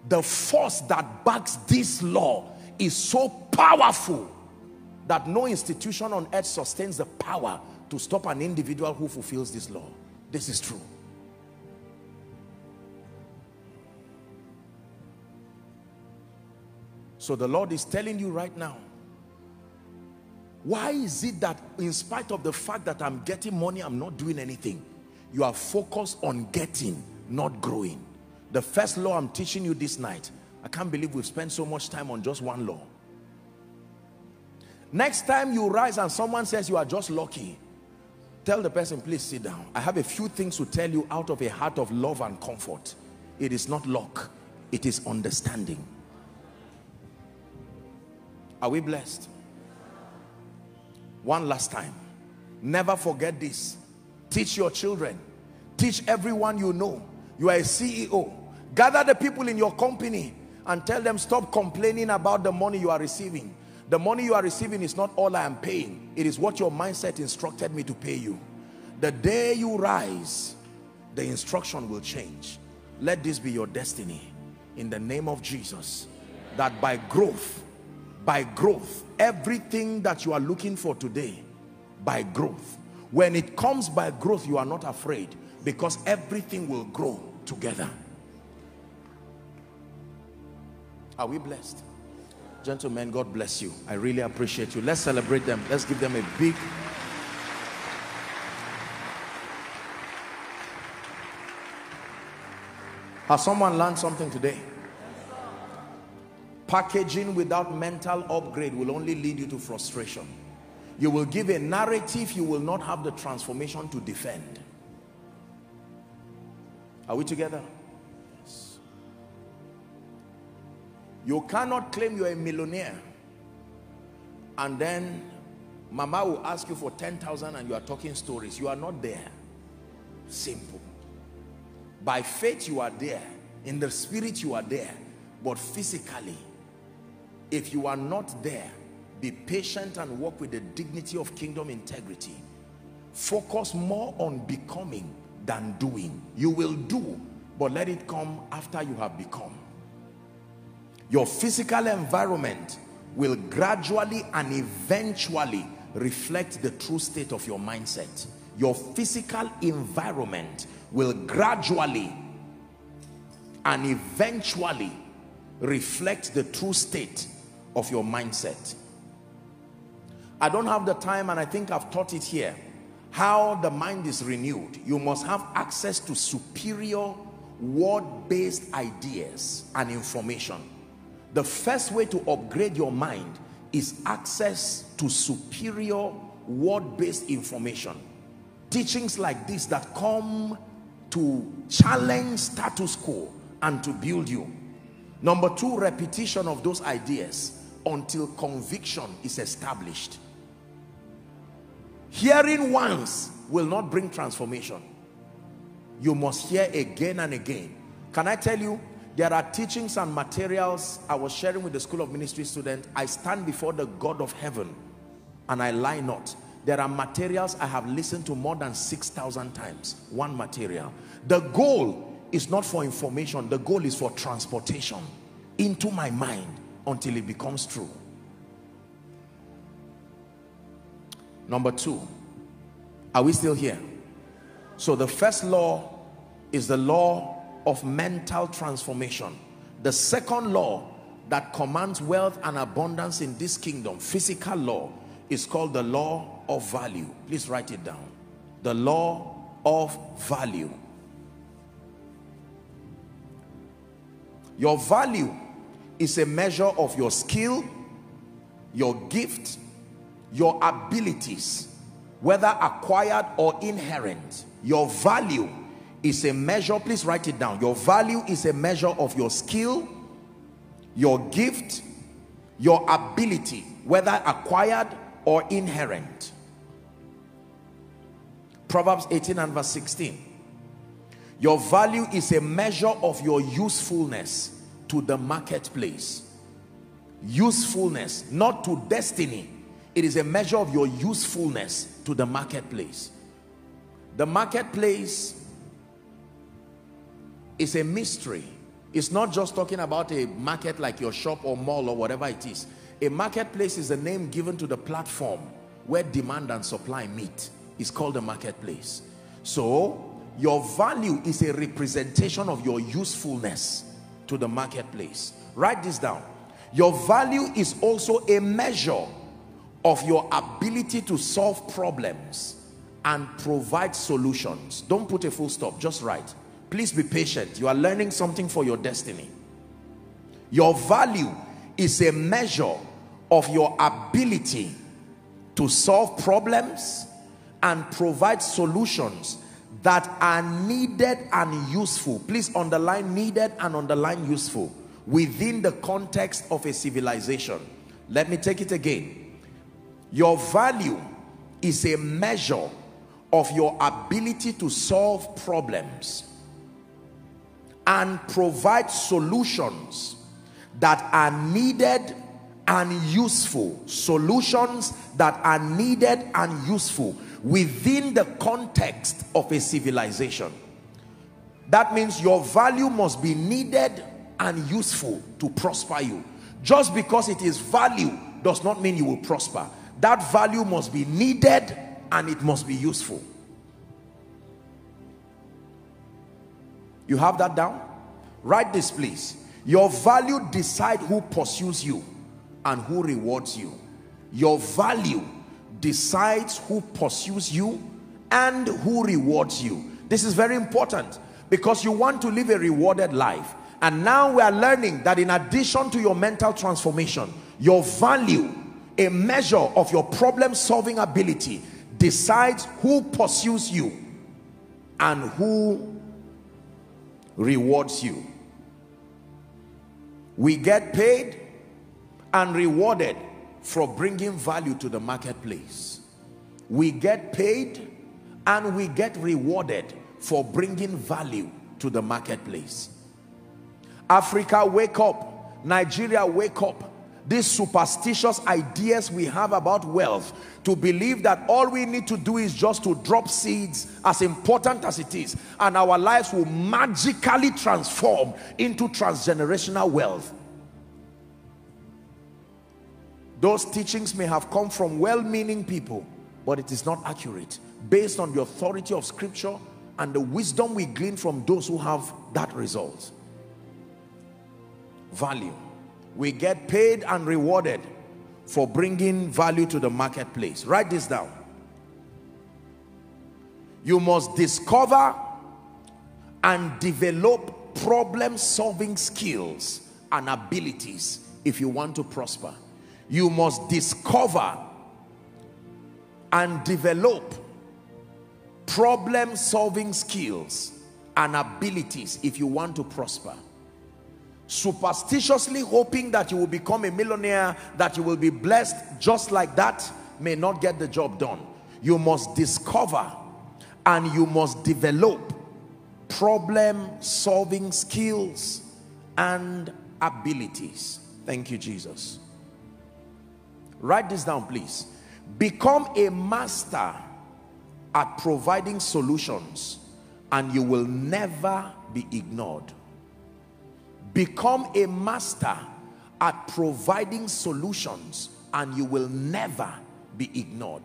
The force that backs this law is so powerful that no institution on earth sustains the power to stop an individual who fulfills this law. This is true. So the Lord is telling you right now, why is it that in spite of the fact that I'm getting money, I'm not doing anything? You are focused on getting, not growing. The first law I'm teaching you this night, I can't believe we've spent so much time on just one law. Next time you rise and someone says you are just lucky, tell the person, please sit down. I have a few things to tell you out of a heart of love and comfort. It is not luck, it is understanding. Are we blessed? One last time, never forget this. Teach your children, teach everyone you know. You are a C E O. Gather the people in your company and tell them, stop complaining about the money you are receiving. The money you are receiving is not all I am paying. It is what your mindset instructed me to pay you. The day you rise, the instruction will change. Let this be your destiny in the name of Jesus. That by growth, by growth, everything that you are looking for today, by growth. When it comes by growth, you are not afraid, because everything will grow together. Are we blessed? Gentlemen, God bless you. I really appreciate you. Let's celebrate them. Let's give them a big... Has someone learned something today? Packaging without mental upgrade will only lead you to frustration. You will give a narrative, you will not have the transformation to defend. Are we together? Yes. You cannot claim you're a millionaire and then mama will ask you for ten thousand and you are talking stories. You are not there. Simple. By faith you are there. In the spirit you are there. But physically, if you are not there, be patient and walk with the dignity of kingdom integrity. Focus more on becoming than doing. You will do, but let it come after you have become. Your physical environment will gradually and eventually reflect the true state of your mindset. Your physical environment will gradually and eventually reflect the true state of your mindset. I don't have the time, and I think I've taught it here, how the mind is renewed. You must have access to superior word-based ideas and information. The first way to upgrade your mind is access to superior word-based information. Teachings like this that come to challenge status quo and to build you. Number two, repetition of those ideas until conviction is established. Hearing once will not bring transformation. You must hear again and again. Can I tell you, there are teachings and materials I was sharing with the School of Ministry student. I stand before the God of heaven and I lie not. There are materials I have listened to more than six thousand times. One material. The goal is not for information. The goal is for transportation into my mind until it becomes true. Number two, are we still here? So the first law is the law of mental transformation. The second law that commands wealth and abundance in this kingdom, physical law, is called the law of value. Please write it down. The law of value. Your value is a measure of your skill, your gift, your abilities, whether acquired or inherent. Your value is a measure, please write it down. Your value is a measure of your skill, your gift, your ability, whether acquired or inherent. Proverbs eighteen and verse sixteen. Your value is a measure of your usefulness to the marketplace. Usefulness, not to destiny. It is a measure of your usefulness to the marketplace. The marketplace is a mystery. It's not just talking about a market like your shop or mall or whatever it is. A marketplace is the name given to the platform where demand and supply meet. It's called a marketplace. So your value is a representation of your usefulness to the marketplace. Write this down. Your value is also a measure of your ability to solve problems and provide solutions. Don't put a full stop, just write. Please be patient. You are learning something for your destiny. Your value is a measure of your ability to solve problems and provide solutions that are needed and useful. Please underline needed and underline useful within the context of a civilization. Let me take it again. Your value is a measure of your ability to solve problems and provide solutions that are needed and useful. Solutions that are needed and useful within the context of a civilization. That means your value must be needed and useful to prosper you. Just because it is value does not mean you will prosper. That value must be needed and it must be useful. You have that down? Write this, please. Your value decides who pursues you and who rewards you. Your value decides who pursues you and who rewards you. This is very important because you want to live a rewarded life. And now we are learning that in addition to your mental transformation, your value, a measure of your problem-solving ability, decides who pursues you and who rewards you. We get paid and rewarded for bringing value to the marketplace. We get paid and we get rewarded for bringing value to the marketplace. Africa, wake up. Nigeria, wake up. These superstitious ideas we have about wealth, to believe that all we need to do is just to drop seeds, as important as it is, and our lives will magically transform into transgenerational wealth. Those teachings may have come from well-meaning people, but it is not accurate based on the authority of Scripture and the wisdom we glean from those who have that result. Value. We get paid and rewarded for bringing value to the marketplace. Write this down. You must discover and develop problem-solving skills and abilities if you want to prosper. You must discover and develop problem-solving skills and abilities if you want to prosper. Superstitiously hoping that you will become a millionaire, that you will be blessed just like that, may not get the job done. You must discover and you must develop problem-solving skills and abilities. Thank you, Jesus. Write this down, please. Become a master at providing solutions and you will never be ignored. Become a master at providing solutions and you will never be ignored.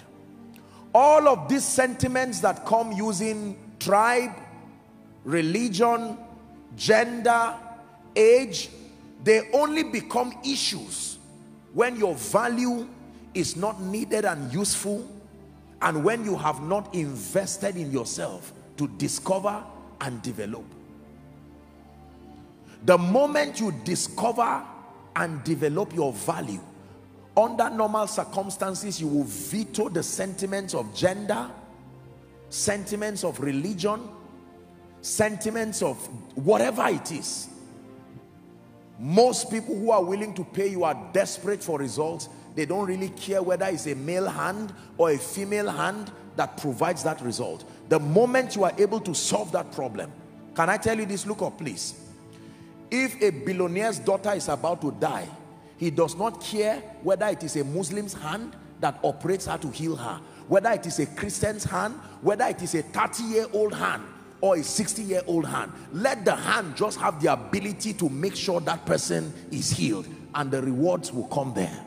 All of these sentiments that come using tribe, religion, gender, age, they only become issues when your value is not needed and useful, and when you have not invested in yourself to discover and develop. The moment you discover and develop your value, under normal circumstances, you will veto the sentiments of gender, sentiments of religion, sentiments of whatever it is. Most people who are willing to pay you are desperate for results. They don't really care whether it's a male hand or a female hand that provides that result. The moment you are able to solve that problem, can I tell you this? Look up, please. If a billionaire's daughter is about to die, he does not care whether it is a Muslim's hand that operates her to heal her, whether it is a Christian's hand, whether it is a thirty-year-old hand or a sixty year old hand. Let the hand just have the ability to make sure that person is healed, and the rewards will come there.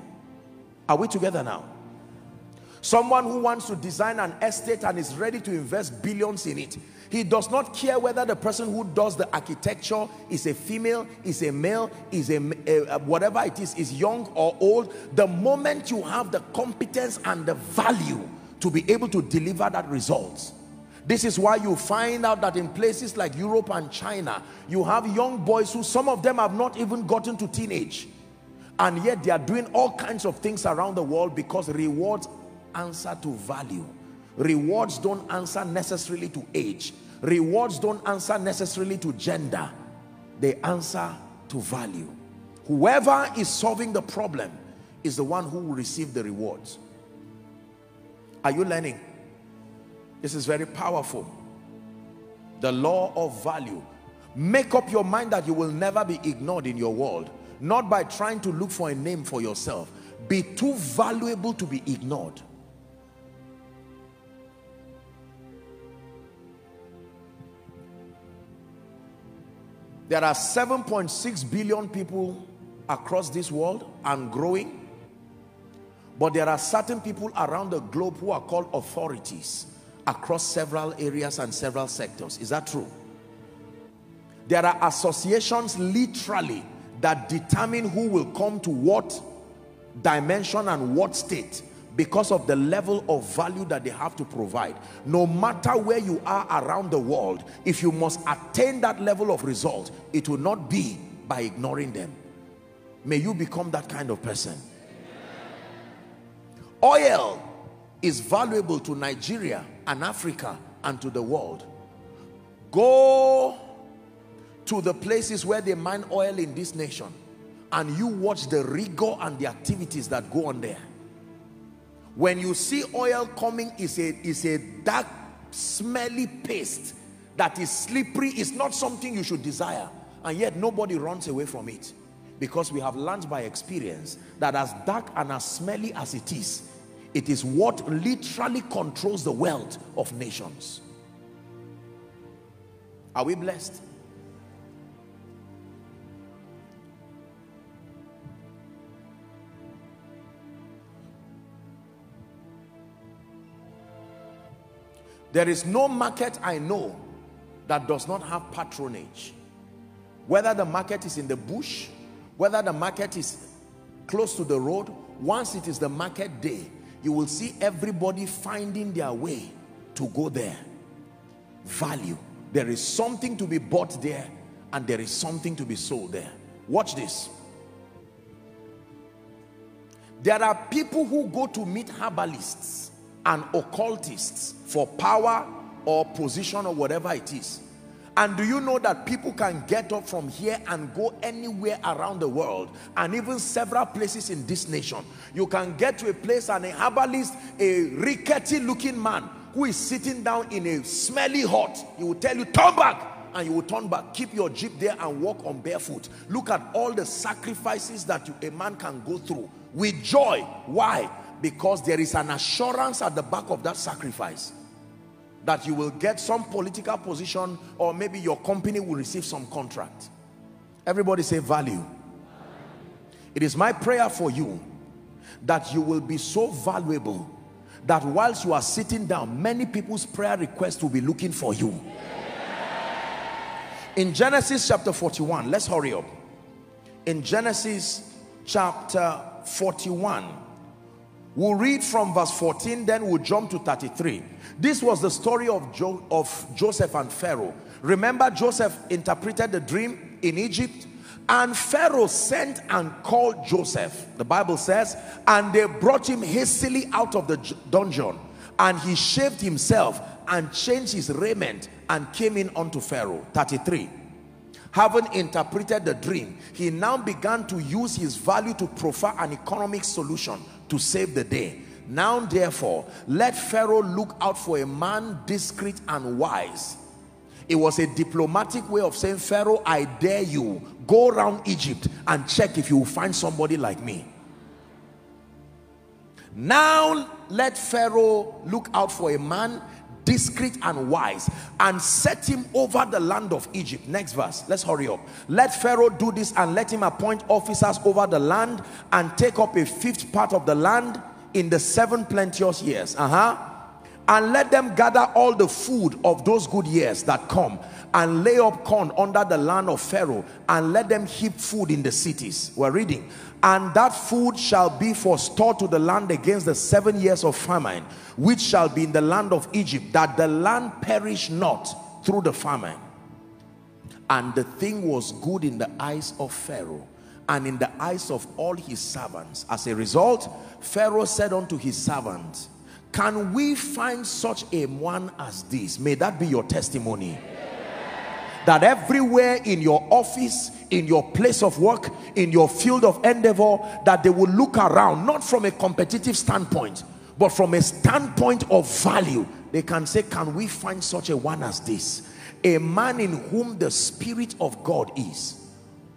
Are we together now? Someone who wants to design an estate and is ready to invest billions in it. He does not care whether the person who does the architecture is a female, is a male, is a, a whatever it is, is young or old. The moment you have the competence and the value to be able to deliver that results. This is why you find out that in places like Europe and China, you have young boys who some of them have not even gotten to teenage. And yet they are doing all kinds of things around the world, because rewards answer to value. Rewards don't answer necessarily to age. Rewards don't answer necessarily to gender. They answer to value. Whoever is solving the problem is the one who will receive the rewards. Are you learning? This is very powerful. The law of value. Make up your mind that you will never be ignored in your world. Not by trying to look for a name for yourself. Be too valuable to be ignored. There are seven point six billion people across this world and growing, but there are certain people around the globe who are called authorities across several areas and several sectors. Is that true? There are associations literally that determine who will come to what dimension and what state, because of the level of value that they have to provide. No matter where you are around the world, if you must attain that level of result, it will not be by ignoring them. May you become that kind of person. Oil is valuable to Nigeria and Africa and to the world. Go to the places where they mine oil in this nation and you watch the rigor and the activities that go on there. When you see oil coming, it's a, it's a dark, smelly paste that is slippery. It's not something you should desire. And yet nobody runs away from it. Because we have learned by experience that as dark and as smelly as it is, it is what literally controls the wealth of nations. Are we blessed? There is no market I know that does not have patronage. Whether the market is in the bush, whether the market is close to the road, once it is the market day, you will see everybody finding their way to go there. Value. There is something to be bought there and there is something to be sold there. Watch this. There are people who go to meet herbalists and occultists for power or position or whatever it is. And do you know that people can get up from here and go anywhere around the world, and even several places in this nation? You can get to a place and a herbalist, a rickety looking man who is sitting down in a smelly hut, he will tell you, turn back, and you will turn back, keep your jeep there and walk on barefoot. Look at all the sacrifices that you, a man can go through with joy. Why? Because there is an assurance at the back of that sacrifice that you will get some political position, or maybe your company will receive some contract. Everybody say value. It is my prayer for you that you will be so valuable that whilst you are sitting down, many people's prayer requests will be looking for you. In Genesis chapter forty-one, let's hurry up. In Genesis chapter forty-one, we'll read from verse fourteen, then we'll jump to thirty-three. This was the story of, Jo- of Joseph and Pharaoh. Remember, Joseph interpreted the dream in Egypt, and Pharaoh sent and called Joseph, the Bible says, and they brought him hastily out of the dungeon, and he shaved himself and changed his raiment and came in unto Pharaoh. thirty-three. Having interpreted the dream, he now began to use his value to proffer an economic solution to save the day. Now therefore, let Pharaoh look out for a man discreet and wise. It was a diplomatic way of saying, Pharaoh, I dare you, go around Egypt and check if you will find somebody like me. Now let Pharaoh look out for a man discreet and wise, and set him over the land of Egypt. Next verse, let's hurry up. Let Pharaoh do this, and let him appoint officers over the land, and take up a fifth part of the land in the seven plenteous years. Uh-huh. And let them gather all the food of those good years that come, and lay up corn under the land of Pharaoh, and let them heap food in the cities. We're reading. And that food shall be for store to the land against the seven years of famine, which shall be in the land of Egypt, that the land perish not through the famine. And the thing was good in the eyes of Pharaoh, and in the eyes of all his servants. As a result, Pharaoh said unto his servants, can we find such a one as this? May that be your testimony. That everywhere, in your office, in your place of work, in your field of endeavor, that they will look around, not from a competitive standpoint, but from a standpoint of value. They can say, can we find such a one as this? A man in whom the Spirit of God is.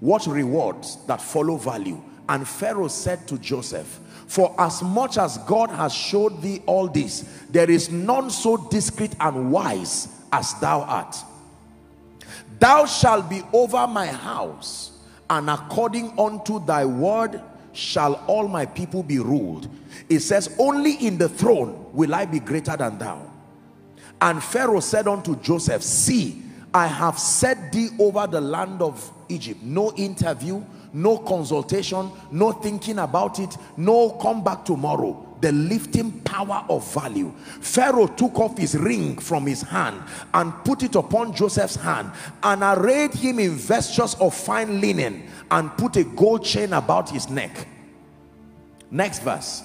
What rewards that follow value? And Pharaoh said to Joseph, for as much as God has showed thee all this, there is none so discreet and wise as thou art. Thou shalt be over my house, and according unto thy word shall all my people be ruled. It says, only in the throne will I be greater than thou. And Pharaoh said unto Joseph, see, I have set thee over the land of Egypt. No interview, no consultation, no thinking about it, no come back tomorrow. The lifting power of value. Pharaoh took off his ring from his hand and put it upon Joseph's hand, and arrayed him in vestures of fine linen, and put a gold chain about his neck. Next verse.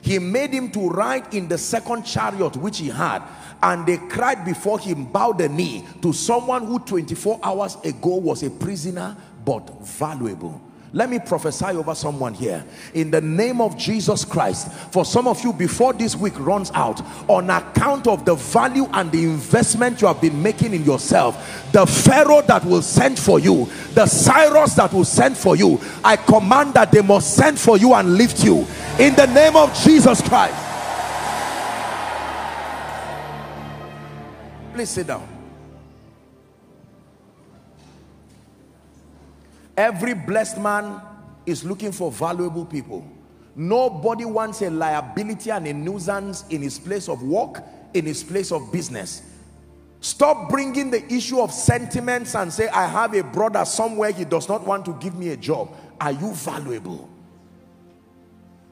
He made him to ride in the second chariot which he had, and they cried before him, bow the knee, to someone who twenty-four hours ago was a prisoner, but valuable. Let me prophesy over someone here in the name of Jesus Christ. For some of you, before this week runs out, on account of the value and the investment you have been making in yourself, the Pharaoh that will send for you, the Cyrus that will send for you, I command that they must send for you and lift you in the name of Jesus Christ. Please sit down. Every blessed man is looking for valuable people. Nobody wants a liability and a nuisance in his place of work, in his place of business. Stop bringing the issue of sentiments and say, I have a brother somewhere, he does not want to give me a job. Are you valuable?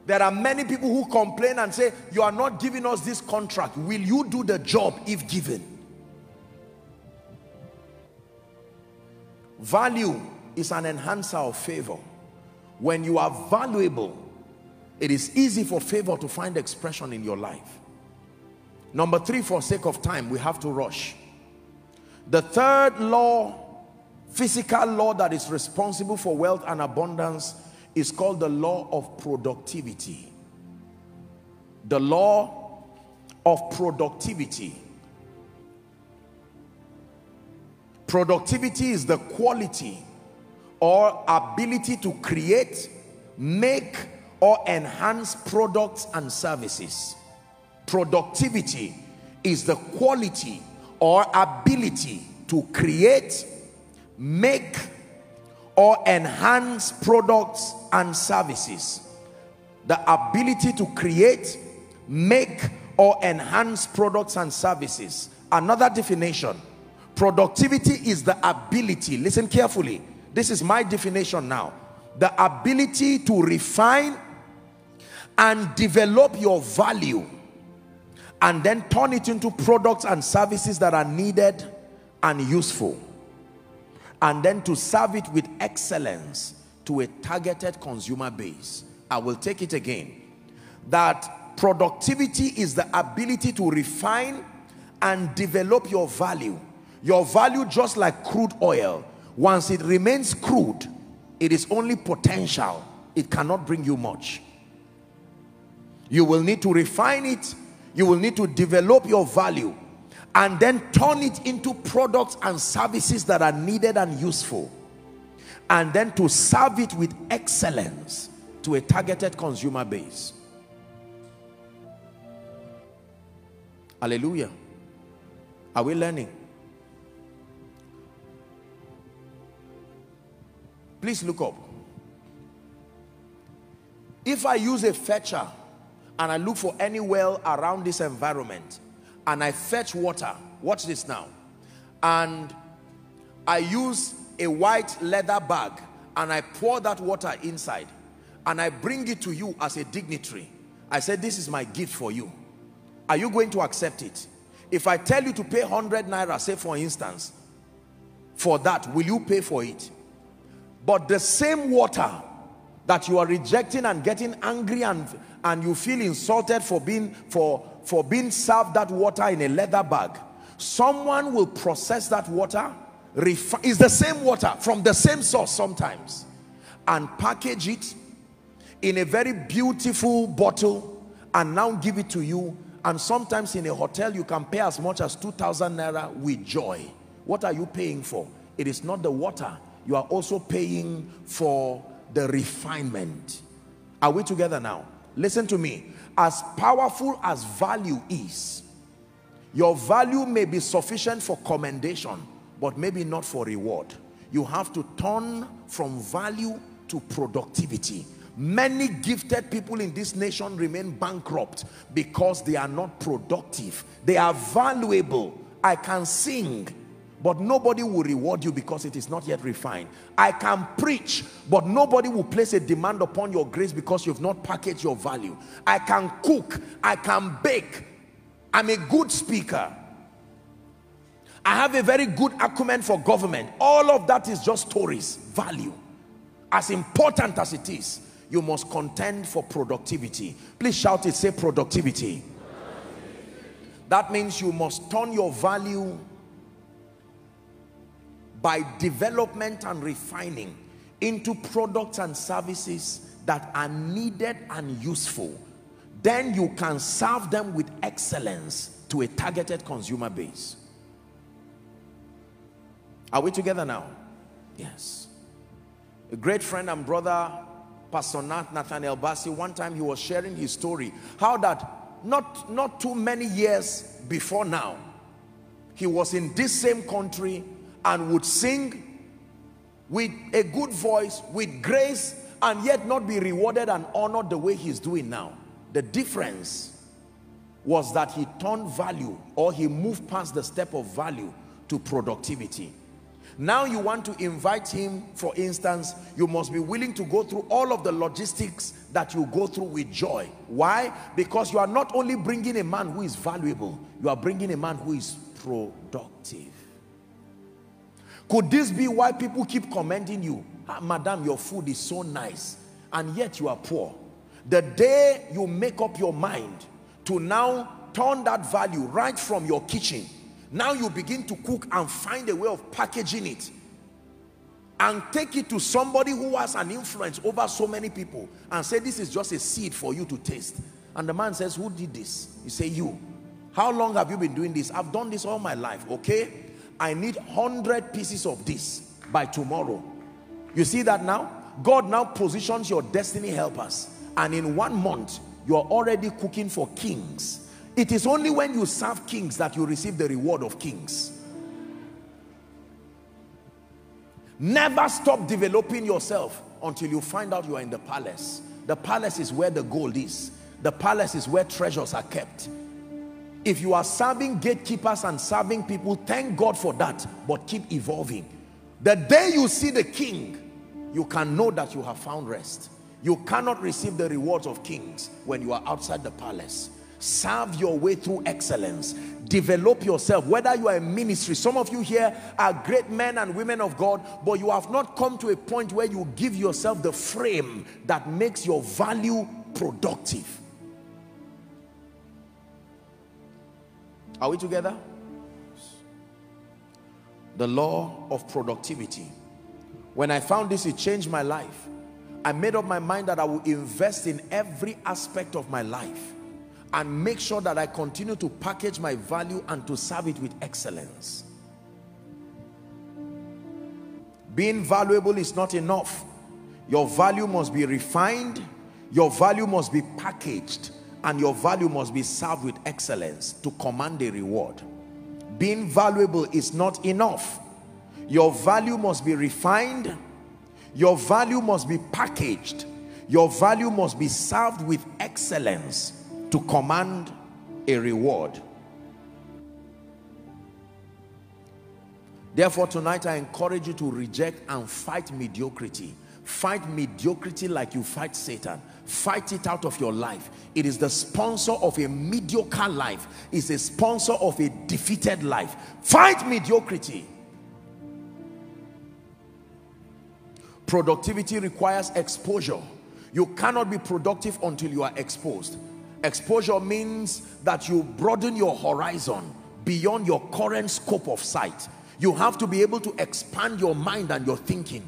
There are many people who complain and say, you are not giving us this contract. Will you do the job if given? Value is an enhancer of favor. When you are valuable, it is easy for favor to find expression in your life. Number three, for sake of time, we have to rush. The third law, physical law that is responsible for wealth and abundance, is called the law of productivity. The law of productivity. Productivity is the quality or ability to create, make, or enhance products and services. Productivity is the quality or ability to create, make, or enhance products and services. The ability to create, make, or enhance products and services. Another definition, productivity is the ability, listen carefully, this is my definition now, the ability to refine and develop your value and then turn it into products and services that are needed and useful, and then to serve it with excellence to a targeted consumer base. I will take it again, that productivity is the ability to refine and develop your value. Your value, just like crude oil, once it remains crude, it is only potential. It cannot bring you much. You will need to refine it. You will need to develop your value and then turn it into products and services that are needed and useful, and then to serve it with excellence to a targeted consumer base. Hallelujah. Are we learning? Please look up. If I use a fetcher and I look for any well around this environment and I fetch water, watch this now, and I use a white leather bag and I pour that water inside and I bring it to you as a dignitary, I said, this is my gift for you. Are you going to accept it? If I tell you to pay one hundred naira, say for instance, for that, will you pay for it? But the same water that you are rejecting and getting angry and, and you feel insulted for being, for, for being served that water in a leather bag, someone will process that water, it's the same water from the same source sometimes, and package it in a very beautiful bottle and now give it to you. And sometimes in a hotel you can pay as much as two thousand naira with joy. What are you paying for? It is not the water. You are also paying for the refinement. Are we together now? Listen to me. As powerful as value is, your value may be sufficient for commendation, but maybe not for reward. You have to turn from value to productivity. Many gifted people in this nation remain bankrupt because they are not productive. They are valuable. I can sing, but nobody will reward you because it is not yet refined. I can preach, but nobody will place a demand upon your grace because you've not packaged your value. I can cook, I can bake, I'm a good speaker, I have a very good acumen for government. All of that is just stories. Value, as important as it is, you must contend for productivity. Please shout it, say productivity. That means you must turn your value by development and refining into products and services that are needed and useful. Then you can serve them with excellence to a targeted consumer base. Are we together now? Yes. A great friend and brother, Pastor Nathaniel Basi, one time he was sharing his story, how that not, not too many years before now, he was in this same country and would sing with a good voice, with grace, and yet not be rewarded and honored the way he's doing now. The difference was that he turned value, or he moved past the step of value to productivity. Now you want to invite him, for instance, you must be willing to go through all of the logistics that you go through with joy. Why? Because you are not only bringing a man who is valuable, you are bringing a man who is productive. Could this be why people keep commending you? Ah, madam, your food is so nice, and yet you are poor. The day you make up your mind to now turn that value right from your kitchen, now you begin to cook and find a way of packaging it and take it to somebody who has an influence over so many people and say, this is just a seed for you to taste. And the man says, who did this? You say, you. How long have you been doing this? I've done this all my life, okay? I need one hundred pieces of this by tomorrow. You see that now? God now positions your destiny helpers, and in one month you are already cooking for kings. It is only when you serve kings that you receive the reward of kings. Never stop developing yourself until you find out you are in the palace. The palace is where the gold is. The palace is where treasures are kept. If you are serving gatekeepers and serving people, thank God for that, but keep evolving. The day you see the king, you can know that you have found rest. You cannot receive the rewards of kings when you are outside the palace. Serve your way through excellence. Develop yourself, whether you are in ministry. Some of you here are great men and women of God, but you have not come to a point where you give yourself the frame that makes your value productive. Are we together? The law of productivity. When I found this, it changed my life. I made up my mind that I will invest in every aspect of my life and make sure that I continue to package my value and to serve it with excellence. Being valuable is not enough. Your value must be refined, your value must be packaged, and your value must be served with excellence to command a reward. Being valuable is not enough. Your value must be refined. Your value must be packaged. Your value must be served with excellence to command a reward. Therefore, tonight I encourage you to reject and fight mediocrity. Fight mediocrity like you fight Satan. Fight it out of your life. It is the sponsor of a mediocre life. It's a sponsor of a defeated life. Fight mediocrity. Productivity requires exposure. You cannot be productive until you are exposed. Exposure means that you broaden your horizon beyond your current scope of sight. You have to be able to expand your mind and your thinking.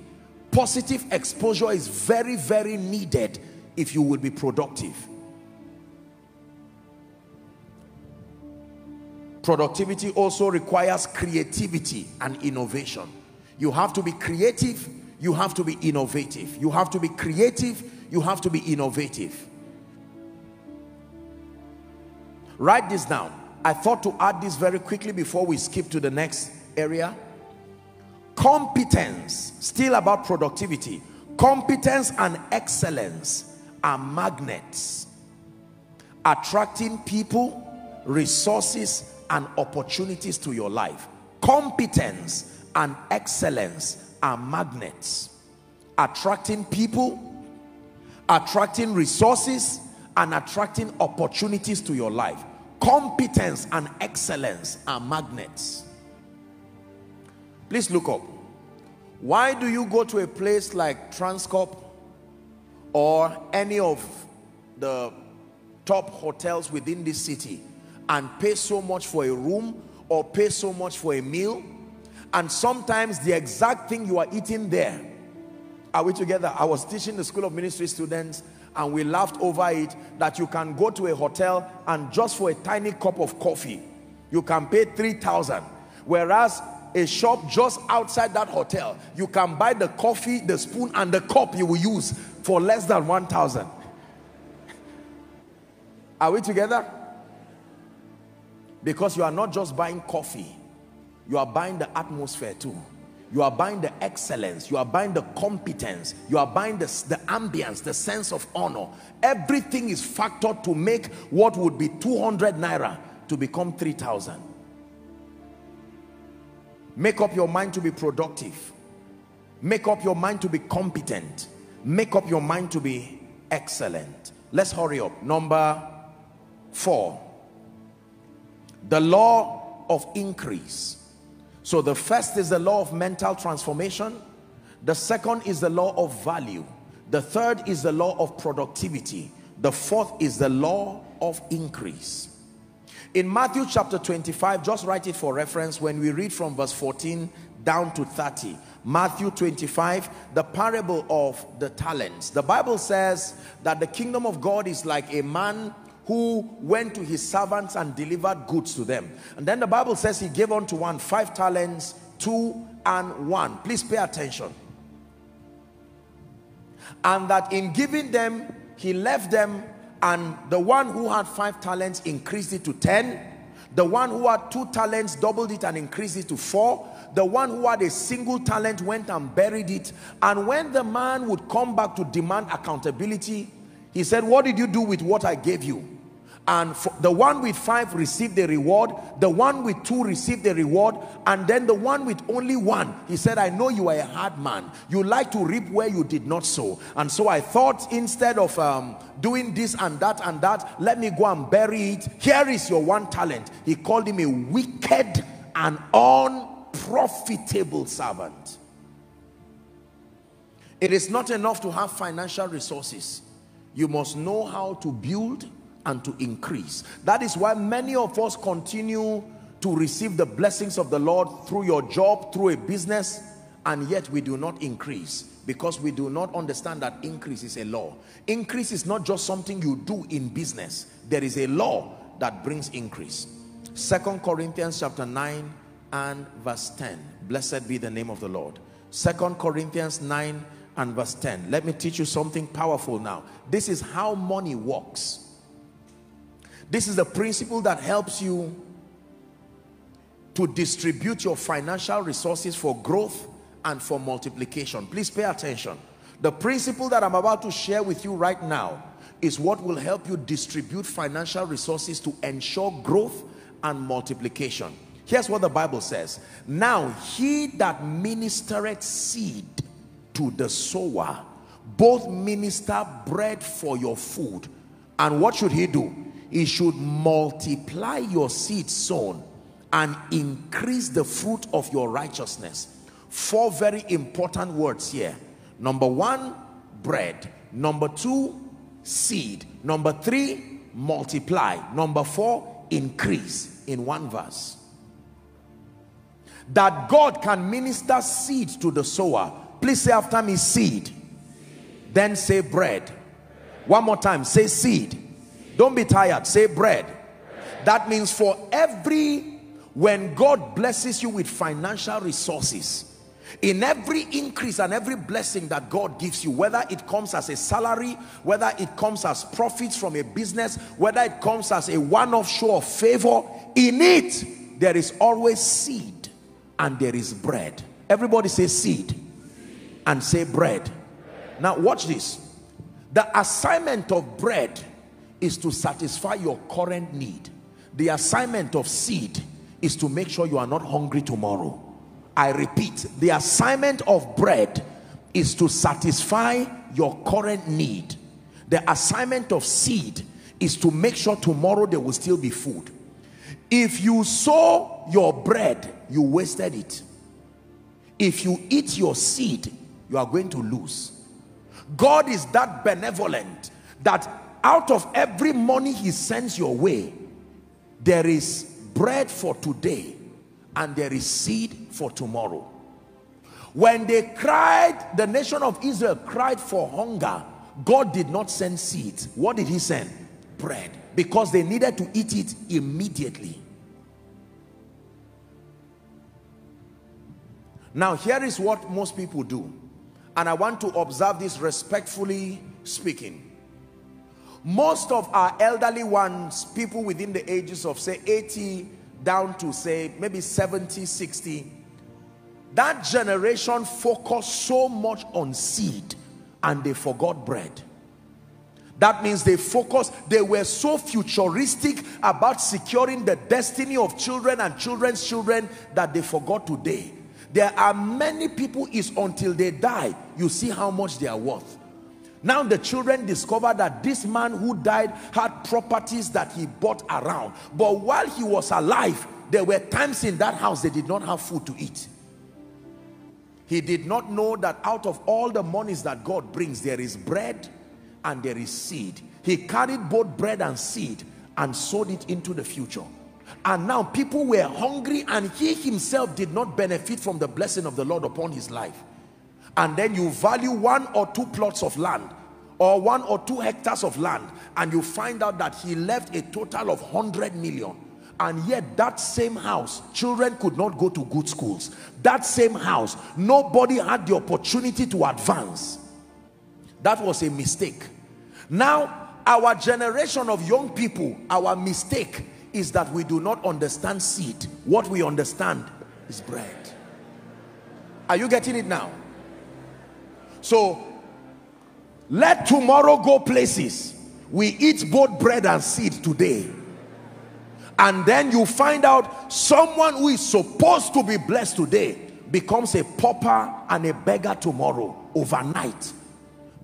Positive exposure is very, very needed if you will be productive. Productivity also requires creativity and innovation. You have to be creative, you have to be innovative. You have to be creative, you have to be innovative. Write this down. I thought to add this very quickly before we skip to the next area. Competence, still about productivity. Competence and excellence are magnets, attracting people, resources, and opportunities to your life. Competence and excellence are magnets, attracting people, attracting resources, and attracting opportunities to your life. Competence and excellence are magnets. Please look up. Why do you go to a place like Transcorp or any of the top hotels within this city and pay so much for a room or pay so much for a meal? And sometimes the exact thing you are eating there. Are we together? I was teaching the School of Ministry students and we laughed over it, that you can go to a hotel and just for a tiny cup of coffee, you can pay three thousand. Whereas a shop just outside that hotel, you can buy the coffee, the spoon, and the cup you will use for less than one thousand. Are we together? Because you are not just buying coffee, you are buying the atmosphere too. You are buying the excellence, you are buying the competence, you are buying the, the ambience, the sense of honor. Everything is factored to make what would be two hundred naira to become three thousand. Make up your mind to be productive. Make up your mind to be competent. Make up your mind to be excellent. Let's hurry up. Number four, the law of increase. So the first is the law of mental transformation. The second is the law of value. The third is the law of productivity. The fourth is the law of increase. In Matthew chapter twenty-five, just write it for reference, when we read from verse fourteen down to thirty. Matthew twenty-five, the parable of the talents. The Bible says that the kingdom of God is like a man who went to his servants and delivered goods to them. And then the Bible says he gave unto one five talents, two and one. Please pay attention. And that in giving them, he left them. And the one who had five talents increased it to ten. The one who had two talents doubled it and increased it to four. The one who had a single talent went and buried it. And when the man would come back to demand accountability, he said, "What did you do with what I gave you?" And the one with five received the reward. The one with two received the reward. And then the one with only one, he said, "I know you are a hard man. You like to reap where you did not sow. And so I thought, instead of um, doing this and that and that, let me go and bury it. Here is your one talent." He called him a wicked and unprofitable servant. It is not enough to have financial resources. You must know how to build and to increase. That is why many of us continue to receive the blessings of the Lord through your job, through a business, and yet we do not increase, because we do not understand that increase is a law. Increase is not just something you do in business. There is a law that brings increase. Second Corinthians chapter nine and verse ten. Blessed be the name of the Lord. Second Corinthians nine and verse ten. Let me teach you something powerful now. This is how money works. This is the principle that helps you to distribute your financial resources for growth and for multiplication. Please pay attention. The principle that I'm about to share with you right now is what will help you distribute financial resources to ensure growth and multiplication. Here's what the Bible says. Now he that ministereth seed to the sower, both minister bread for your food. And what should he do? He should multiply your seed sown and increase the fruit of your righteousness. Four very important words here. Number one, bread. Number two, seed. Number three, multiply. Number four, increase, in one verse. That God can minister seed to the sower. Please say after me, seed. Then say bread. One more time, say seed. Don't be tired, say bread. That means for every, when God blesses you with financial resources, in every increase and every blessing that God gives you, whether it comes as a salary, whether it comes as profits from a business, whether it comes as a one-off show of favor, in it there is always seed and there is bread. Everybody say seed, seed. And say bread. bread. Now watch this. The assignment of bread is to satisfy your current need. The assignment of seed is to make sure you are not hungry tomorrow. I repeat, the assignment of bread is to satisfy your current need. The assignment of seed is to make sure tomorrow there will still be food. If you sow your bread, you wasted it. If you eat your seed, you are going to lose. God is that benevolent that out of every money he sends your way, there is bread for today and there is seed for tomorrow. When they cried, the nation of Israel cried for hunger, God did not send seeds. What did he send? Bread. Because they needed to eat it immediately. Now here is what most people do, and I want to observe this respectfully speaking. Most of our elderly ones, people within the ages of say eighty down to say maybe seventy, sixty, that generation focused so much on seed and they forgot bread. That means they focused, they were so futuristic about securing the destiny of children and children's children that they forgot today. There are many people, it's until they die, you see how much they are worth. Now the children discover that this man who died had properties that he bought around. But while he was alive, there were times in that house they did not have food to eat. He did not know that out of all the monies that God brings, there is bread and there is seed. He carried both bread and seed and sowed it into the future. And now people were hungry and he himself did not benefit from the blessing of the Lord upon his life. And then you value one or two plots of land or one or two hectares of land and you find out that he left a total of one hundred million. And yet that same house, children could not go to good schools. That same house, nobody had the opportunity to advance. That was a mistake. Now, our generation of young people, our mistake is that we do not understand seed. What we understand is bread. Are you getting it now? So, let tomorrow go places. We eat both bread and seed today. And then you find out someone who is supposed to be blessed today becomes a pauper and a beggar tomorrow, overnight.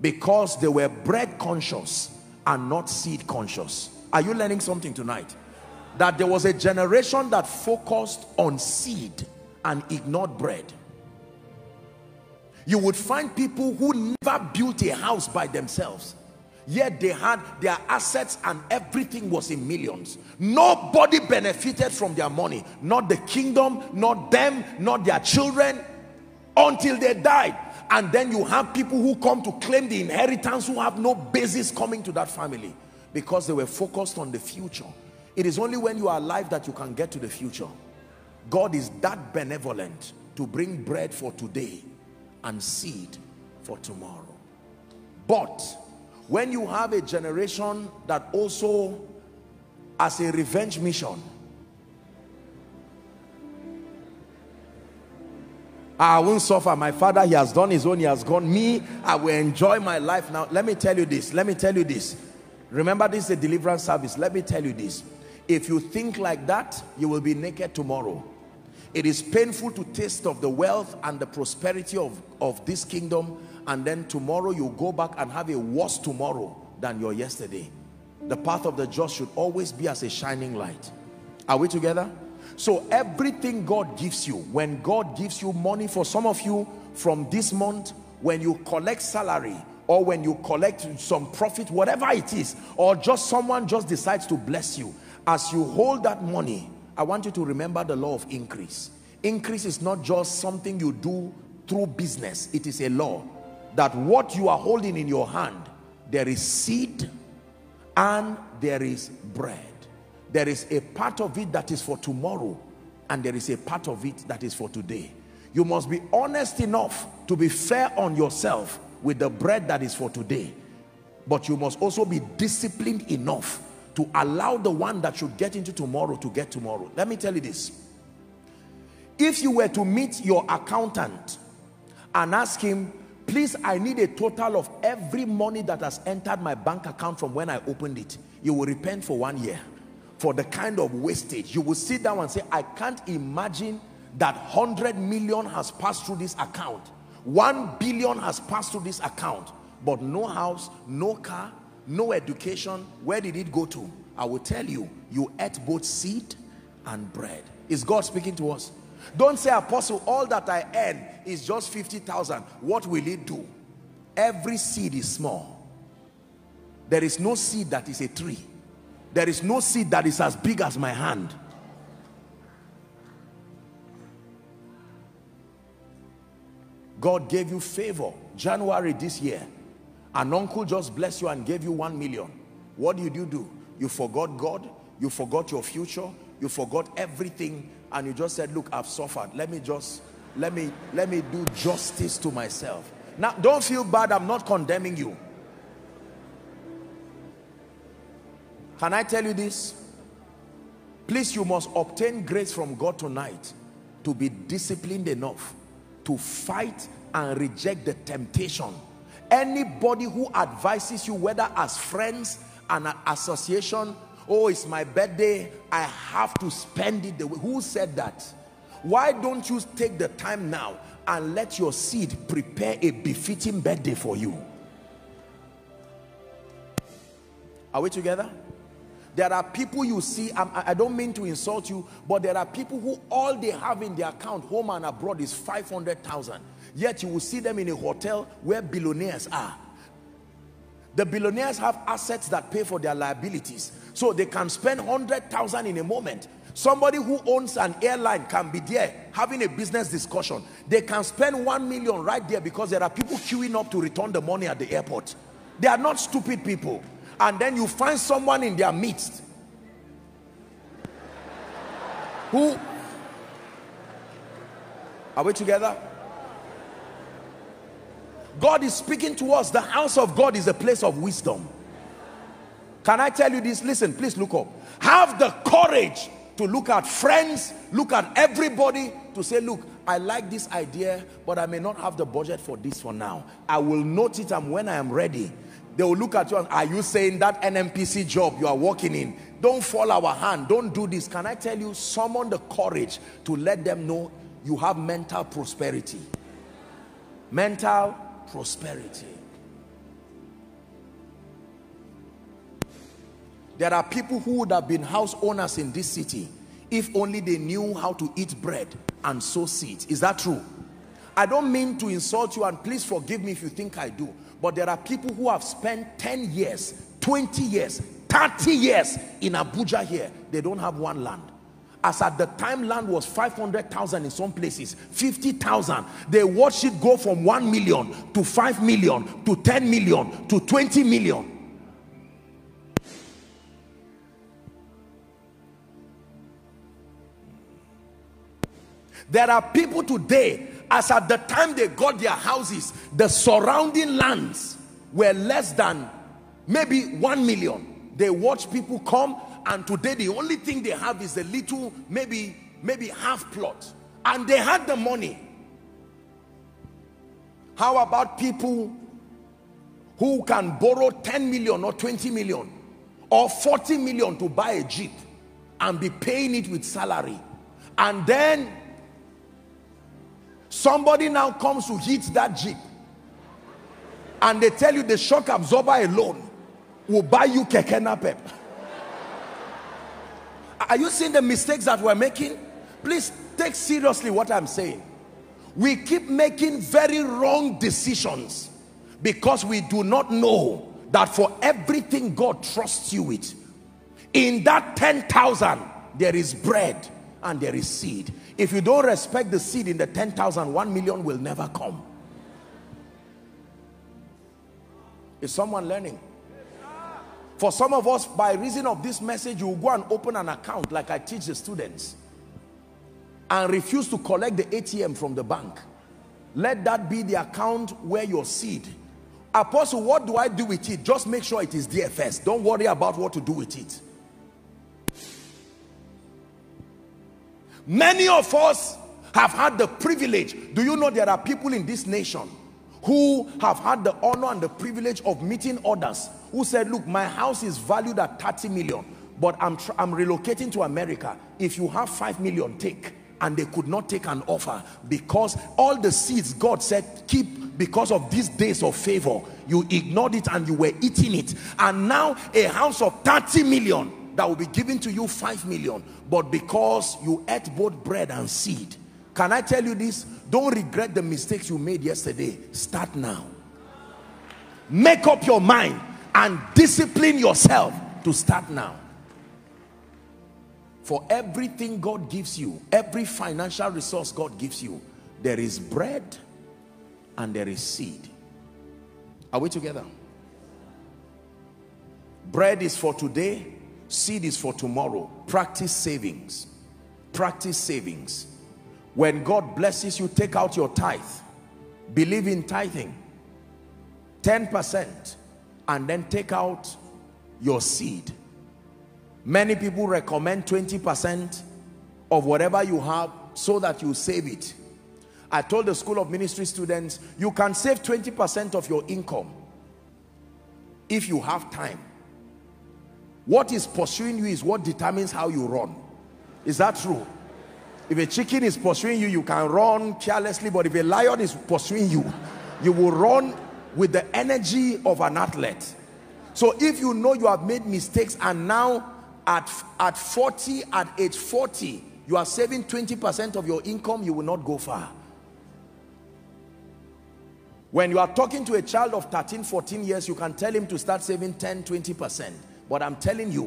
Because they were bread conscious and not seed conscious. Are you learning something tonight? That there was a generation that focused on seed and ignored bread. You would find people who never built a house by themselves, yet they had their assets and everything was in millions. Nobody benefited from their money, not the kingdom, not them, not their children, until they died. And then you have people who come to claim the inheritance who have no basis coming to that family because they were focused on the future. It is only when you are alive that you can get to the future. God is that benevolent to bring bread for today and seed for tomorrow. But when you have a generation that also, as a revenge mission, I won't suffer. My father, he has done his own, he has gone. Me, I will enjoy my life now. Let me tell you this. Let me tell you this. Remember, this is a deliverance service. Let me tell you this. If you think like that, you will be naked tomorrow. It is painful to taste of the wealth and the prosperity of, of this kingdom. And then tomorrow you go back and have a worse tomorrow than your yesterday. The path of the just should always be as a shining light. Are we together? So everything God gives you, when God gives you money, for some of you from this month, when you collect salary or when you collect some profit, whatever it is, or just someone just decides to bless you, as you hold that money, I want you to remember the law of increase. Increase is not just something you do through business. It is a law that what you are holding in your hand, there is seed and there is bread. There is a part of it that is for tomorrow, and there is a part of it that is for today. You must be honest enough to be fair on yourself with the bread that is for today. But you must also be disciplined enough to allow the one that should get into tomorrow to get tomorrow. Let me tell you this. If you were to meet your accountant and ask him, please, I need a total of every money that has entered my bank account from when I opened it, you will repent for one year. For the kind of wastage, you will sit down and say, I can't imagine that one hundred million has passed through this account, one billion has passed through this account, but no house, no car, no education. Where did it go to? I will tell you, you ate both seed and bread. Is God speaking to us? Don't say, Apostle, all that I earn is just fifty thousand. What will it do? Every seed is small. There is no seed that is a tree. There is no seed that is as big as my hand. God gave you favor. January this year, an uncle just blessed you and gave you one million. What did you do? You forgot God. You forgot your future. You forgot everything, and you just said, "Look, I've suffered. Let me just let me let me do justice to myself." Now, don't feel bad. I'm not condemning you. Can I tell you this? Please, you must obtain grace from God tonight to be disciplined enough to fight and reject the temptation. Anybody who advises you, whether as friends and an association, oh, it's my birthday, I have to spend it the way. Who said that? Why don't you take the time now and let your seed prepare a befitting birthday for you? Are we together? There are people you see, I'm, I don't mean to insult you, but there are people who all they have in their account, home and abroad, is five hundred thousand. Yet you will see them in a hotel where billionaires are. The billionaires have assets that pay for their liabilities. So they can spend one hundred thousand in a moment. Somebody who owns an airline can be there having a business discussion. They can spend one million right there because there are people queuing up to return the money at the airport. They are not stupid people. And then you find someone in their midst who, are we together? God is speaking to us. The house of God is a place of wisdom. Can I tell you this? Listen, please look up. Have the courage to look at friends, look at everybody, to say, look, I like this idea, but I may not have the budget for this for now. I will note it, and when I am ready, they will look at you and, are you saying that N M P C job you are working in? Don't fall our hand. Don't do this. Can I tell you, summon the courage to let them know you have mental prosperity. Mental prosperity. There are people who would have been house owners in this city if only they knew how to eat bread and sow seeds. Is that true? I don't mean to insult you, and please forgive me if you think I do. But there are people who have spent ten years, twenty years, thirty years in Abuja here. They don't have one land. As at the time, land was five hundred thousand in some places, fifty thousand. They watched it go from one million to five million to ten million to twenty million. There are people today, as at the time they got their houses, the surrounding lands were less than maybe one million. They watch people come, and today the only thing they have is a little, maybe, maybe half plot. And they had the money. How about people who can borrow ten million or twenty million or forty million to buy a Jeep and be paying it with salary, and then somebody now comes to hit that Jeep and they tell you the shock absorber alone will buy you keke napep? Are you seeing the mistakes that we're making? Please take seriously what I'm saying. We keep making very wrong decisions because we do not know that for everything God trusts you with, in that ten thousand, there is bread and there is seed. If you don't respect the seed in the ten thousand, one million will never come. Is someone learning? For some of us, by reason of this message, you will go and open an account like I teach the students and refuse to collect the A T M from the bank. Let that be the account where your seed. Apostle, what do I do with it? Just make sure it is there first. Don't worry about what to do with it. Many of us have had the privilege. Do you know there are people in this nation who have had the honor and the privilege of meeting others who said, look, my house is valued at thirty million, but I'm, I'm relocating to America. If you have five million, take. And they could not take an offer because all the seeds God said keep because of these days of favor, you ignored it and you were eating it. And now a house of thirty million that will be given to you five million, but because you ate both bread and seed. Can I tell you this? Don't regret the mistakes you made yesterday. Start now. Make up your mind and discipline yourself to start now. For everything God gives you, every financial resource God gives you, there is bread and there is seed. Are we together? Bread is for today, seed is for tomorrow. Practice savings. Practice savings. When God blesses you, take out your tithe. Believe in tithing. ten percent. And then take out your seed. Many people recommend twenty percent of whatever you have so that you save it. I told the School of Ministry students, you can save twenty percent of your income if you have time. What is pursuing you is what determines how you run. Is that true? If a chicken is pursuing you, you can run carelessly, but if a lion is pursuing you, you will run with the energy of an athlete. So if you know you have made mistakes and now At, at forty, at age forty, you are saving twenty percent of your income, you will not go far. When you are talking to a child of thirteen, fourteen years, you can tell him to start saving ten, twenty percent. But I'm telling you,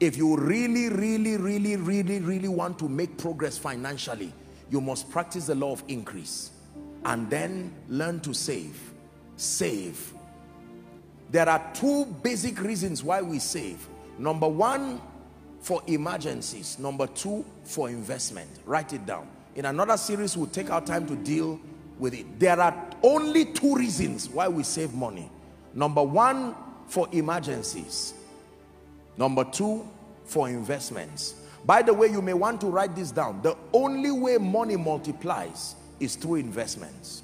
if you really, really, really, really, really want to make progress financially, you must practice the law of increase and then learn to save. Save. There are two basic reasons why we save. Number one, for emergencies. Number two, for investment. Write it down. In another series, we'll take our time to deal with it. There are only two reasons why we save money. Number one, for emergencies. Number two, for investments. By the way, you may want to write this down. The only way money multiplies is through investments.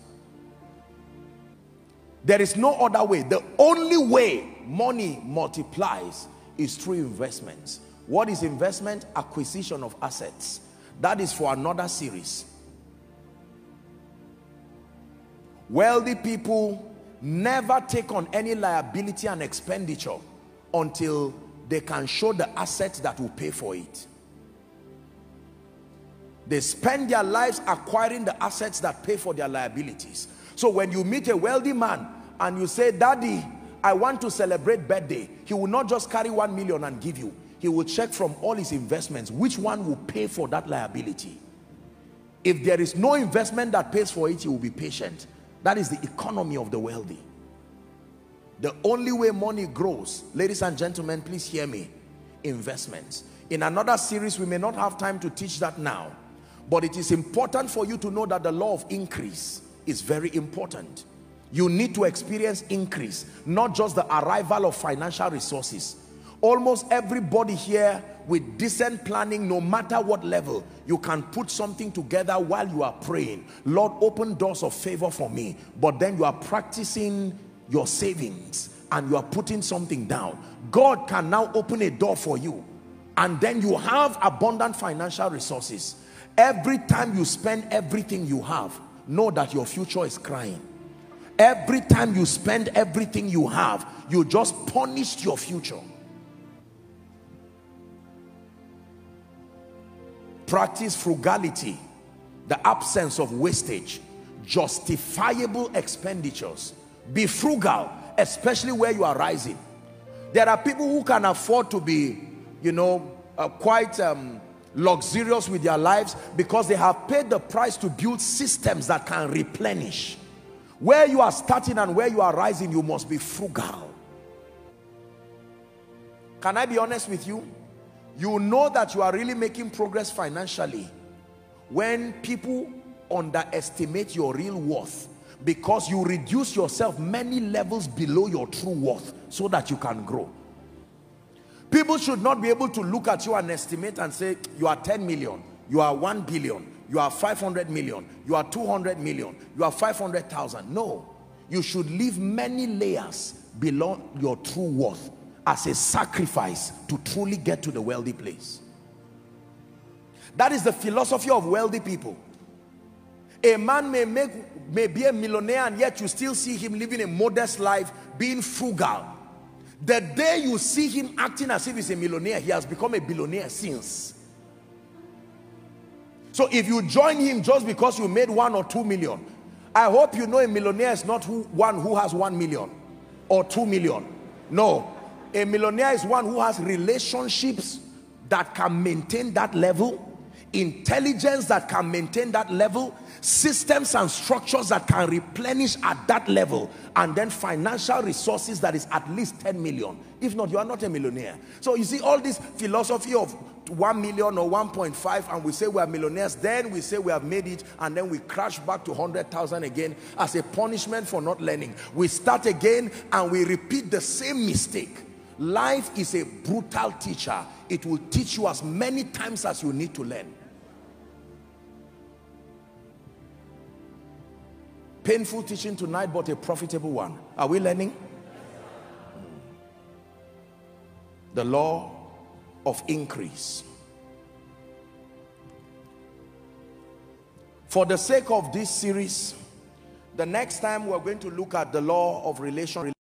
There is no other way. The only way money multiplies is through investments. What is investment? Acquisition of assets. That is for another series. Wealthy people never take on any liability and expenditure until they can show the assets that will pay for it. They spend their lives acquiring the assets that pay for their liabilities. So when you meet a wealthy man and you say, Daddy, I want to celebrate birthday, he will not just carry one million and give you. He will check from all his investments which one will pay for that liability. If there is no investment that pays for it, he will be patient. That is the economy of the wealthy. The only way money grows, ladies and gentlemen, please hear me, investments. In another series, we may not have time to teach that now, but it is important for you to know that the law of increase is very important. You need to experience increase, not just the arrival of financial resources. Almost everybody here with decent planning, no matter what level, you can put something together while you are praying. Lord, open doors of favor for me. But then you are practicing your savings and you are putting something down. God can now open a door for you, and then you have abundant financial resources. Every time you spend everything you have, know that your future is crying. Every time you spend everything you have, you just punished your future. Practice frugality, the absence of wastage, justifiable expenditures. Be frugal, especially where you are rising. There are people who can afford to be, you know, uh, quite um, luxurious with their lives because they have paid the price to build systems that can replenish. Where you are starting and where you are rising, you must be frugal. Can I be honest with you? You know that you are really making progress financially when people underestimate your real worth, because you reduce yourself many levels below your true worth so that you can grow. People should not be able to look at you and estimate and say, you are ten million, you are one billion, you are five hundred million, you are two hundred million, you are five hundred thousand. No, you should leave many layers below your true worth as a sacrifice to truly get to the wealthy place. That is the philosophy of wealthy people. A man may make may be a millionaire, and yet you still see him living a modest life, being frugal. The day you see him acting as if he's a millionaire, he has become a billionaire since. So if you join him just because you made one or two million, I hope you know a millionaire is not who, one who has one million or two million. No, a millionaire is one who has relationships that can maintain that level, intelligence that can maintain that level, systems and structures that can replenish at that level, and then financial resources that is at least ten million. If not, you are not a millionaire. So you see all this philosophy of one million or one point five, and we say we are millionaires, then we say we have made it, and then we crash back to one hundred thousand again as a punishment for not learning. We start again and we repeat the same mistake. Life is a brutal teacher. It will teach you as many times as you need to learn. Painful teaching tonight, but a profitable one. Are we learning? The law of increase. For the sake of this series, the next time we're going to look at the law of relation,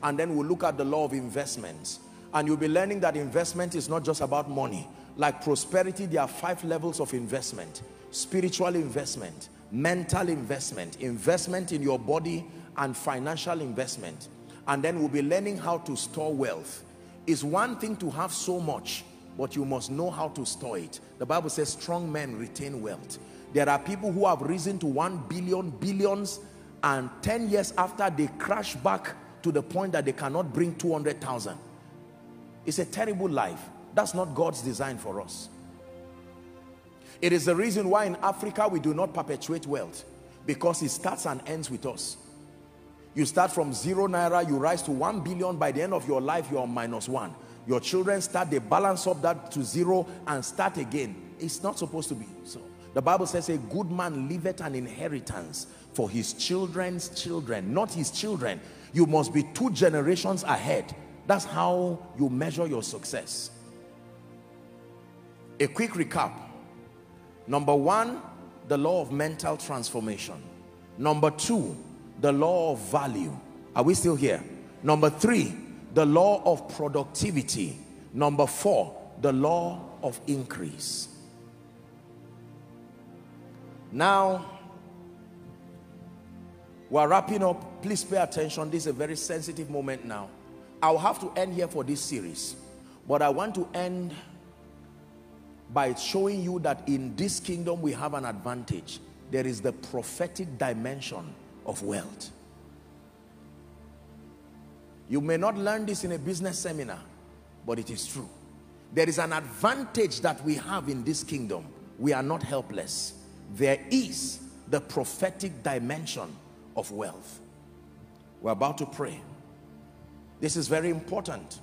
and then we'll look at the law of investments. And you'll be learning that investment is not just about money. Like prosperity, there are five levels of investment: spiritual investment, mental investment, investment in your body, and financial investment. And then we'll be learning how to store wealth. It's one thing to have so much, but you must know how to store it. The Bible says strong men retain wealth. There are people who have risen to one billion, billions, and ten years after, they crash back to the point that they cannot bring two hundred thousand. It's a terrible life. That's not God's design for us. It is the reason why in Africa we do not perpetuate wealth, because it starts and ends with us. You start from zero naira, you rise to one billion. By the end of your life, you are minus one. Your children start, they balance up that to zero and start again. It's not supposed to be so. The Bible says a good man leaveth an inheritance for his children's children, not his children. You must be two generations ahead. That's how you measure your success. A quick recap. Number one, the law of mental transformation. Number two, the law of value. Are we still here? Number three, the law of productivity. Number four, the law of increase. Now, we're wrapping up. Please pay attention. This is a very sensitive moment now. I'll have to end here for this series, but I want to end by showing you that in this kingdom we have an advantage. There is the prophetic dimension of wealth. You may not learn this in a business seminar, but it is true. There is an advantage that we have in this kingdom. We are not helpless. There is the prophetic dimension of wealth. We're about to pray. This is very important.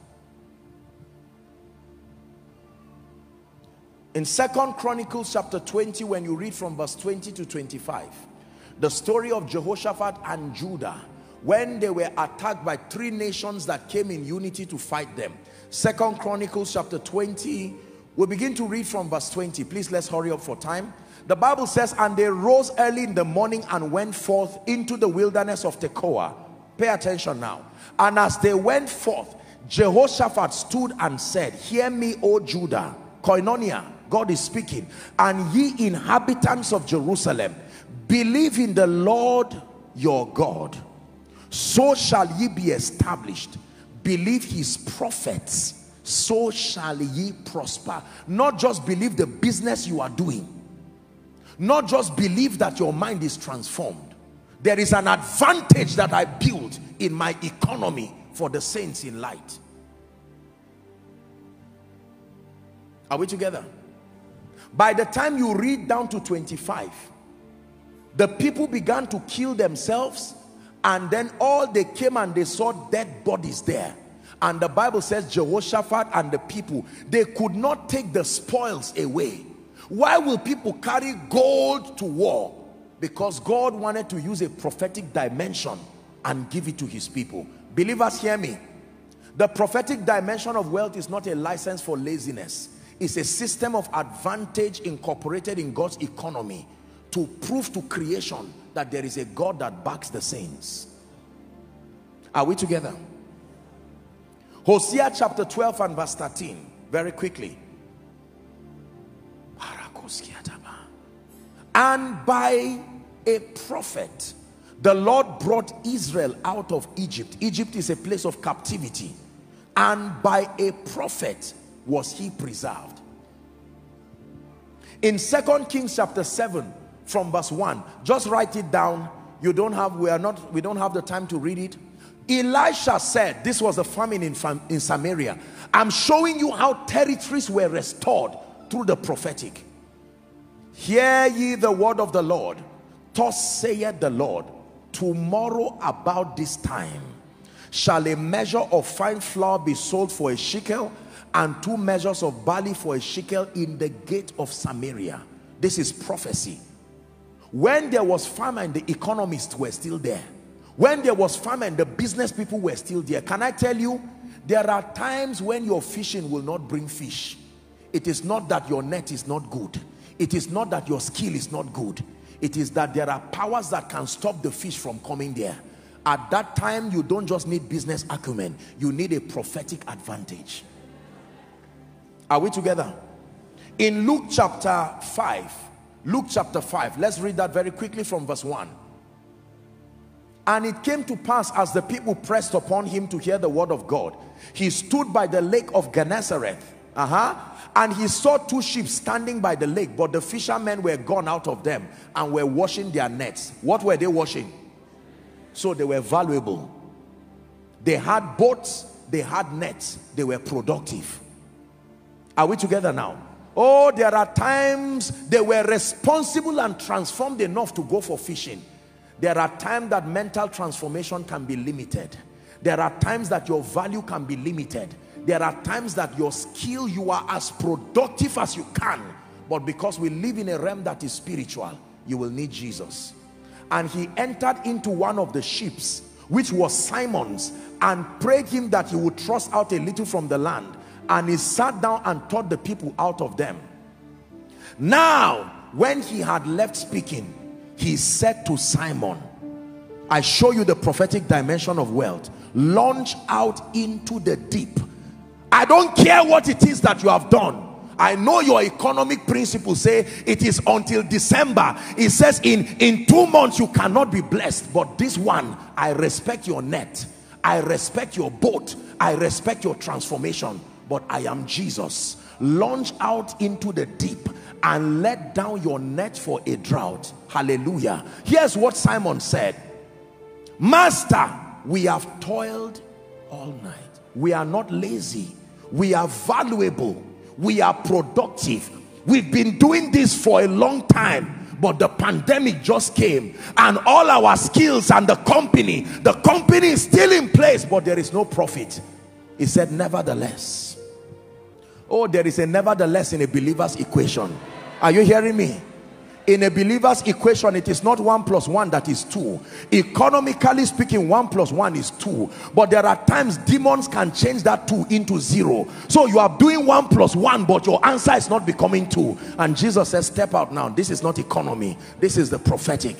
In Second Chronicles chapter twenty, when you read from verse twenty to twenty-five, the story of Jehoshaphat and Judah, when they were attacked by three nations that came in unity to fight them. Second Chronicles chapter twenty, we begin to read from verse twenty. Please, let's hurry up for time. The Bible says, and they rose early in the morning and went forth into the wilderness of Tekoa. Pay attention now. And as they went forth, Jehoshaphat stood and said, hear me, O Judah. Koinonia. God is speaking. And ye inhabitants of Jerusalem, believe in the Lord your God, so shall ye be established. Believe his prophets, so shall ye prosper. Not just believe the business you are doing, not just believe that your mind is transformed. There is an advantage that I build in my economy for the saints in light. Are we together? By the time you read down to twenty-five, the people began to kill themselves, and then all they came and they saw dead bodies there. And the Bible says Jehoshaphat and the people, they could not take the spoils away. Why will people carry gold to war? Because God wanted to use a prophetic dimension and give it to his people. Believers, hear me. The prophetic dimension of wealth is not a license for laziness. It's a system of advantage incorporated in God's economy to prove to creation that there is a God that backs the saints. Are we together? Hosea chapter twelve and verse thirteen, very quickly. And by a prophet, the Lord brought Israel out of Egypt. Egypt is a place of captivity. And by a prophet was he preserved. In Second Kings chapter seven, from verse one, just write it down. You don't have, we are not, we don't have the time to read it. Elisha said, this was a famine in, in Samaria. I'm showing you how territories were restored through the prophetic. Hear ye the word of the Lord. Thus saith the Lord, tomorrow about this time shall a measure of fine flour be sold for a shekel, and two measures of barley for a shekel in the gate of Samaria. This is prophecy. When there was famine, the economists were still there. When there was famine, the business people were still there. Can I tell you, there are times when your fishing will not bring fish. It is not that your net is not good. It is not that your skill is not good. It is that there are powers that can stop the fish from coming there. At that time, you don't just need business acumen. You need a prophetic advantage. Are we together? In Luke chapter five, Luke chapter five, let's read that very quickly from verse one. And it came to pass, as the people pressed upon him to hear the word of God, he stood by the lake of Gennesareth, uh-huh, and he saw two ships standing by the lake, but the fishermen were gone out of them and were washing their nets. What were they washing? So they were valuable. They had boats, they had nets, they were productive. Are we together now? Oh, there are times they were responsible and transformed enough to go for fishing. There are times that mental transformation can be limited. There are times that your value can be limited. There are times that your skill, you are as productive as you can. But because we live in a realm that is spiritual, you will need Jesus. And he entered into one of the ships, which was Simon's, and prayed him that he would thrust out a little from the land. And he sat down and taught the people out of them. Now, when he had left speaking, he said to Simon, I show you the prophetic dimension of wealth. Launch out into the deep. I don't care what it is that you have done. I know your economic principles say it is until December. It says in, in two months you cannot be blessed. But this one, I respect your net. I respect your boat. I respect your transformation. But I am Jesus. Launch out into the deep and let down your net for a drought. Hallelujah. Here's what Simon said. Master, we have toiled all night. We are not lazy. We are valuable. We are productive. We've been doing this for a long time. But the pandemic just came, and all our skills and the company, the company is still in place, but there is no profit. He said, nevertheless. Oh, there is a nevertheless in a believer's equation. Are you hearing me? In a believer's equation, it is not one plus one that is two. Economically speaking, one plus one is two. But there are times demons can change that two into zero. So you are doing one plus one, but your answer is not becoming two. And Jesus says, step out now. This is not economy. This is the prophetic.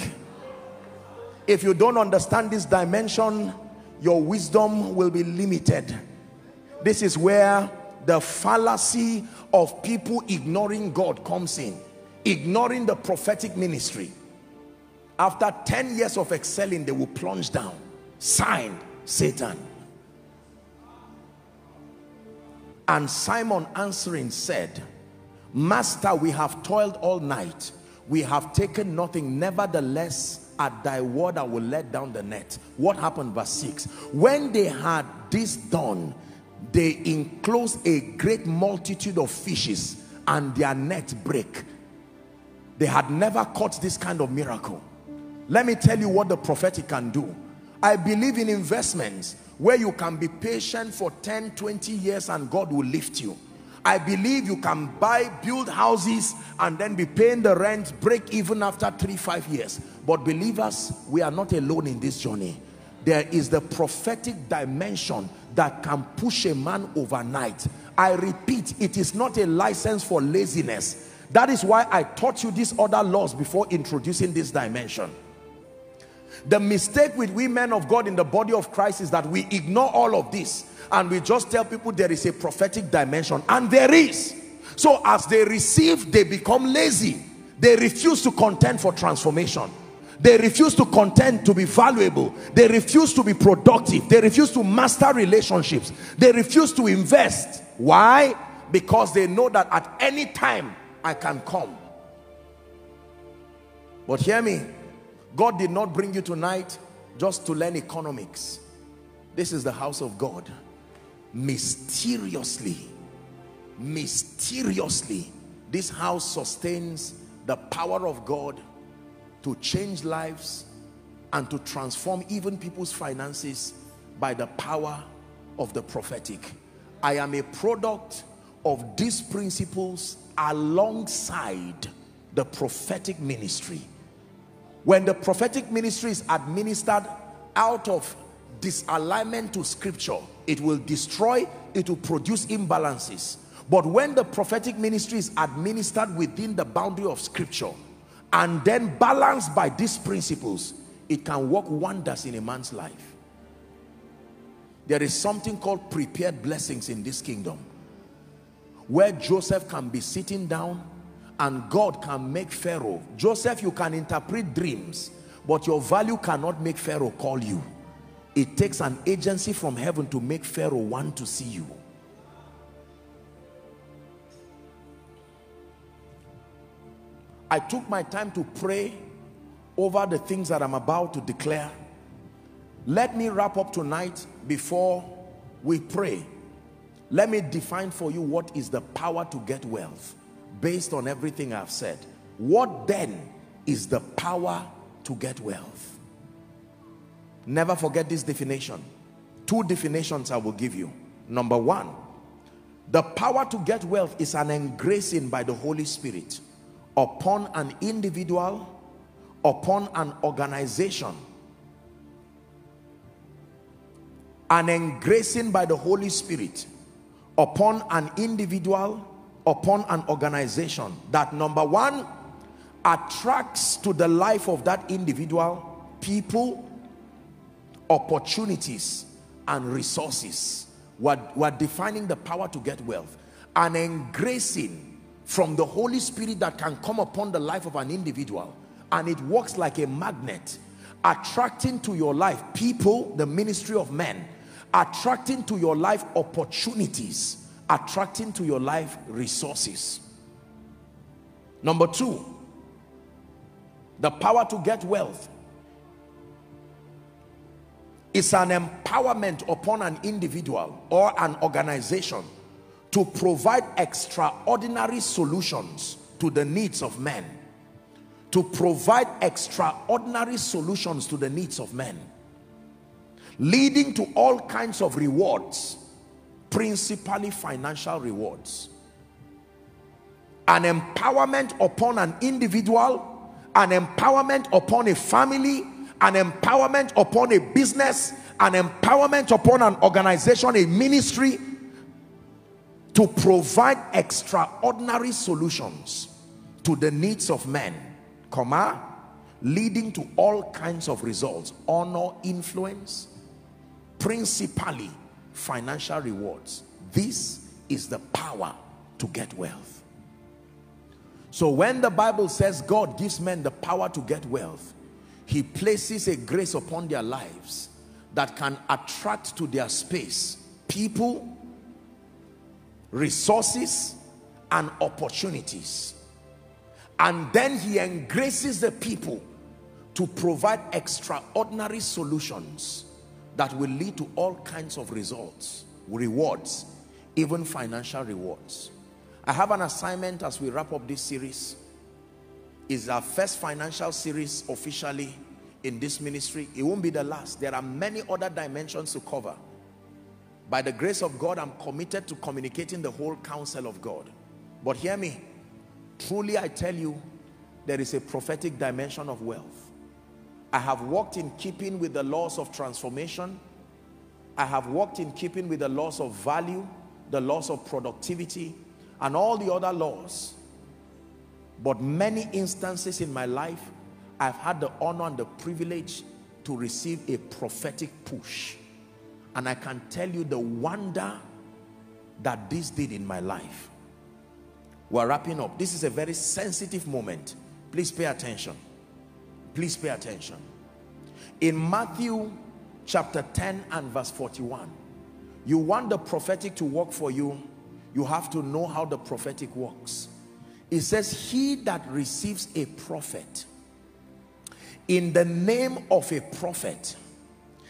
If you don't understand this dimension, your wisdom will be limited. This is where the fallacy of people ignoring God comes in. Ignoring the prophetic ministry. After ten years of excelling, they will plunge down. Signed, Satan. And Simon answering said, Master, we have toiled all night. We have taken nothing. Nevertheless, at thy word I will let down the net. What happened? Verse six. When they had this done, they enclosed a great multitude of fishes, and their net brake. They had never caught this kind of miracle. Let me tell you what the prophetic can do. I believe in investments where you can be patient for ten, twenty years and God will lift you. I believe you can buy, build houses and then be paying the rent, break even after three, five years. But believers, we are not alone in this journey. There is the prophetic dimension that can push a man overnight. I repeat, it is not a license for laziness. That is why I taught you these other laws before introducing this dimension. The mistake with we men of God in the body of Christ is that we ignore all of this and we just tell people there is a prophetic dimension, and there is. So as they receive, they become lazy. They refuse to contend for transformation. They refuse to contend to be valuable. They refuse to be productive. They refuse to master relationships. They refuse to invest. Why? Because they know that at any time, I can come. But hear me, God did not bring you tonight just to learn economics. This is the house of God. Mysteriously, mysteriously, this house sustains the power of God to change lives and to transform even people's finances by the power of the prophetic. I am a product of these principles alongside the prophetic ministry. When the prophetic ministry is administered out of disalignment to scripture, it will destroy, it will produce imbalances. But when the prophetic ministry is administered within the boundary of scripture and then balanced by these principles, it can work wonders in a man's life. There is something called prepared blessings in this kingdom, where Joseph can be sitting down and God can make Pharaoh. Joseph, you can interpret dreams, but your value cannot make Pharaoh call you. It takes an agency from heaven to make Pharaoh want to see you. I took my time to pray over the things that I'm about to declare. Let me wrap up tonight before we pray. Let me define for you what is the power to get wealth based on everything I've said. What then is the power to get wealth? Never forget this definition. Two definitions I will give you. Number one, the power to get wealth is an engracing by the Holy Spirit upon an individual, upon an organization. An engracing by the Holy Spirit upon an individual, upon an organization, that number one, attracts to the life of that individual people, opportunities, and resources. We're, we're defining the power to get wealth. An engracing from the Holy Spirit that can come upon the life of an individual, and it works like a magnet, attracting to your life people, the ministry of men, attracting to your life opportunities, attracting to your life resources. Number two, the power to get wealth is an empowerment upon an individual or an organization to provide extraordinary solutions to the needs of men. to provide extraordinary solutions to the needs of men, leading to all kinds of rewards, principally financial rewards. An empowerment upon an individual, an empowerment upon a family, an empowerment upon a business, an empowerment upon an organization, a ministry, to provide extraordinary solutions to the needs of men, comma, leading to all kinds of results, honor, influence, principally financial rewards. This is the power to get wealth. So when the Bible says God gives men the power to get wealth, he places a grace upon their lives that can attract to their space people, resources, and opportunities. And then he engraces the people to provide extraordinary solutions that will lead to all kinds of results, rewards, even financial rewards. I have an assignment as we wrap up this series. It's our first financial series officially in this ministry. It won't be the last. There are many other dimensions to cover. By the grace of God, I'm committed to communicating the whole counsel of God. But hear me. Truly, I tell you, there is a prophetic dimension of wealth. I have walked in keeping with the laws of transformation. I have walked in keeping with the laws of value, the laws of productivity, and all the other laws. But many instances in my life, I've had the honor and the privilege to receive a prophetic push. And I can tell you the wonder that this did in my life. We're wrapping up. This is a very sensitive moment. Please pay attention. Please pay attention. In Matthew chapter ten and verse forty-one, you want the prophetic to work for you, you have to know how the prophetic works. It says, he that receives a prophet in the name of a prophet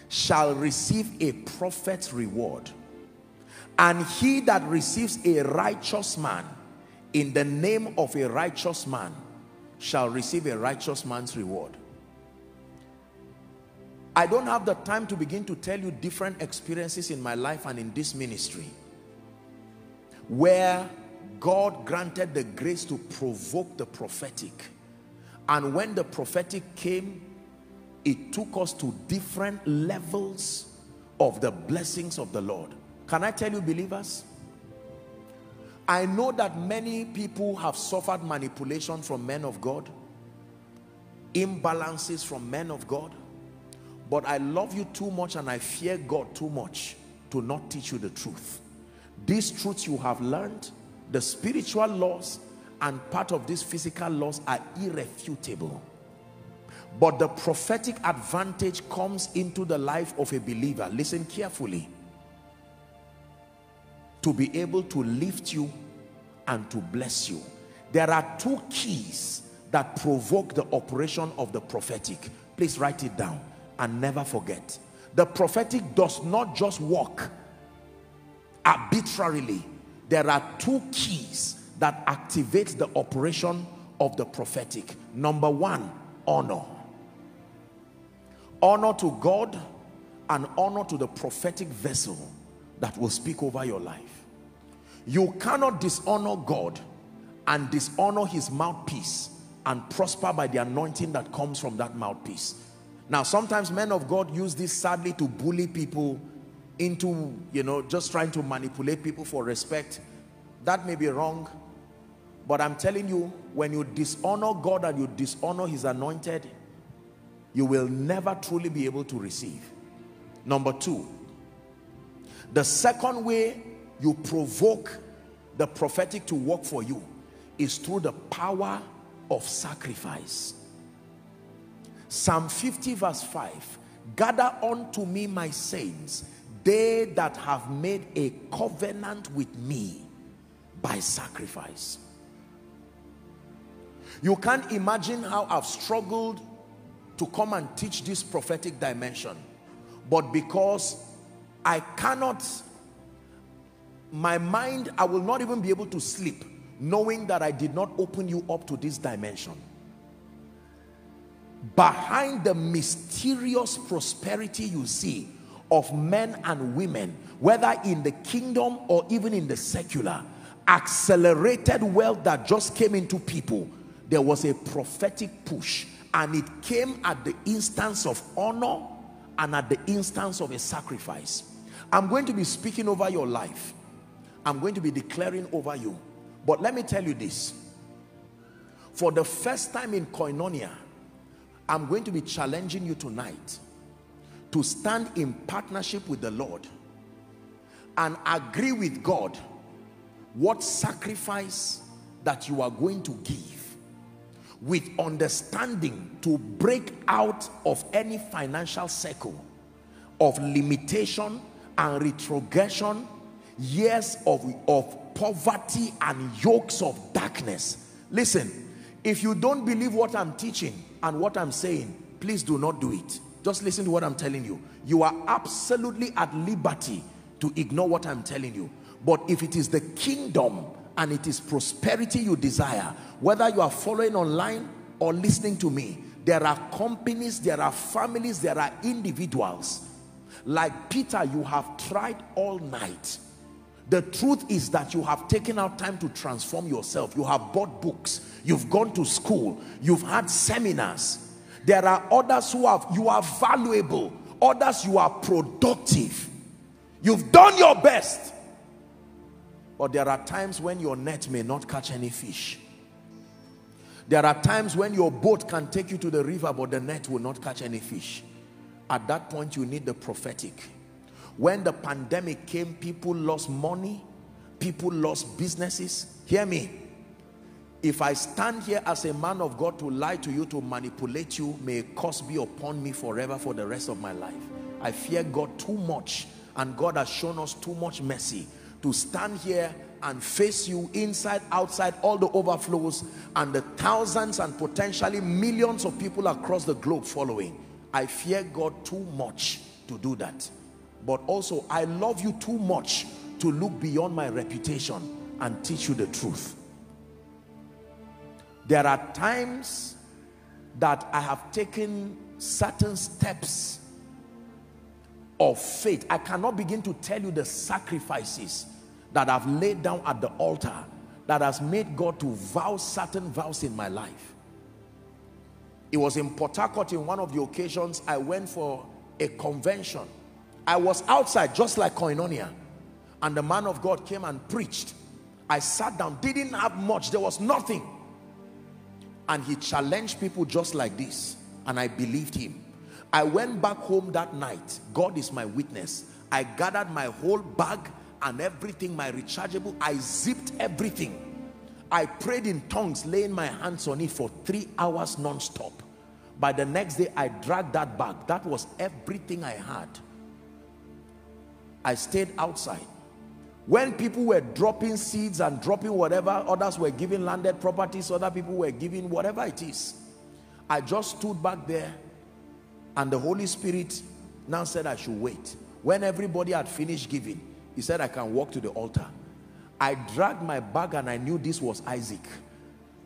shall receive a prophet's reward. And he that receives a righteous man in the name of a righteous man shall receive a righteous man's reward. I don't have the time to begin to tell you different experiences in my life and in this ministry where God granted the grace to provoke the prophetic. And when the prophetic came, it took us to different levels of the blessings of the Lord. Can I tell you, believers? I know that many people have suffered manipulation from men of God, imbalances from men of God, but I love you too much and I fear God too much to not teach you the truth. These truths you have learned, the spiritual laws and part of these physical laws, are irrefutable. But the prophetic advantage comes into the life of a believer. Listen carefully. To be able to lift you and to bless you. There are two keys that provoke the operation of the prophetic. Please write it down and never forget. The prophetic does not just work arbitrarily. There are two keys that activate the operation of the prophetic. Number one, honor. Honor to God and honor to the prophetic vessel that will speak over your life. You cannot dishonor God and dishonor his mouthpiece and prosper by the anointing that comes from that mouthpiece. Now, sometimes men of God use this sadly to bully people into, you know, just trying to manipulate people for respect. That may be wrong, but I'm telling you, when you dishonor God and you dishonor his anointed, you will never truly be able to receive. Number two, the second way you provoke the prophetic to work for you is through the power of sacrifice. Psalm fifty verse five, gather unto me my saints, they that have made a covenant with me by sacrifice. You can't imagine how I've struggled to come and teach this prophetic dimension, but because I cannot, my mind, I will not even be able to sleep knowing that I did not open you up to this dimension. behind the mysterious prosperity you see of men and women, whether in the kingdom or even in the secular, accelerated wealth that just came into people, there was a prophetic push, and it came at the instance of honor and at the instance of a sacrifice. I'm going to be speaking over your life. I'm going to be declaring over you. But let me tell you this. For the first time in Koinonia, I'm going to be challenging you tonight to stand in partnership with the Lord and agree with God what sacrifice that you are going to give, with understanding to break out of any financial cycle of limitation and retrogression, years of, of poverty and yokes of darkness. Listen, if you don't believe what I'm teaching and what I'm saying, please do not do it. Just listen to what I'm telling you. You are absolutely at liberty to ignore what I'm telling you. But if it is the kingdom and it is prosperity you desire, whether you are following online or listening to me, there are companies, there are families, there are individuals. Like Peter, you have tried all night. The truth is that you have taken out time to transform yourself. You have bought books. You've gone to school. You've had seminars. There are others who have, you are valuable. Others, you are productive. You've done your best. But there are times when your net may not catch any fish. There are times when your boat can take you to the river, but the net will not catch any fish. At that point, you need the prophetic. When the pandemic came, people lost money, people lost businesses. Hear me. If I stand here as a man of God to lie to you, to manipulate you, may a curse be upon me forever for the rest of my life. I fear God too much, and God has shown us too much mercy to stand here and face you inside, outside, all the overflows, and the thousands and potentially millions of people across the globe following. I fear God too much to do that. But also, I love you too much to look beyond my reputation and teach you the truth. There are times that I have taken certain steps of faith. I cannot begin to tell you the sacrifices that I've laid down at the altar that has made God to vow certain vows in my life. It was in Port Harcourt in one of the occasions I went for a convention. I was outside just like Koinonia, and the man of God came and preached. I sat down, didn't have much, there was nothing. And he challenged people just like this, and I believed him. I went back home that night. God is my witness. I gathered my whole bag and everything, my rechargeable. I zipped everything. I prayed in tongues, laying my hands on it for three hours non-stop. By the next day, I dragged that bag. That was everything I had. I stayed outside. When people were dropping seeds and dropping whatever, others were giving landed properties, other people were giving whatever it is. I just stood back there, and the Holy Spirit now said I should wait. When everybody had finished giving, he said I can walk to the altar. I dragged my bag, and I knew this was Isaac.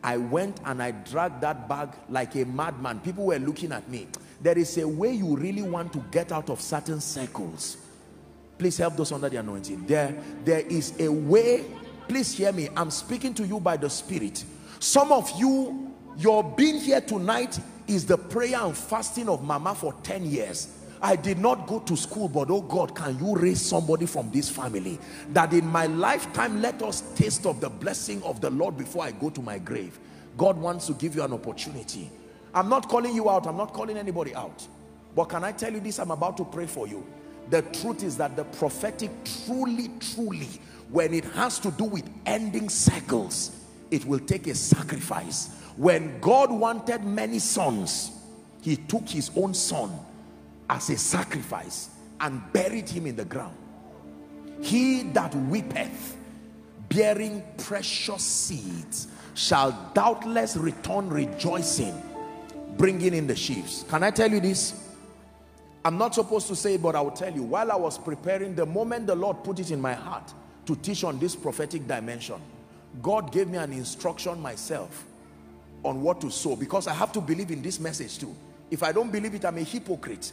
I went and I dragged that bag like a madman. People were looking at me. There is a way you really want to get out of certain circles. Please help those under the anointing. There, there is a way. Please hear me. I'm speaking to you by the Spirit. Some of you, your being here tonight is the prayer and fasting of Mama for ten years. I did not go to school, but oh God, can you raise somebody from this family? That in my lifetime, let us taste of the blessing of the Lord before I go to my grave. God wants to give you an opportunity. I'm not calling you out. I'm not calling anybody out. But can I tell you this? I'm about to pray for you. The truth is that the prophetic truly, truly, when it has to do with ending cycles, it will take a sacrifice. When God wanted many sons, he took his own son as a sacrifice and buried him in the ground. He that weepeth, bearing precious seeds, shall doubtless return rejoicing, bringing in the sheaves. Can I tell you this? I'm not supposed to say it, but I will tell you. While I was preparing, the moment the Lord put it in my heart to teach on this prophetic dimension, God gave me an instruction myself on what to sow, because I have to believe in this message too. If I don't believe it, I'm a hypocrite.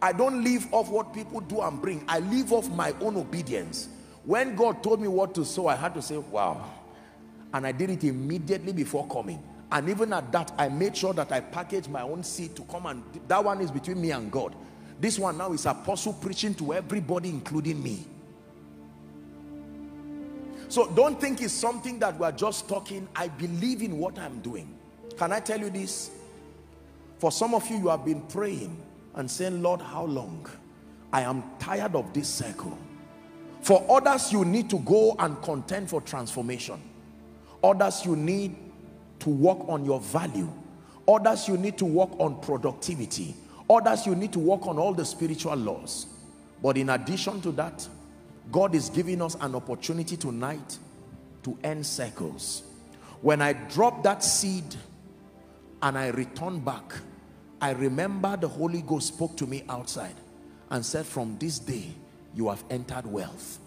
I don't live off what people do and bring. I live off my own obedience. When God told me what to sow, I had to say, wow. And I did it immediately before coming. And even at that, I made sure that I packaged my own seed to come, and that one is between me and God. This one now is apostle preaching to everybody, including me. So don't think it's something that we're just talking. I believe in what I'm doing. Can I tell you this? For some of you, you have been praying and saying, Lord, how long? I am tired of this circle. For others, you need to go and contend for transformation. Others, you need to work on your value. Others, you need to work on productivity. Others, you need to work on all the spiritual laws. But in addition to that, God is giving us an opportunity tonight to end circles. When I drop that seed and I return back, I remember the Holy Ghost spoke to me outside and said, from this day, you have entered wealth.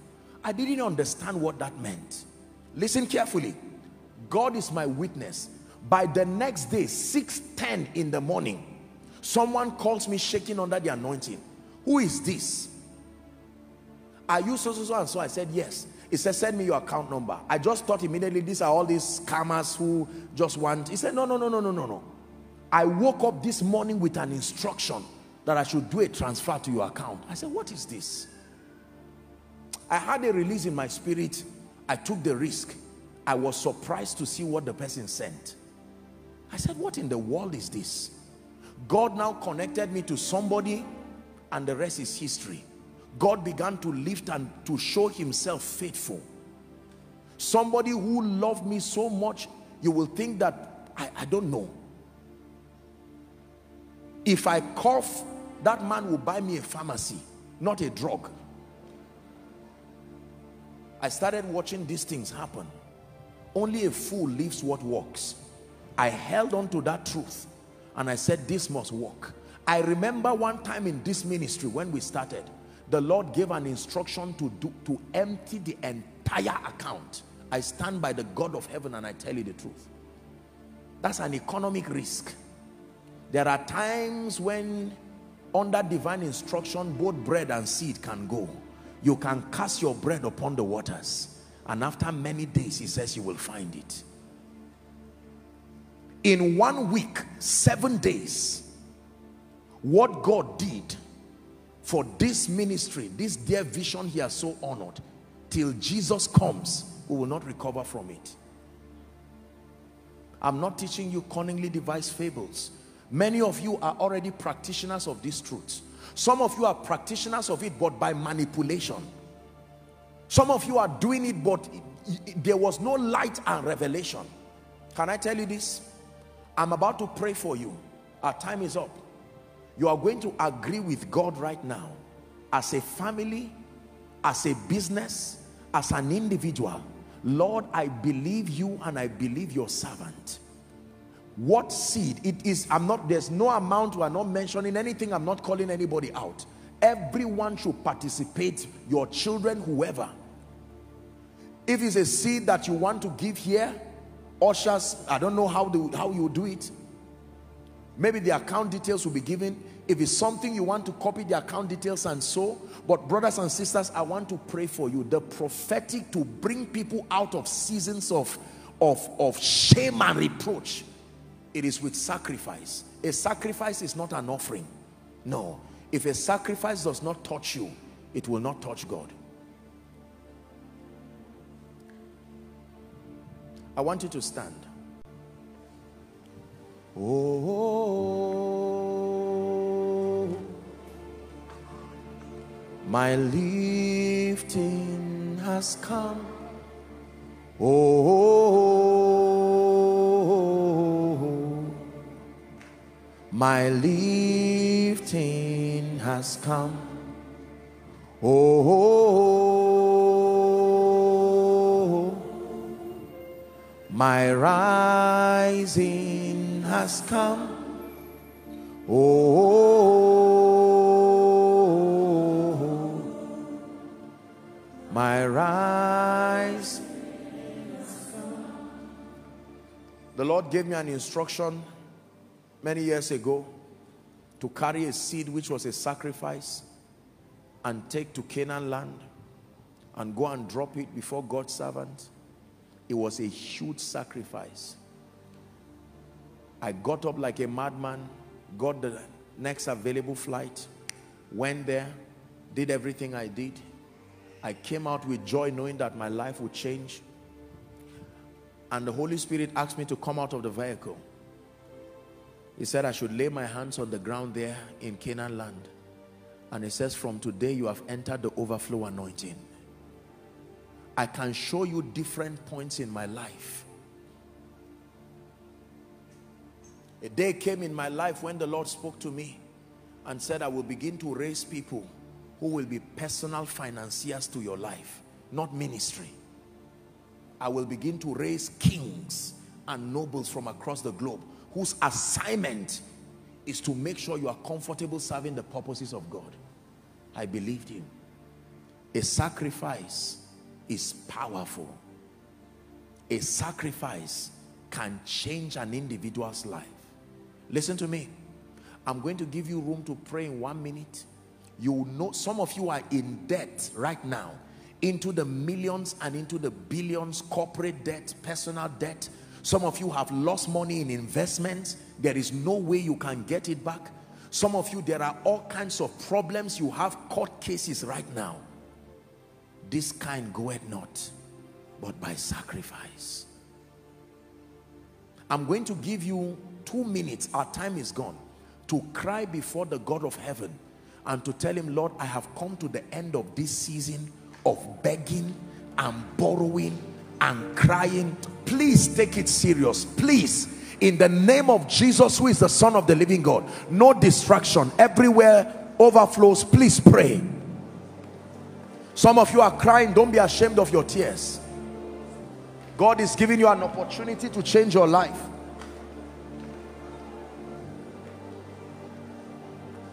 I didn't understand what that meant. Listen carefully. God is my witness. By the next day, six ten in the morning, someone calls me shaking under the anointing. Who is this? Are you so, so, so, and so? I said, yes. He said, send me your account number. I just thought immediately, these are all these scammers who just want. He said, no, no, no, no, no, no, no. I woke up this morning with an instruction that I should do a transfer to your account. I said, what is this? I had a release in my spirit. I took the risk. I was surprised to see what the person sent. I said, what in the world is this? God now connected me to somebody, and the rest is history. God began to lift and to show himself faithful. Somebody who loved me so much, you will think that, I, I don't know. If I cough, that man will buy me a pharmacy, not a drug. I started watching these things happen. Only a fool leaves what works. I held on to that truth, and I said, this must work. I remember one time in this ministry when we started, the Lord gave an instruction to do, to empty the entire account. I stand by the God of heaven and I tell you the truth. That's an economic risk. There are times when under divine instruction, both bread and seed can go. You can cast your bread upon the waters, and after many days, he says you will find it. In one week, seven days, what God did for this ministry, this dear vision here, so honored, till Jesus comes, we will not recover from it. I'm not teaching you cunningly devised fables. Many of you are already practitioners of these truths. Some of you are practitioners of it, but by manipulation. Some of you are doing it, but there was no light and revelation. Can I tell you this? I'm about to pray for you. Our time is up. You are going to agree with God right now, as a family, as a business, as an individual. Lord, I believe you and I believe your servant. What seed it is, I'm not, there's no amount, we're not mentioning anything, I'm not calling anybody out. Everyone should participate, your children, whoever. If it's a seed that you want to give here, ushers, I don't know how, the, how you do it. Maybe the account details will be given. If it's something you want to copy the account details and so, but brothers and sisters, I want to pray for you. The prophetic to bring people out of seasons of, of, of shame and reproach. It is with sacrifice. A sacrifice is not an offering. No. If a sacrifice does not touch you, it will not touch God. I want you to stand. Oh, my lifting has come. Oh, my lifting has come. Oh, my rising has come. Oh, my rise. The Lord gave me an instruction many years ago to carry a seed which was a sacrifice and take to Canaan land and go and drop it before God's servant. It was a huge sacrifice. I got up like a madman, got the next available flight, went there, did everything I did. I came out with joy knowing that my life would change. And the Holy Spirit asked me to come out of the vehicle. He said I should lay my hands on the ground there in Canaan land. And he says, from today you have entered the overflow anointing. I can show you different points in my life. A day came in my life when the Lord spoke to me and said, I will begin to raise people who will be personal financiers to your life, not ministry. I will begin to raise kings and nobles from across the globe whose assignment is to make sure you are comfortable serving the purposes of God. I believed him. A sacrifice is powerful. A sacrifice can change an individual's life. Listen to me. I'm going to give you room to pray in one minute. You know, some of you are in debt right now, into the millions and into the billions, corporate debt, personal debt. Some of you have lost money in investments. There is no way you can get it back. Some of you, there are all kinds of problems. You have court cases right now. This kind goeth not, but by sacrifice. I'm going to give you two minutes. Our time is gone. To cry before the God of heaven and to tell him, Lord, I have come to the end of this season of begging and borrowing and crying. Please take it serious. Please, in the name of Jesus, who is the Son of the living God, no distraction, everywhere overflows. Please pray. Some of you are crying. Don't be ashamed of your tears. God is giving you an opportunity to change your life.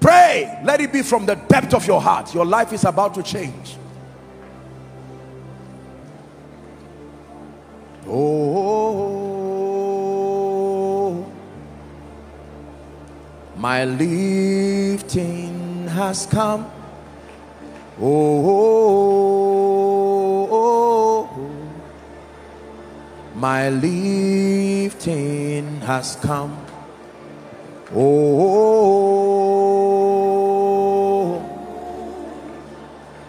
Pray. Let it be from the depth of your heart. Your life is about to change. Oh, my lifting has come. Oh, oh, oh, oh, my lifting has come. Oh, oh, oh,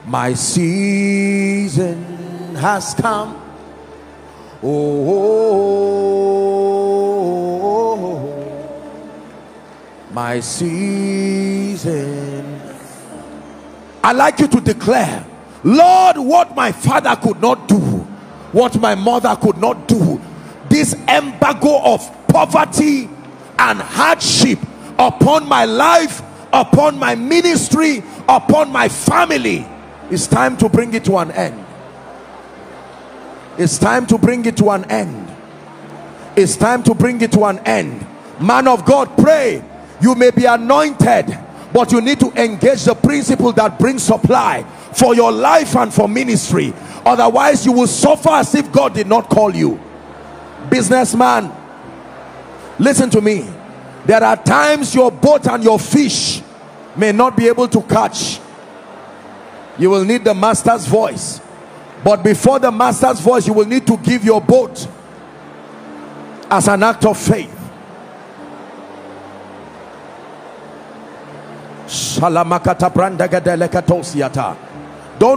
my season has come. Oh, oh, oh, oh, my season. I'd like you to declare, Lord, what my father could not do, what my mother could not do, this embargo of poverty and hardship upon my life, upon my ministry, upon my family, it's time to bring it to an end. It's time to bring it to an end. It's time to bring it to an end. Man of God, pray. You may be anointed, but you need to engage the principle that brings supply for your life and for ministry. Otherwise, you will suffer as if God did not call you. Businessman, listen to me. There are times your boat and your fish may not be able to catch. You will need the master's voice. But before the master's voice, you will need to give your boat as an act of faith. Don't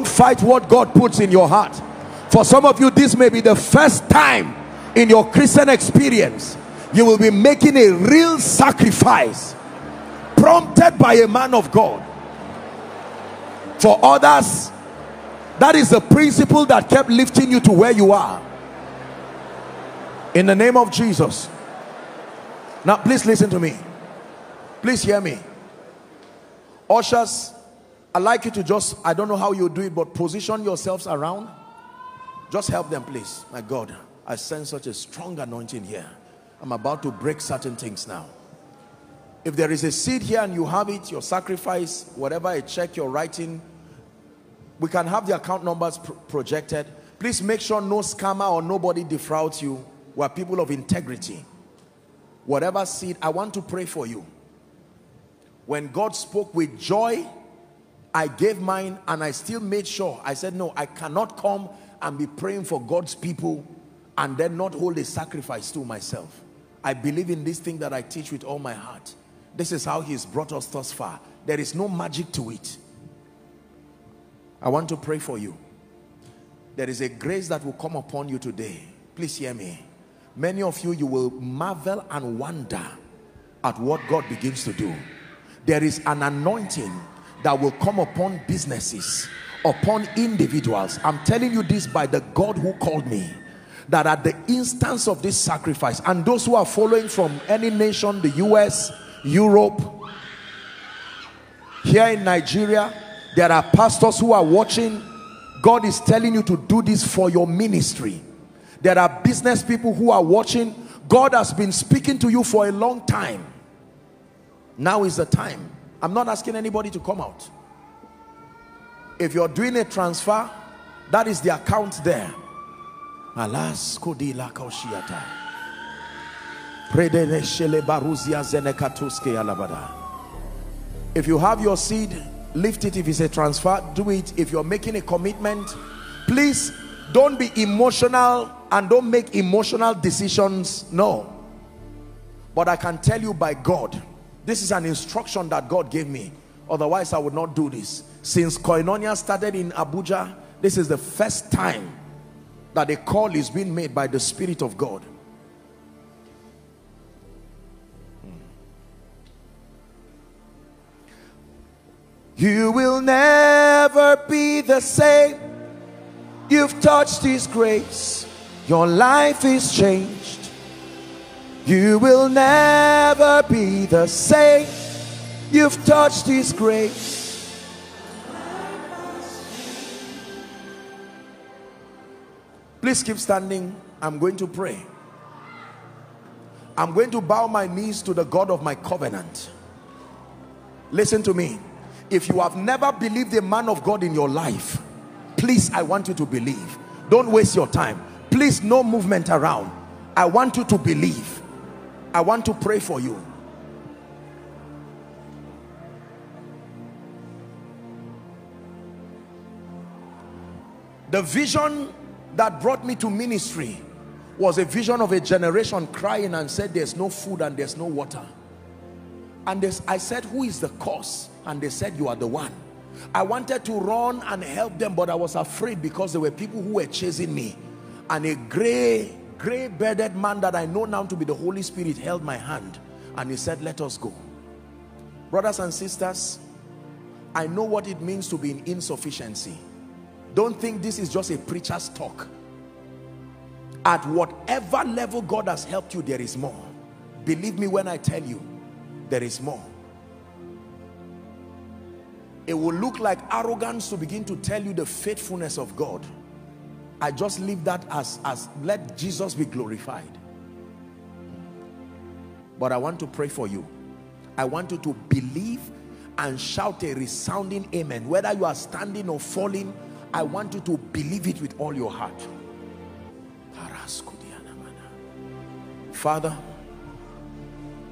fight what God puts in your heart. For some of you, this may be the first time in your Christian experience you will be making a real sacrifice prompted by a man of God. For others, that is the principle that kept lifting you to where you are. In the name of Jesus. Now, please listen to me. Please hear me. Ushers, I'd like you to just, I don't know how you do it, but position yourselves around. Just help them, please. My God, I sense such a strong anointing here. I'm about to break certain things now. If there is a seed here and you have it, your sacrifice, whatever a check you're writing, we can have the account numbers pr projected. Please make sure no scammer or nobody defrauds you. We're people of integrity. Whatever seed, I want to pray for you. When God spoke with joy, I gave mine, and I still made sure. I said, no, I cannot come and be praying for God's people and then not hold a sacrifice to myself. I believe in this thing that I teach with all my heart. This is how he's brought us thus far. There is no magic to it. I want to pray for you. There is a grace that will come upon you today. Please hear me. Many of you, you will marvel and wonder at what God begins to do. There is an anointing that will come upon businesses, upon individuals. I'm telling you this by the God who called me, that at the instance of this sacrifice, and those who are following from any nation, the U S, Europe, here in Nigeria, there are pastors who are watching. God is telling you to do this for your ministry. There are business people who are watching. God has been speaking to you for a long time. Now is the time. I'm not asking anybody to come out. If you're doing a transfer, that is the account there. Alas, kodila kaushiata. Predele shele baruzia zenekatuske alabada. If you have your seed, lift it. If it's a transfer, do it. If you're making a commitment, please don't be emotional and don't make emotional decisions. No. But I can tell you by God, this is an instruction that God gave me. Otherwise, I would not do this. Since Koinonia started in Abuja, this is the first time that a call is being made by the Spirit of God. You will never be the same. You've touched His grace. Your life is changed. You will never be the same. You've touched His grace. Please keep standing. I'm going to pray. I'm going to bow my knees to the God of my covenant. Listen to me. If you have never believed a man of God in your life, please, I want you to believe. Don't waste your time. Please, no movement around. I want you to believe. I want to pray for you. The vision that brought me to ministry was a vision of a generation crying and said, there's no food and there's no water. And this, I said, who is the cause? And they said, you are the one. I wanted to run and help them, but I was afraid because there were people who were chasing me. And a gray, gray bearded man that I know now to be the Holy Spirit held my hand. And he said, let us go. Brothers and sisters, I know what it means to be in insufficiency. Don't think this is just a preacher's talk. At whatever level God has helped you, there is more. Believe me when I tell you, there is more. It will look like arrogance to begin to tell you the faithfulness of God. I just leave that as, as let Jesus be glorified. But I want to pray for you. I want you to believe and shout a resounding amen. Whether you are standing or falling, I want you to believe it with all your heart. Father,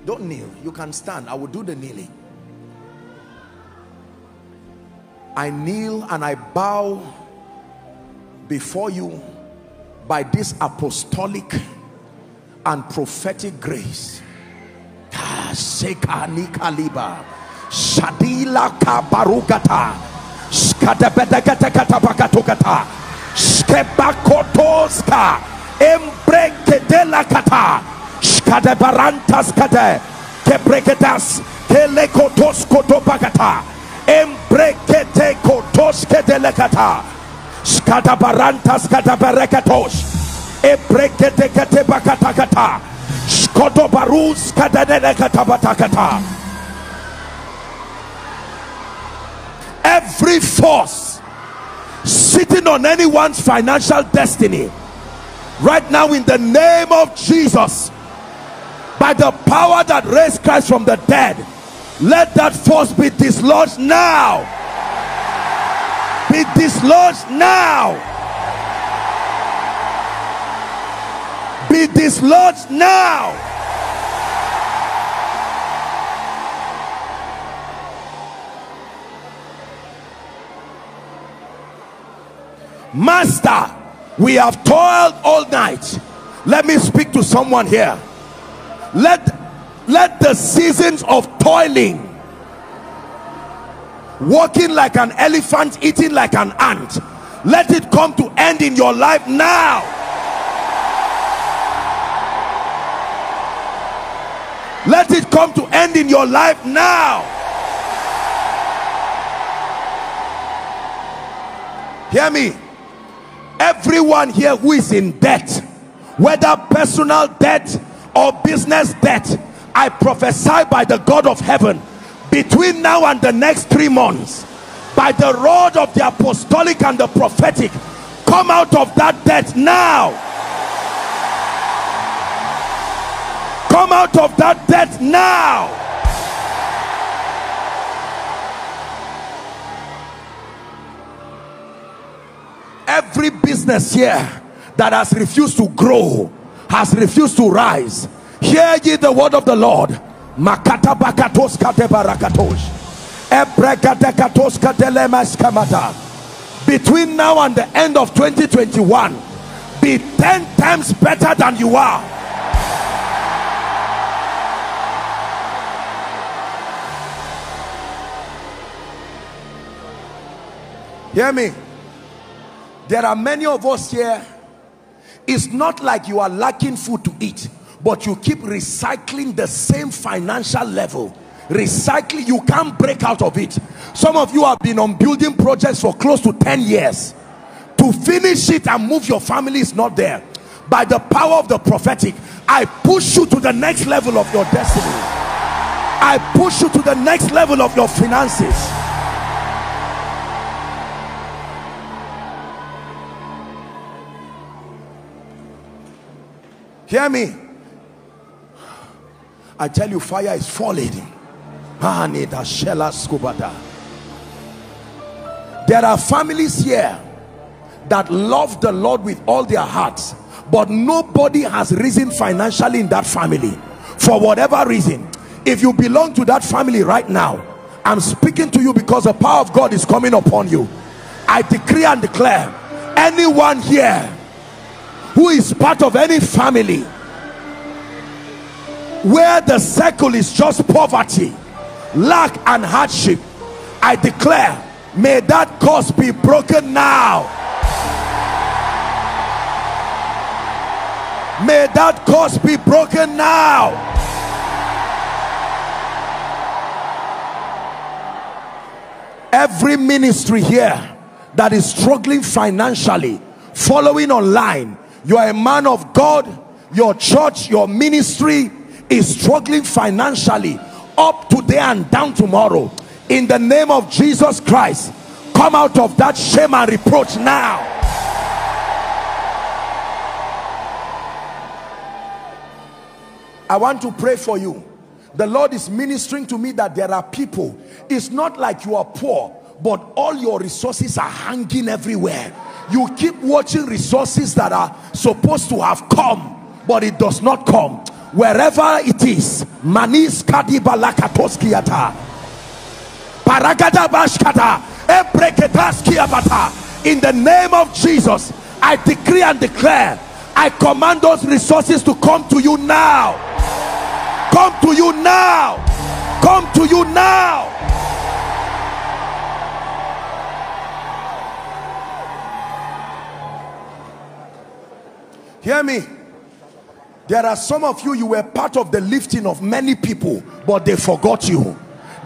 don't kneel. You can stand. I will do the kneeling. I kneel and I bow before you by this apostolic and prophetic grace. Embrekete kotos kedelekata skata baranta skata bereketos ebrekete kete bakata kata skoto barus kadenekata batakata. Every force sitting on anyone's financial destiny right now, in the name of Jesus, by the power that raised Christ from the dead, let that force be dislodged now. Be dislodged now. Be dislodged now. Master, we have toiled all night. Let me speak to someone here. Let, let the seasons of toiling, walking like an elephant, eating like an ant, let it come to end in your life now. Let it come to end in your life now. Hear me. Everyone here who is in debt, whether personal debt or business debt, I prophesy by the God of heaven, between now and the next three months, by the rod of the apostolic and the prophetic, come out of that debt now. Come out of that debt now. Every business here that has refused to grow, has refused to rise, hear ye the word of the Lord. Makata bakatos kate barakatosh. Ebrekatekatos katelemas kamata. Between now and the end of twenty twenty-one, be ten times better than you are. Hear me. There are many of us here, it's not like you are lacking food to eat, but you keep recycling the same financial level. Recycling, you can't break out of it. Some of you have been on building projects for close to ten years. To finish it and move your family is not there. By the power of the prophetic, I push you to the next level of your destiny. I push you to the next level of your finances. Hear me. I tell you, fire is falling. There are families here that love the Lord with all their hearts, but nobody has risen financially in that family for whatever reason. If you belong to that family right now, I'm speaking to you because the power of God is coming upon you. I decree and declare, anyone here who is part of any family where the circle is just poverty, lack and hardship, I declare, may that curse be broken now. May that curse be broken now. Every ministry here that is struggling financially, following online, you are a man of God, your church, your ministry is struggling financially, up today and down tomorrow. In the name of Jesus Christ, come out of that shame and reproach now. I want to pray for you. The Lord is ministering to me that there are people, it's not like you are poor, but all your resources are hanging everywhere. You keep watching resources that are supposed to have come, but it does not come. Wherever it is, manis kadiba lakatoskiata, paragada bashkata, ebreketaskiabata. In the name of Jesus, I decree and declare, I command those resources to come to you now. Come to you now. Come to you now. Hear me. There are some of you, you were part of the lifting of many people, but they forgot you.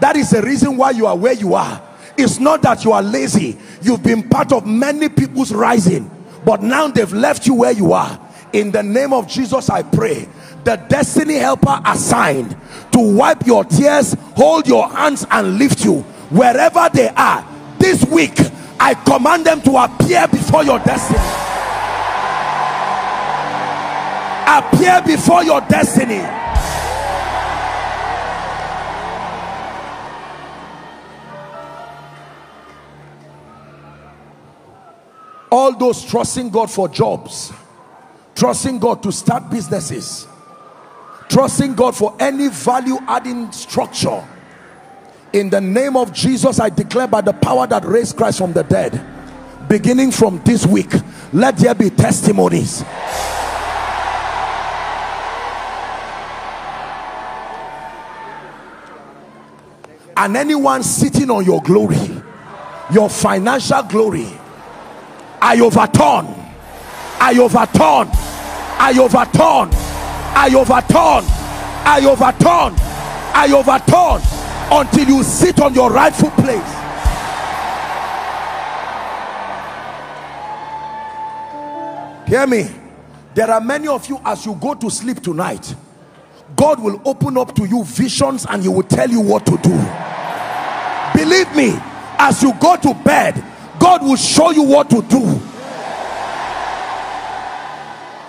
That is the reason why you are where you are. It's not that you are lazy. You've been part of many people's rising, but now they've left you where you are. In the name of Jesus, I pray, the destiny helper assigned to wipe your tears, hold your hands and lift you wherever they are. This week, I command them to appear before your destiny. Appear before your destiny. All those trusting God for jobs, trusting God to start businesses, trusting God for any value-adding structure, in the name of Jesus, I declare by the power that raised Christ from the dead, beginning from this week, let there be testimonies. And anyone sitting on your glory, your financial glory, I overturn, I overturn, I overturn, I overturn, I overturn, I overturn, until you sit on your rightful place. Hear me. There are many of you, as you go to sleep tonight, God will open up to you visions and he will tell you what to do. Believe me, as you go to bed, God will show you what to do.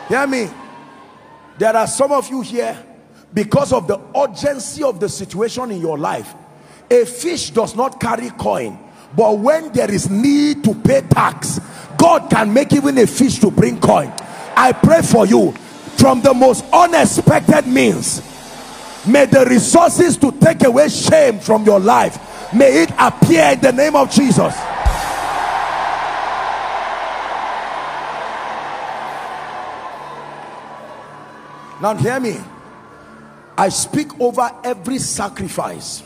Hear me. There are some of you here, because of the urgency of the situation in your life, a fish does not carry coin, but when there is need to pay tax, God can make even a fish to bring coin. I pray for you, from the most unexpected means, may the resources to take away shame from your life, may it appear in the name of Jesus. Now hear me. I speak over every sacrifice.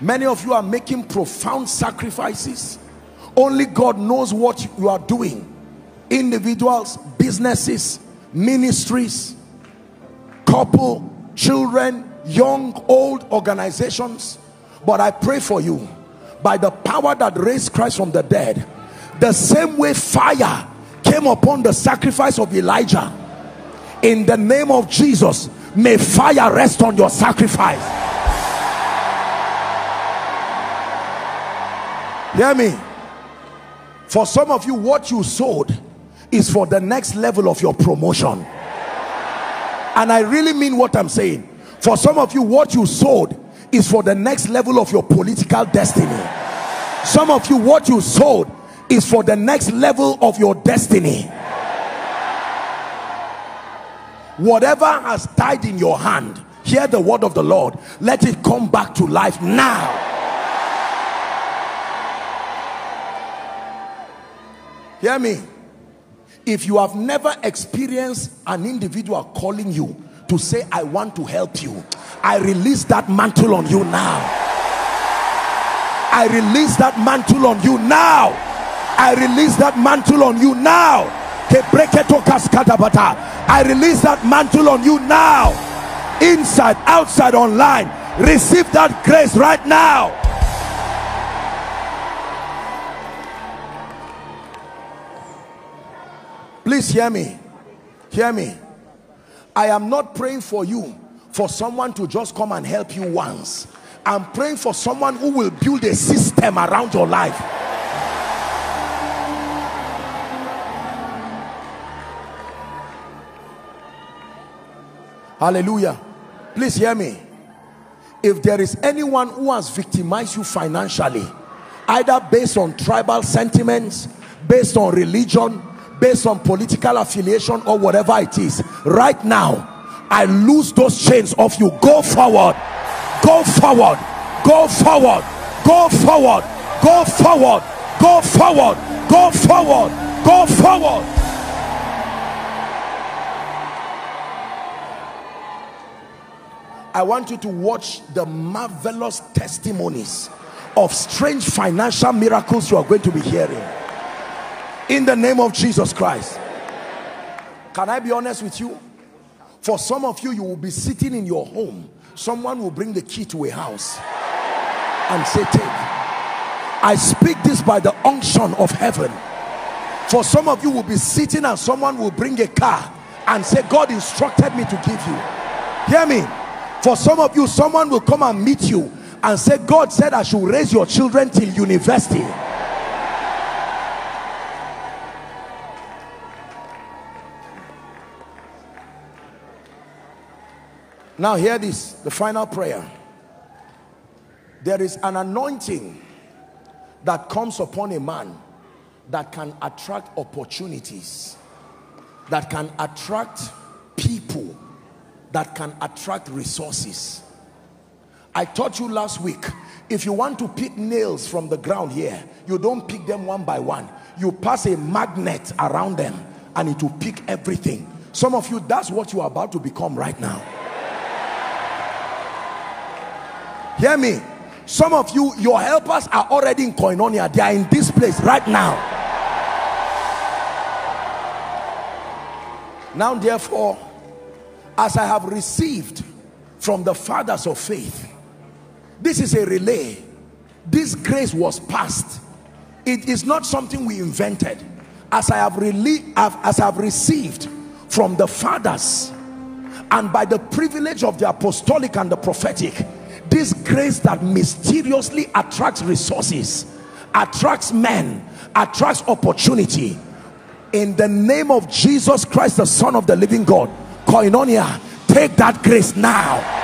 Many of you are making profound sacrifices. Only God knows what you are doing. Individuals, businesses, ministries, couple, children, young, old, organizations. But I pray for you, by the power that raised Christ from the dead, the same way fire came upon the sacrifice of Elijah, in the name of Jesus, may fire rest on your sacrifice. Hear me. For some of you, what you sowed is for the next level of your promotion. And I really mean what I'm saying. For some of you, what you sowed is for the next level of your political destiny. Some of you, what you sowed is for the next level of your destiny. Whatever has died in your hand, hear the word of the Lord. Let it come back to life now. Hear me. If you have never experienced an individual calling you to say, I want to help you, I release that mantle on you now. I release that mantle on you now. I release that mantle on you now. I release that mantle on you now. Inside, outside, online, receive that grace right now. Please hear me. Hear me. I am not praying for you for someone to just come and help you once. I'm praying for someone who will build a system around your life. Hallelujah. Please hear me. If there is anyone who has victimized you financially, either based on tribal sentiments, based on religion, based on political affiliation, or whatever it is, right now, I loose those chains off you. Go forward. Go forward. Go forward. Go forward. Go forward. Go forward. Go forward. Go forward. I want you to watch the marvelous testimonies of strange financial miracles you are going to be hearing. In the name of Jesus Christ. Can I be honest with you? For some of you, you will be sitting in your home. Someone will bring the key to a house and say, take. I speak this by the unction of heaven. For some of you, will be sitting and someone will bring a car and say, God instructed me to give you. Hear me. For some of you, someone will come and meet you and say, God said I should raise your children till university. Now hear this, the final prayer. There is an anointing that comes upon a man that can attract opportunities, that can attract people, that can attract resources. I taught you last week, If you want to pick nails from the ground here, you don't pick them one by one. You pass a magnet around them and it will pick everything. Some of you, that's what you are about to become right now. Hear me. Some of you, your helpers are already in Koinonia. They are in this place right now. Now, therefore, as I have received from the fathers of faith, this is a relay. This grace was passed. It is not something we invented. As I have, rele- as I have received from the fathers, and by the privilege of the apostolic and the prophetic, this grace that mysteriously attracts resources, attracts men, attracts opportunity. In the name of Jesus Christ, the Son of the living God, Koinonia, take that grace now.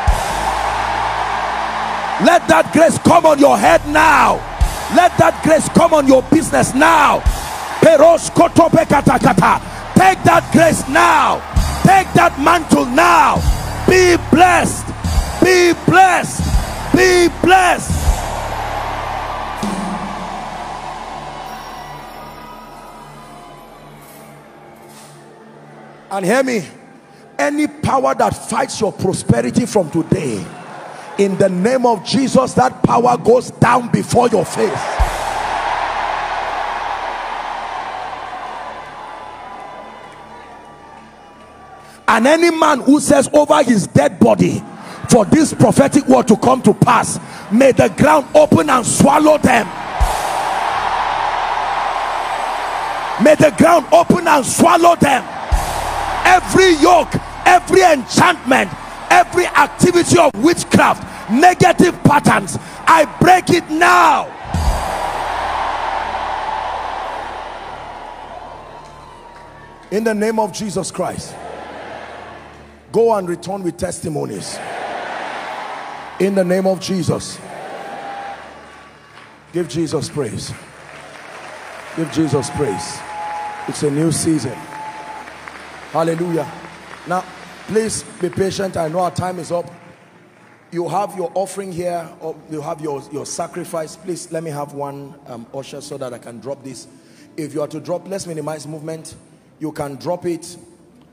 Let that grace come on your head now. Let that grace come on your business now. Take that grace now. Take that mantle now. Be blessed. Be blessed. Be blessed. And hear me. Any power that fights your prosperity from today, in the name of Jesus, that power goes down before your face. And any man who says over his dead body, for this prophetic word to come to pass, may the ground open and swallow them. May the ground open and swallow them. Every yoke, every enchantment, every activity of witchcraft, negative patterns, I break it now. In the name of Jesus Christ. Go and return with testimonies. In the name of Jesus. Give Jesus praise. Give Jesus praise. It's a new season. Hallelujah. Now, please be patient. I know our time is up. You have your offering here, or you have your, your sacrifice. Please, let me have one um, usher so that I can drop this. If you are to drop, let's minimize movement. You can drop it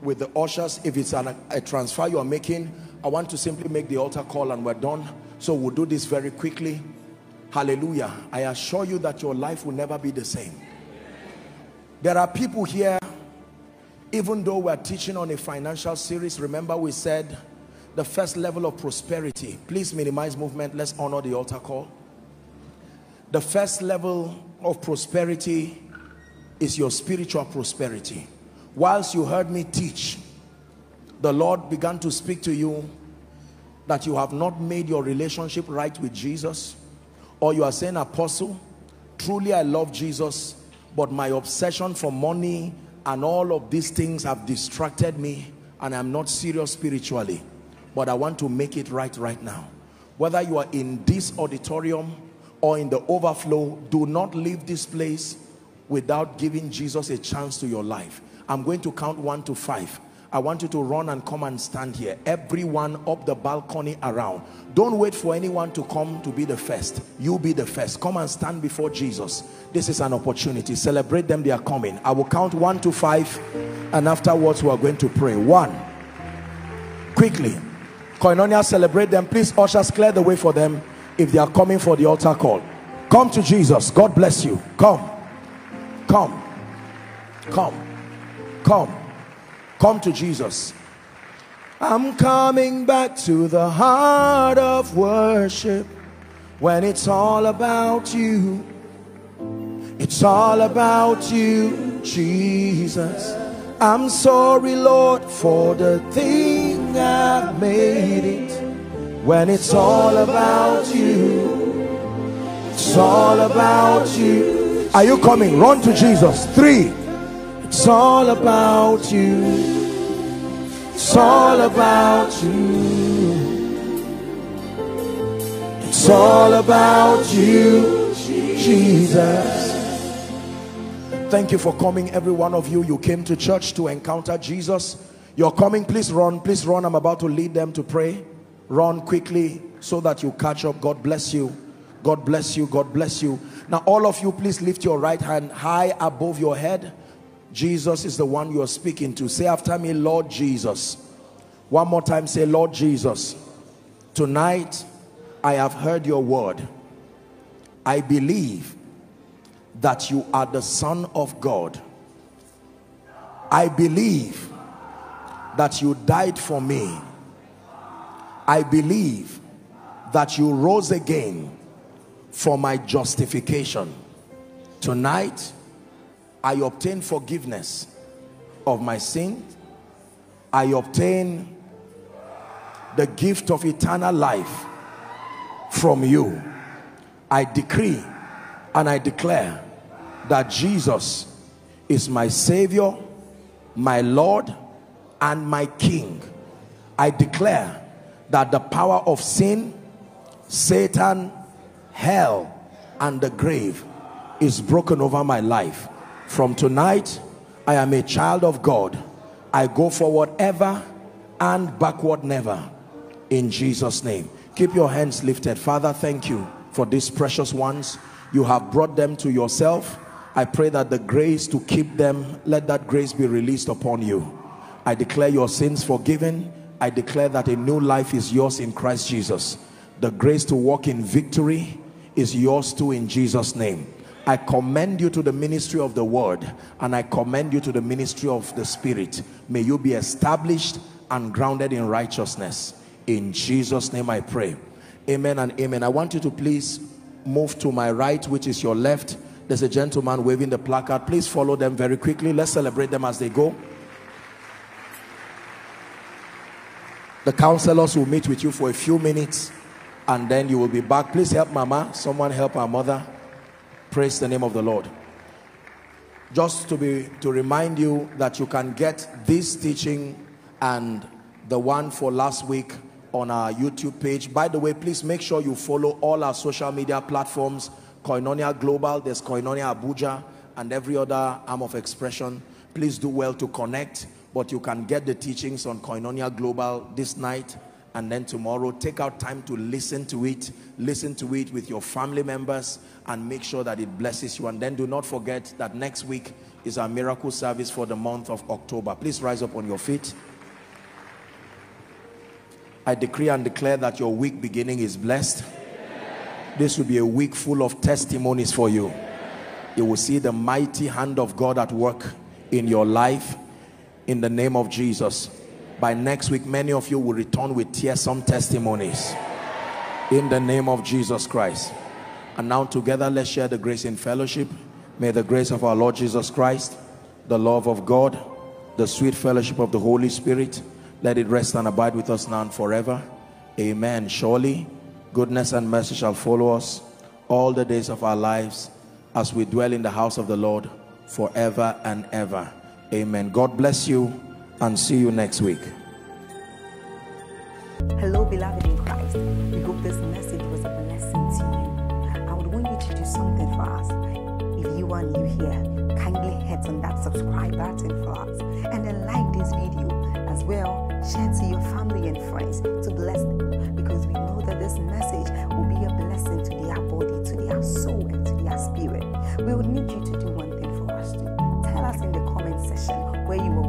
with the ushers. If it's an, a transfer you are making, I want to simply make the altar call and we're done. So we'll do this very quickly. Hallelujah. I assure you that your life will never be the same. There are people here, even though we're teaching on a financial series, remember we said the first level of prosperity. Please minimize movement. Let's honor the altar call. The first level of prosperity is your spiritual prosperity. Whilst you heard me teach, the Lord began to speak to you that you have not made your relationship right with Jesus, or you are saying, Apostle, truly I love Jesus, but my obsession for money and all of these things have distracted me and I'm not serious spiritually, but I want to make it right right now. Whether you are in this auditorium or in the overflow, do not leave this place without giving Jesus a chance to your life. I'm going to count one to five. I want you to run and come and stand here. Everyone up the balcony around. Don't wait for anyone to come to be the first. You be the first. Come and stand before Jesus. This is an opportunity. Celebrate them. They are coming. I will count one to five and afterwards we are going to pray. One. Quickly. Koinonia, celebrate them. Please, ushers, clear the way for them if they are coming for the altar call. Come to Jesus. God bless you. Come. Come. Come. Come. Come to Jesus. I'm coming back to the heart of worship when it's all about you. It's all about you, Jesus. I'm sorry, Lord, for the thing I've made it. When it's all about you. It's all about you. Are you coming? Run to Jesus. Three. It's all about you. It's all about you. It's all about you, Jesus. Thank you for coming, every one of you. You came to church to encounter Jesus. You're coming, please run, please run. I'm about to lead them to pray. Run quickly so that you catch up. God bless you. God bless you. God bless you. Now, all of you, please lift your right hand high above your head. Jesus is the one you are speaking to. Say after me, Lord Jesus. One more time, say, Lord Jesus, tonight I have heard your word. I believe that you are the Son of God. I believe that you died for me. I believe that you rose again for my justification. Tonight, I obtain forgiveness of my sin. I obtain the gift of eternal life from you. I decree and I declare that Jesus is my Savior, my Lord, and my King. I declare that the power of sin, Satan, hell, and the grave is broken over my life. From tonight, I am a child of God. I go forward ever and backward never. In Jesus' name. Keep your hands lifted. Father, thank you for these precious ones. You have brought them to yourself. I pray that the grace to keep them, let that grace be released upon you. I declare your sins forgiven. I declare that a new life is yours in Christ Jesus. The grace to walk in victory is yours too, in Jesus' name. I commend you to the ministry of the word, and I commend you to the ministry of the spirit. May you be established and grounded in righteousness. In Jesus' name I pray. Amen and amen. I want you to please move to my right, which is your left. There's a gentleman waving the placard. Please follow them very quickly. Let's celebrate them as they go. The counselors will meet with you for a few minutes, and then you will be back. Please help Mama. Someone help our mother. Praise the name of the Lord. Just to be to remind you that you can get this teaching and the one for last week on our YouTube page. By the way, please make sure you follow all our social media platforms. Koinonia Global, there's Koinonia Abuja, and every other arm of expression. Please do well to connect, but you can get the teachings on Koinonia Global this night and then tomorrow. Take out time to listen to it. Listen to it with your family members and make sure that it blesses you. And then do not forget that next week is our miracle service for the month of October. Please rise up on your feet. I decree and declare that your week beginning is blessed. This will be a week full of testimonies for you. You will see the mighty hand of God at work in your life, in the name of Jesus. By next week, many of you will return with tearsome testimonies, in the name of Jesus Christ. And now together, let's share the grace in fellowship. May the grace of our Lord Jesus Christ, the love of God, the sweet fellowship of the Holy Spirit, let it rest and abide with us now and forever. Amen. Surely, goodness and mercy shall follow us all the days of our lives as we dwell in the house of the Lord forever and ever. Amen. God bless you and see you next week. Hello, beloved in Christ. We hope this message was a blessing to you. I would want you to do something for us. If you are new here, kindly hit on that subscribe button for us and then like this video as well. Share to your family and friends to bless them, because we know that this message will be a blessing to their body, to their soul, and to their spirit. We would need you to do one thing for us too. Tell us in the comment section where you were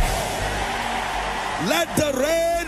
Let the rain